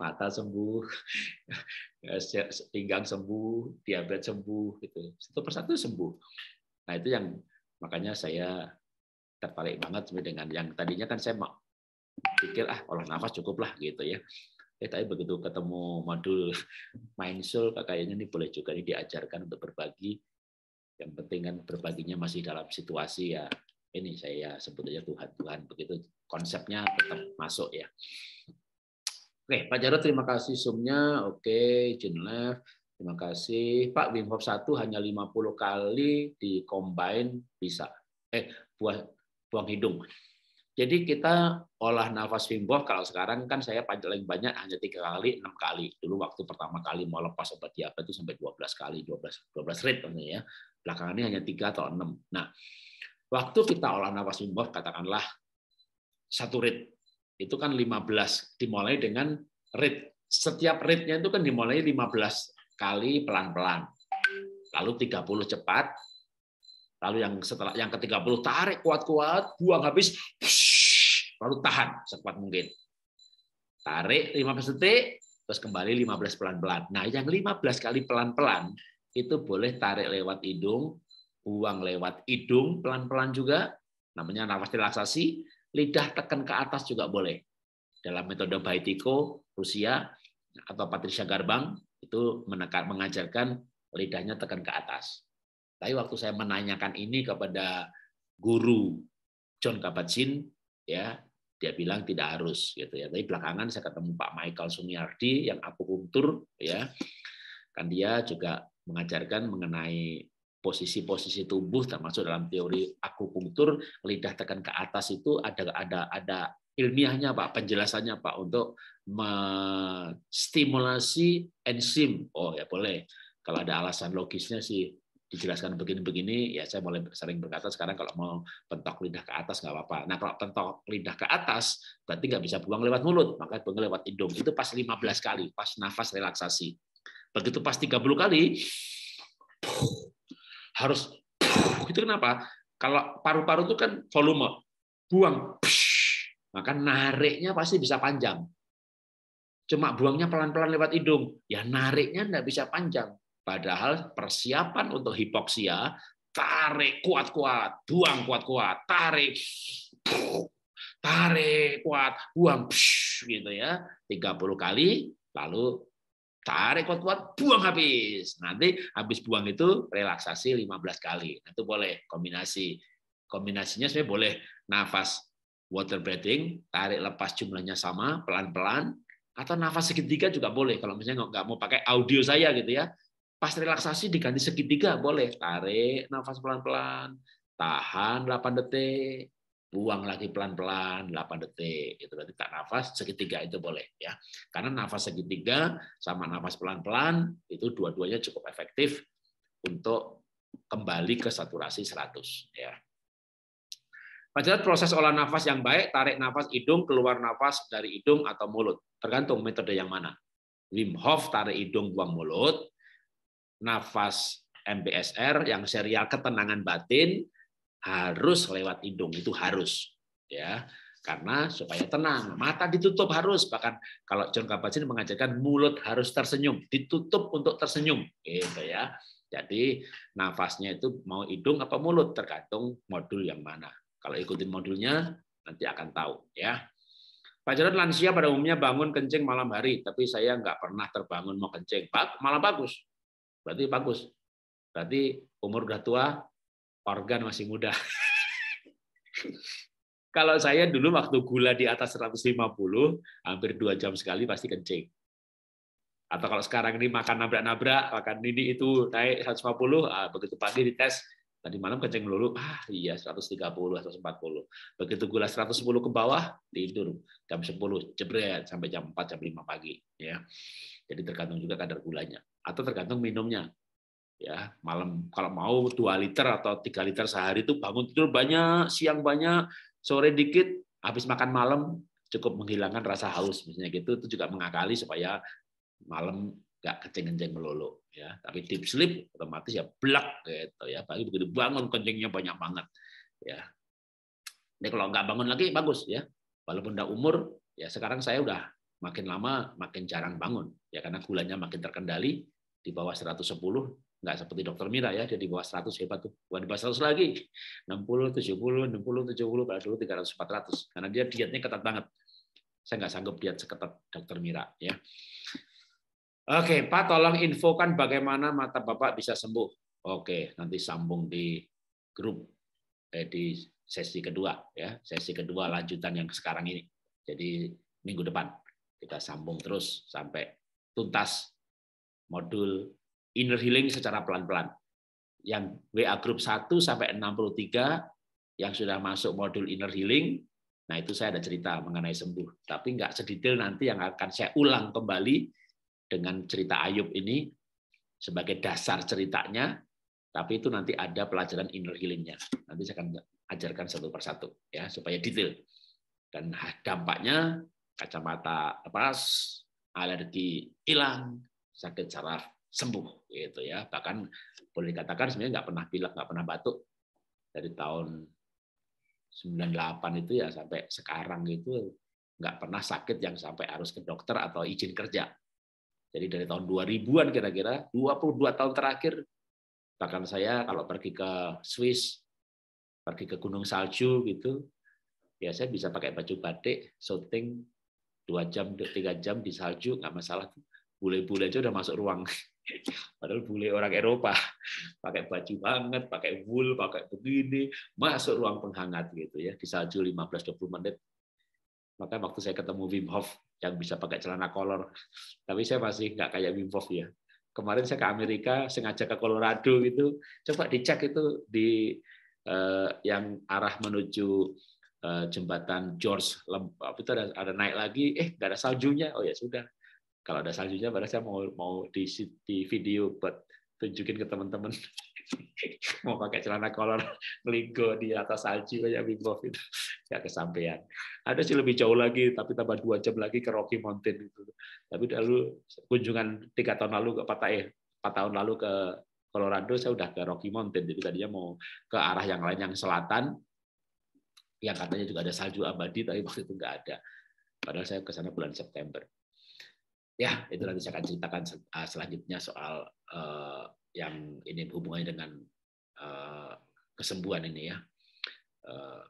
Mata sembuh, pinggang sembuh, diabetes sembuh, gitu. Satu persatu sembuh. Nah itu yang makanya saya tertarik banget dengan yang tadinya kan saya mau pikir ah olah nafas cukuplah gitu ya. Eh, tapi begitu ketemu modul mindful, kayaknya ini boleh juga ini diajarkan untuk berbagi. Yang penting kan berbaginya masih dalam situasi ya. Ini saya sebut aja Tuhan-Tuhan. Begitu konsepnya tetap masuk ya. Oke, Pak Jarod terima kasih sumnya. Oke, Junlev terima kasih. Pak Wim Hof satu hanya lima puluh kali di combine bisa. Eh, buang, buang hidung. Jadi kita olah nafas Wim Hof, kalau sekarang kan saya paling banyak hanya tiga kali, enam kali. Dulu waktu pertama kali mau lepas obat diabetes itu sampai dua belas kali, dua belas rate ya. Belakangan ini hanya tiga atau enam. Nah, waktu kita olah nafas Wim Hof katakanlah satu rate itu kan lima belas dimulai dengan rate. Setiap rate-nya itu kan dimulai lima belas kali pelan-pelan. Lalu tiga puluh cepat. Lalu yang setelah yang ke-tiga puluh tarik kuat-kuat, buang habis, lalu tahan sekuat mungkin. Tarik lima belas detik, terus kembali lima belas pelan-pelan. Nah, yang lima belas kali pelan-pelan itu boleh tarik lewat hidung, buang lewat hidung pelan-pelan juga. Namanya nafas relaksasi, lidah tekan ke atas juga boleh. Dalam metode Baitiko Rusia atau Patricia Garbang itu menekan, mengajarkan lidahnya tekan ke atas. Tapi waktu saya menanyakan ini kepada guru Jon Kabat-Zinn, ya dia bilang tidak harus, gitu ya. Tapi belakangan saya ketemu Pak Michael Sunardi yang akupunktur, ya, kan dia juga mengajarkan mengenai posisi-posisi tubuh, termasuk dalam teori akupunktur lidah tekan ke atas itu ada ada ada ilmiahnya Pak, penjelasannya Pak untuk menstimulasi enzim. Oh ya boleh, kalau ada alasan logisnya sih. Dijelaskan begini-begini, ya saya mulai sering berkata sekarang kalau mau pentok lidah ke atas nggak apa-apa. Nah kalau pentok lidah ke atas, berarti nggak bisa buang lewat mulut, maka buang lewat hidung. Itu pas lima belas kali, pas nafas relaksasi. Begitu pas tiga puluh kali, harus, itu kenapa? Kalau paru-paru itu kan volume, buang, maka nariknya pasti bisa panjang. Cuma buangnya pelan-pelan lewat hidung, ya nariknya nggak bisa panjang. Padahal persiapan untuk hipoksia, tarik kuat-kuat, buang kuat-kuat, tarik, tarik kuat, buang, gitu ya, tiga puluh kali, lalu tarik kuat-kuat, buang habis. Nanti habis buang itu relaksasi lima belas kali. Itu boleh kombinasi, kombinasinya sebenarnya boleh nafas water breathing, tarik lepas jumlahnya sama, pelan-pelan, atau nafas segitiga juga boleh. Kalau misalnya nggak mau pakai audio saya gitu ya. Pas relaksasi diganti segitiga boleh, tarik nafas pelan-pelan, tahan delapan detik, buang lagi pelan-pelan delapan detik. Itu berarti tak nafas segitiga itu boleh ya. Karena nafas segitiga sama nafas pelan-pelan itu dua-duanya cukup efektif untuk kembali ke saturasi seratus ya. Padahal proses olah nafas yang baik tarik nafas hidung, keluar nafas dari hidung atau mulut, tergantung metode yang mana. Wim Hof tarik hidung buang mulut. Nafas M B S R yang serial ketenangan batin harus lewat hidung, itu harus ya, karena supaya tenang. Mata ditutup harus, bahkan kalau Jon Kabat-Zinn mengajarkan mulut harus tersenyum, ditutup untuk tersenyum gitu ya. Jadi nafasnya itu mau hidung apa mulut tergantung modul yang mana. Kalau ikutin modulnya nanti akan tahu ya. Pak Jarod, lansia pada umumnya bangun kencing malam hari, tapi saya nggak pernah terbangun mau kencing. Pak, malah bagus. Berarti bagus. Berarti umur udah tua, organ masih muda. Kalau saya dulu waktu gula di atas seratus lima puluh, hampir dua jam sekali pasti kencing. Atau kalau sekarang ini makan nabrak-nabrak, makan ini itu naik seratus lima puluh, ah, begitu pagi dites, tadi malam kencing melulu, ah iya seratus tiga puluh, seratus empat puluh. Begitu gula seratus sepuluh ke bawah, tidur. Jam sepuluh, jebret, sampai jam empat, jam lima pagi. Ya. Jadi tergantung juga kadar gulanya. Atau tergantung minumnya. Ya, malam kalau mau dua liter atau tiga liter sehari itu bangun tidur banyak, siang banyak, sore dikit, habis makan malam cukup menghilangkan rasa haus misalnya gitu, itu juga mengakali supaya malam nggak kencing-kencing melulu ya. Tapi deep sleep otomatis ya blak gitu ya, pagi begitu bangun kencingnya banyak banget ya. Ini kalau nggak bangun lagi bagus ya. Walaupun udah umur ya, sekarang saya udah makin lama makin jarang bangun ya karena gulanya makin terkendali di bawah seratus sepuluh. Nggak seperti dokter Mira ya, dia di bawah seratus hebat tuh. Bukan di bawah seratus lagi. enam puluh, tujuh puluh, enam puluh, tujuh puluh, pada dulu tiga ratus, empat ratus. Karena dia dietnya ketat banget. Saya nggak sanggup diet seketat dokter Mira ya. Oke, Pak tolong infokan bagaimana mata Bapak bisa sembuh. Oke, nanti sambung di grup eh, di sesi kedua ya. Sesi kedua lanjutan yang sekarang ini. Jadi minggu depan kita sambung terus sampai tuntas modul inner healing secara pelan-pelan. Yang W A Grup satu sampai enam puluh tiga yang sudah masuk modul inner healing, nah itu saya ada cerita mengenai sembuh. Tapi nggak sedetail nanti yang akan saya ulang kembali dengan cerita Ayub ini sebagai dasar ceritanya, tapi itu nanti ada pelajaran inner healing-nya. Nanti saya akan ajarkan satu persatu ya supaya detail. Dan dampaknya kacamata lepas, alergi hilang, sakit saraf sembuh gitu ya, bahkan boleh dikatakan sebenarnya nggak pernah pilek, nggak pernah batuk dari tahun sembilan puluh delapan itu ya sampai sekarang gitu nggak pernah sakit yang sampai harus ke dokter atau izin kerja. Jadi dari tahun dua ribuan kira-kira dua puluh dua tahun terakhir, bahkan saya kalau pergi ke Swiss, pergi ke gunung salju gitu ya saya bisa pakai baju batik syuting dua jam tiga jam di salju nggak masalah. Bule-bule aja udah masuk ruang. Padahal bule orang Eropa pakai baju banget, pakai wool, pakai begini, masuk ruang penghangat gitu ya, di salju lima belas sampai dua puluh menit. Maka waktu saya ketemu Wim Hof yang bisa pakai celana kolor, tapi saya masih nggak kayak Wim Hof ya. Kemarin saya ke Amerika, sengaja ke Colorado gitu, coba dicek itu di eh, yang arah menuju eh, jembatan George, Lempap, itu ada, ada naik lagi, eh nggak ada saljunya, oh ya sudah. Kalau ada saljunya, padahal saya mau mau di, di video buat tunjukin ke teman-teman. Mau pakai celana kolor, ngeligo di atas salju kayak Wim Hof itu, nggak kesampaian. Ada sih lebih jauh lagi, tapi tambah dua jam lagi ke Rocky Mountain itu. Tapi dulu kunjungan tiga tahun lalu ke Patah, empat tahun lalu ke Colorado, saya udah ke Rocky Mountain. Jadi tadinya mau ke arah yang lain yang selatan, yang katanya juga ada salju abadi, tapi waktu itu nggak ada. Padahal saya ke sana bulan September. Ya, itu nanti saya akan ceritakan selanjutnya soal uh, yang ini hubungannya dengan uh, kesembuhan ini ya. Uh,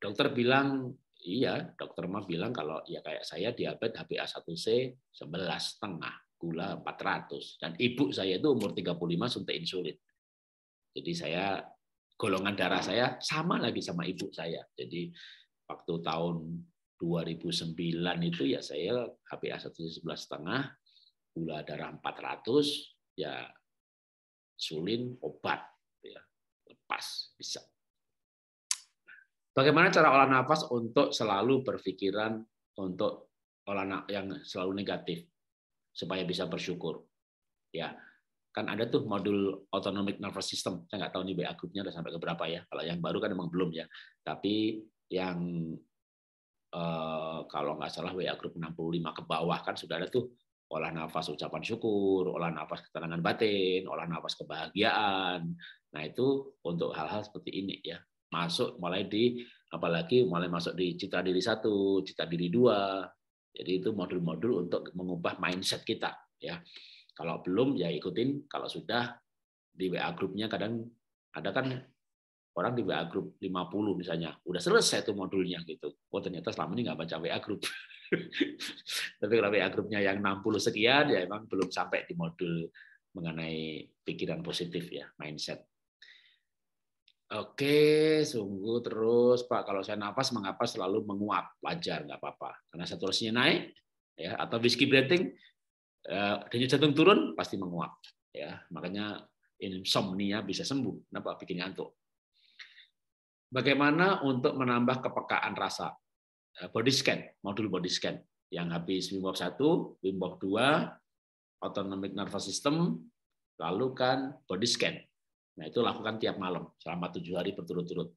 dokter bilang, iya, dokter mah bilang kalau ya kayak saya diabetes H b A satu C sebelas koma lima, gula empat ratus. Dan ibu saya itu umur tiga puluh lima suntik insulin. Jadi saya, golongan darah saya sama lagi sama ibu saya. Jadi waktu tahun dua ribu sembilan itu ya saya H b A satu koma lima, gula darah empat ratus, ya insulin obat ya lepas bisa. Bagaimana cara olah nafas untuk selalu berpikiran untuk olah yang selalu negatif supaya bisa bersyukur? Ya, kan ada tuh modul autonomic nervous system. Saya nggak tahu nih B A grupnya udah sampai ke berapa ya. Kalau yang baru kan memang belum ya. Tapi yang Uh, kalau nggak salah W A Grup enam puluh lima ke bawah kan sudah ada tuh olah nafas ucapan syukur, olah nafas ketenangan batin, olah nafas kebahagiaan. Nah itu untuk hal-hal seperti ini ya masuk mulai di apalagi mulai masuk di citra diri satu, citra diri dua. Jadi itu modul-modul untuk mengubah mindset kita ya. Kalau belum ya ikutin. Kalau sudah di W A Grupnya kadang ada kan. Orang di W A Grup lima puluh misalnya, udah selesai tuh modulnya gitu. Oh ternyata selama ini nggak baca W A Grup. Tapi kalau W A Grupnya yang enam puluh sekian, ya emang belum sampai di modul mengenai pikiran positif ya, mindset. Oke, sungguh terus Pak. Kalau saya nafas, mengapa selalu menguap? Wajar, nggak apa-apa. Karena saturasinya naik, ya. Atau whiskey breathing, denyut jantung turun, pasti menguap. Ya, makanya insomnia bisa sembuh. Kenapa? Bikin ngantuk. Bagaimana untuk menambah kepekaan rasa? Body scan, modul body scan. Yang habis Wim Hof satu, Wim Hof dua, autonomic nervous system, lalu kan body scan. Nah, itu lakukan tiap malam selama tujuh hari berturut-turut.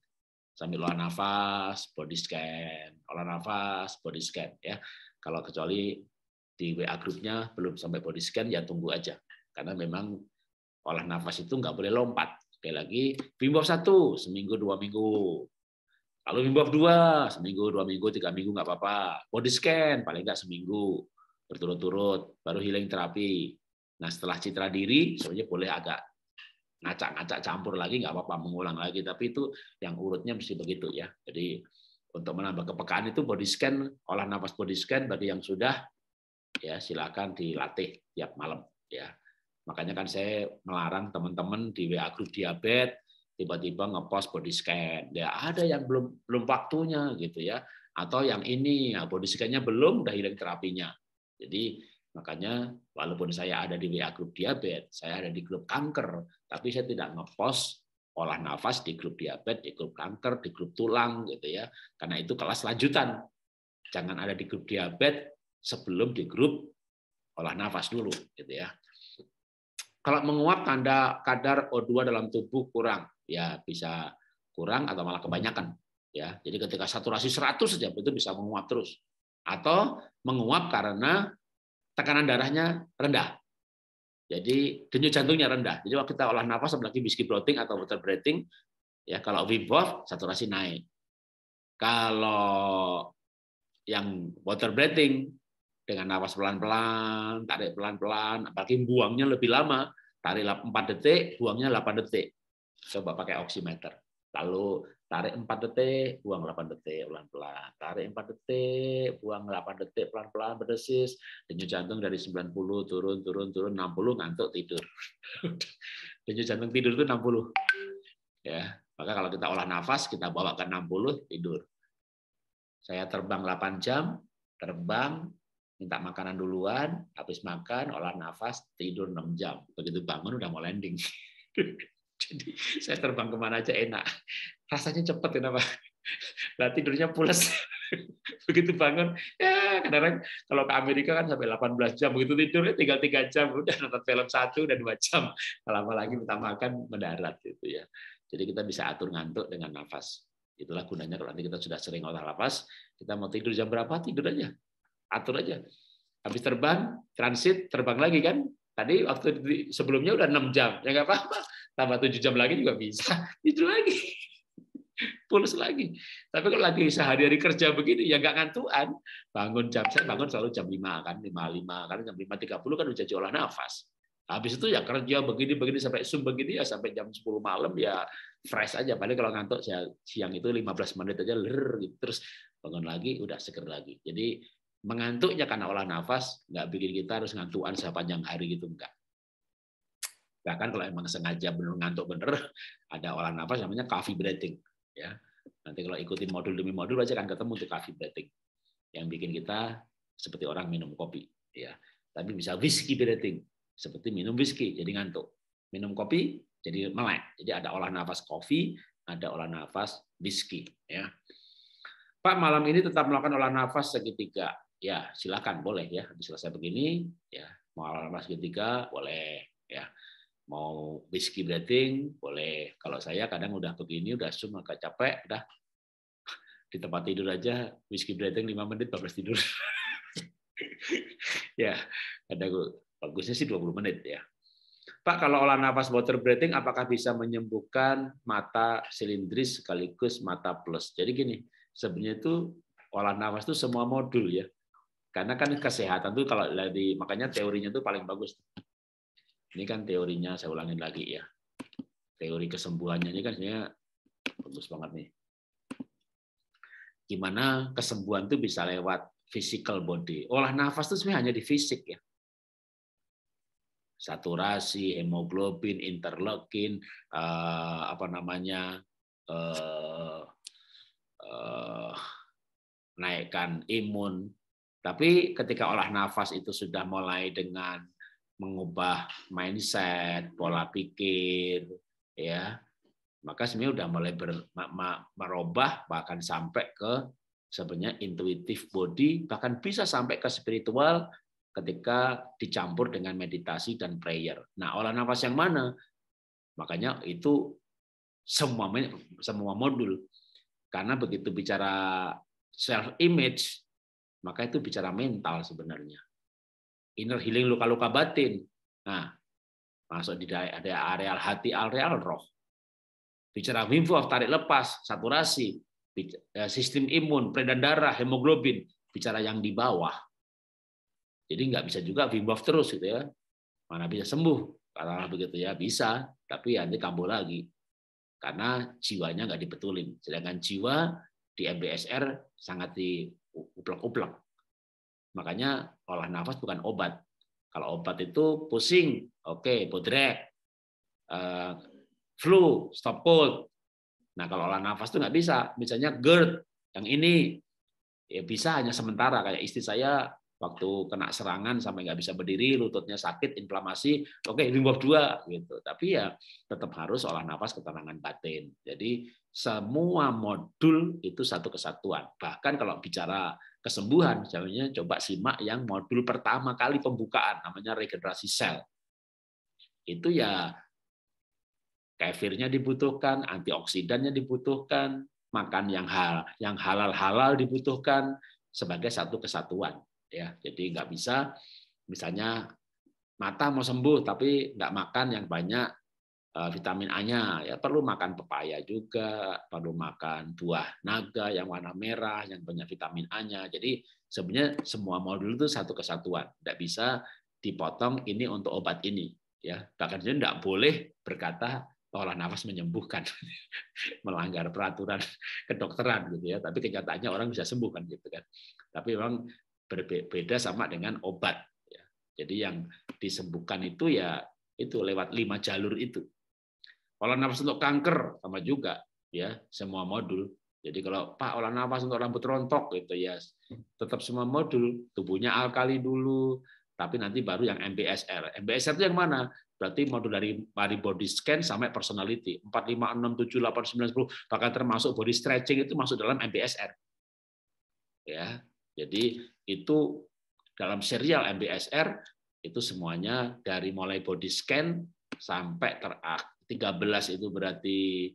Sambil olah nafas, body scan, olah nafas, body scan. Ya, kalau kecuali di W A grupnya belum sampai body scan, ya tunggu aja. Karena memang olah nafas itu nggak boleh lompat. Sekali lagi, Wim Hof satu, seminggu dua minggu. Lalu Wim Hof dua, seminggu dua minggu, tiga minggu nggak apa-apa. Body scan, paling nggak seminggu berturut-turut. Baru healing terapi. Nah, setelah citra diri, sebenarnya boleh agak ngacak-ngacak campur lagi, nggak apa-apa, mengulang lagi, tapi itu yang urutnya mesti begitu ya. Jadi untuk menambah kepekaan itu body scan, olah nafas body scan bagi yang sudah, ya silakan dilatih tiap malam ya. Makanya kan saya melarang teman-teman di W A grup diabetes tiba-tiba ngepost body scan, ya ada yang belum belum waktunya gitu ya, atau yang ini ya, body scan-nya belum, udah healing terapinya. Jadi makanya walaupun saya ada di W A grup diabetes, saya ada di grup kanker, tapi saya tidak ngepost olah nafas di grup diabetes, di grup kanker, di grup tulang gitu ya. Karena itu kelas lanjutan. Jangan ada di grup diabetes sebelum di grup olah nafas dulu gitu ya. Kalau menguap tanda kadar O dua dalam tubuh kurang, ya bisa kurang atau malah kebanyakan ya. Jadi ketika saturasi seratus saja itu bisa menguap terus. Atau menguap karena tekanan darahnya rendah. Jadi denyut jantungnya rendah. Jadi waktu kita olah nafas apalagi whiskey bloating atau water breathing, ya kalau Wim Hof saturasi naik. Kalau yang water breathing dengan nafas pelan-pelan, tarik pelan-pelan, apalagi buangnya lebih lama, tarik empat detik, buangnya delapan detik. Coba pakai oximeter. Lalu tarik empat detik, buang delapan detik pelan-pelan. Tarik empat detik, buang delapan detik pelan-pelan berdesis. Denyut jantung dari sembilan puluh turun turun turun enam puluh, ngantuk tidur. Denyut jantung tidur itu enam puluh. Ya, maka kalau kita olah nafas kita bawa ke enam puluh tidur. Saya terbang delapan jam, terbang minta makanan duluan, habis makan olah nafas tidur enam jam. Begitu bangun udah mau landing. Jadi saya terbang kemana aja enak. Rasanya cepat, kenapa? Lah tidurnya pulas. Begitu bangun, ya kadang-kadang kalau ke Amerika kan sampai delapan belas jam. Begitu tidurnya tinggal tiga jam. Udah nonton film satu dan dua jam. Lama lagi minta makan mendarat gitu ya. Jadi kita bisa atur ngantuk dengan nafas. Itulah gunanya kalau nanti kita sudah sering olah nafas, kita mau tidur jam berapa tidur aja, atur aja. Habis terbang, transit, terbang lagi kan? Tadi waktu sebelumnya udah enam jam, ya nggak apa-apa. Tambah tujuh jam lagi juga bisa, tidur lagi, pulas lagi. Tapi kalau lagi sehari-hari kerja begini, ya nggak ngantuan. Bangun jam, saya bangun selalu jam lima kan, lima lima kan, jam lima tiga puluh kan udah jadi olah nafas. Habis itu ya kerja begini-begini sampai sum begini ya sampai jam sepuluh malam ya fresh aja. Paling kalau ngantuk saya siang itu lima belas menit aja ler gitu, terus bangun lagi udah seger lagi. Jadi mengantuknya karena olah nafas nggak bikin kita harus ngantuan sepanjang hari gitu, enggak. Bahkan kalau emang sengaja benar ngantuk bener, ada olah nafas namanya coffee breathing ya. Nanti kalau ikutin modul demi modul aja akan ketemu tuh coffee breathing yang bikin kita seperti orang minum kopi ya. Tapi bisa whiskey breathing, seperti minum whiskey jadi ngantuk, minum kopi jadi melek. Jadi ada olah nafas kopi, ada olah nafas whiskey ya. Pak, malam ini tetap melakukan olah nafas segitiga ya, silakan, boleh ya. Habis selesai begini ya mau olah nafas segitiga boleh ya. Mau whiskey breathing boleh. Kalau saya kadang udah begini, udah sum, agak capek, udah di tempat tidur aja whiskey breathing lima menit terus tidur. Ya, kadang bagusnya sih dua puluh menit ya. Pak, kalau olah nafas water breathing apakah bisa menyembuhkan mata silindris sekaligus mata plus? Jadi gini, sebenarnya itu olah nafas itu semua modul ya. Karena kan kesehatan tuh kalau dari makanya teorinya tuh paling bagus. Ini kan teorinya, saya ulangin lagi ya. Teori kesembuhannya ini kan sebenarnya bagus banget nih. Gimana kesembuhan itu bisa lewat physical body. Olah nafas itu sebenarnya hanya di fisik ya. Saturasi, hemoglobin, interleukin, apa namanya, eh, eh, naikkan imun. Tapi ketika olah nafas itu sudah mulai dengan mengubah mindset, pola pikir, ya, maka sebenarnya sudah mulai ber, merubah bahkan sampai ke sebenarnya intuitif body, bahkan bisa sampai ke spiritual ketika dicampur dengan meditasi dan prayer. Nah, olah nafas yang mana? Makanya itu semua semua modul. Karena begitu bicara self image, maka itu bicara mental sebenarnya. Inner healing luka-luka batin. Nah, masuk di ada areal hati, areal roh. Bicara Wim Hof, tarik lepas, saturasi, sistem imun, peredaran darah, hemoglobin, bicara yang di bawah. Jadi nggak bisa juga Wim Hof terus gitu ya. Mana bisa sembuh? Karena begitu ya, bisa, tapi nanti kambuh lagi. Karena jiwanya nggak dibetulin. Sedangkan jiwa di M B S R sangat diuplek-uplek. Makanya olah nafas bukan obat. Kalau obat itu pusing, oke, okay, bodrek, uh, flu, stop cold. Nah kalau olah nafas itu nggak bisa. Misalnya GERD, yang ini ya bisa hanya sementara. Kayak istri saya waktu kena serangan sampai nggak bisa berdiri, lututnya sakit, inflamasi, oke, okay, Wim Hof dua gitu. Tapi ya tetap harus olah nafas ketenangan batin. Jadi semua modul itu satu kesatuan. Bahkan kalau bicara kesembuhan, misalnya coba simak yang modul pertama kali pembukaan, namanya regenerasi sel. Itu ya kefirnya dibutuhkan, antioksidannya dibutuhkan, makan yang hal, yang halal-halal dibutuhkan sebagai satu kesatuan. Ya, jadi nggak bisa, misalnya mata mau sembuh tapi nggak makan yang banyak vitamin A-nya, ya perlu makan pepaya juga, perlu makan buah naga yang warna merah yang banyak vitamin A-nya. Jadi sebenarnya semua modul itu satu kesatuan, tidak bisa dipotong ini untuk obat ini, ya. Bahkan jadi tidak boleh berkata olah nafas menyembuhkan, melanggar peraturan kedokteran gitu ya. Tapi kenyataannya orang bisa sembuh kan gitu kan. Tapi memang berbeda sama dengan obat. Ya. Jadi yang disembuhkan itu ya itu lewat lima jalur itu. Olah nafas untuk kanker sama juga ya, semua modul. Jadi kalau Pak olah nafas untuk rambut rontok gitu ya, tetap semua modul, tubuhnya alkali dulu, tapi nanti baru yang M B S R. M B S R itu yang mana? Berarti modul dari body scan sampai personality. empat, lima, enam, tujuh, delapan, sembilan, sepuluh, bahkan termasuk body stretching itu masuk dalam M B S R. Ya, jadi itu dalam serial M B S R itu semuanya dari mulai body scan sampai terak tiga belas itu berarti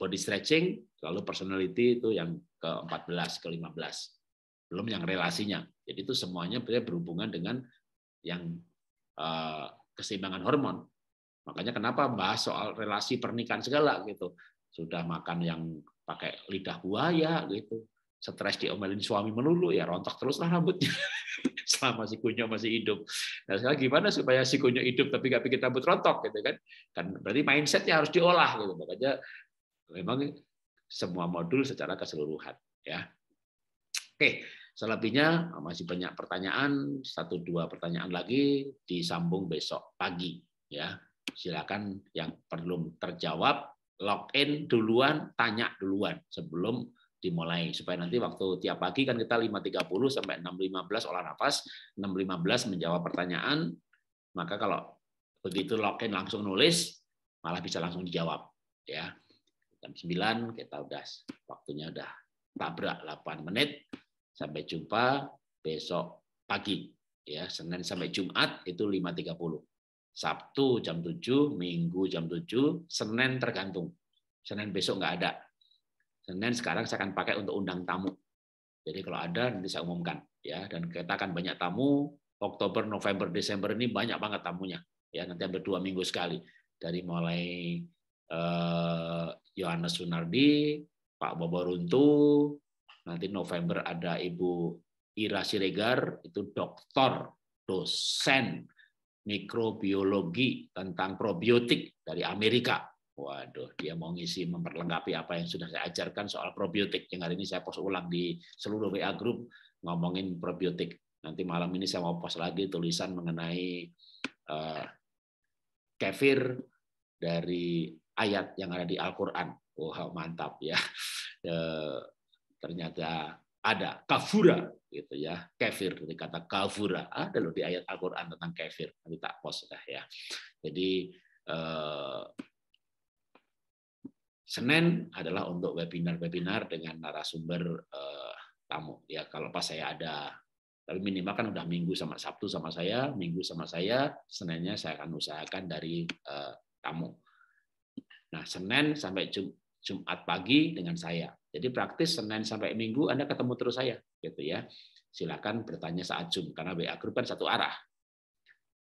body stretching, lalu personality itu yang ke empat belas, ke lima belas. Belum yang relasinya. Jadi itu semuanya berhubungan dengan yang keseimbangan hormon. Makanya kenapa bahas soal relasi pernikahan segala gitu. Sudah makan yang pakai lidah buaya gitu. Stres diomelin suami melulu, ya rontok teruslah rambutnya. Selama si kunyuk masih hidup. Nah sekarang gimana supaya si kunyuk hidup tapi nggak bikin rambut rontok gitu kan? Kan berarti mindsetnya harus diolah gitu. Makanya memang semua modul secara keseluruhan ya. Oke, selebihnya masih banyak pertanyaan, satu dua pertanyaan lagi disambung besok pagi ya. Silakan yang belum terjawab login duluan, tanya duluan sebelum dimulai supaya nanti waktu tiap pagi kan kita lima tiga puluh sampai enam lima belas olah nafas, enam lima belas menjawab pertanyaan, maka kalau begitu login langsung nulis malah bisa langsung dijawab ya. Jam sembilan kita udah waktunya udah tabrak delapan menit. Sampai jumpa besok pagi ya, Senin sampai Jumat itu lima tiga puluh. Sabtu jam tujuh, Minggu jam tujuh, Senin tergantung. Senin besok nggak ada. Senin sekarang saya akan pakai untuk undang tamu. Jadi kalau ada nanti saya umumkan ya, dan kita akan banyak tamu. Oktober, November, Desember ini banyak banget tamunya ya, nanti hampir dua minggu sekali. Dari mulai eh, Yohanes Sunardi, Pak Bobo Runtu, nanti November ada Ibu Ira Siregar, itu doktor, dosen mikrobiologi tentang probiotik dari Amerika. Waduh, dia mau ngisi memperlengkapi apa yang sudah saya ajarkan soal probiotik. Yang hari ini saya post ulang di seluruh W A Grup ngomongin probiotik. Nanti malam ini saya mau post lagi tulisan mengenai uh, kefir, dari ayat yang ada di Al-Quran. Wah, mantap ya. E, ternyata ada kafura gitu ya, kafir dari kata kafura. Ada loh di ayat Al-Quran tentang kafir. Nanti tak post dah ya. Jadi e, Senin adalah untuk webinar-webinar dengan narasumber eh, tamu. Ya, kalau pas saya ada, tapi minimal kan udah Minggu sama Sabtu sama saya, Minggu sama saya, Seninnya saya akan usahakan dari eh, tamu. Nah, Senin sampai Jum, Jumat pagi dengan saya. Jadi praktis Senin sampai Minggu Anda ketemu terus saya, gitu ya. Silakan bertanya saat Zoom karena W A Grup kan satu arah.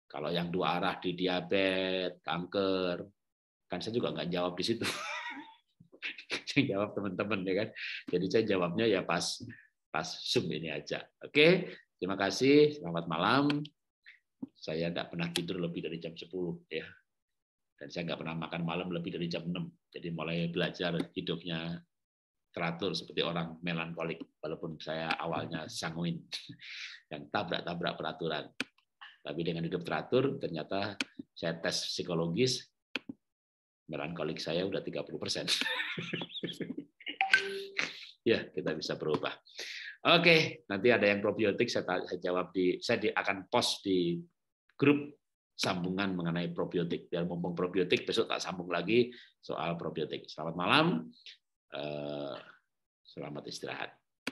Kalau yang dua arah di diabetes, kanker, kan saya juga nggak jawab di situ. Saya jawab teman-teman ya kan, jadi saya jawabnya ya pas pas Zoom ini aja. Oke, terima kasih, selamat malam. Saya tidak pernah tidur lebih dari jam sepuluh ya, dan saya nggak pernah makan malam lebih dari jam enam. Jadi mulai belajar hidupnya teratur seperti orang melankolik, walaupun saya awalnya sanguin dan tabrak-tabrak peraturan, tapi dengan hidup teratur ternyata saya tes psikologis. Melankolik saya udah tiga puluh persen. Ya, kita bisa berubah. Oke, nanti ada yang probiotik saya jawab di saya akan post di grup sambungan mengenai probiotik. Biar mumpung probiotik besok tak sambung lagi soal probiotik. Selamat malam. Selamat istirahat.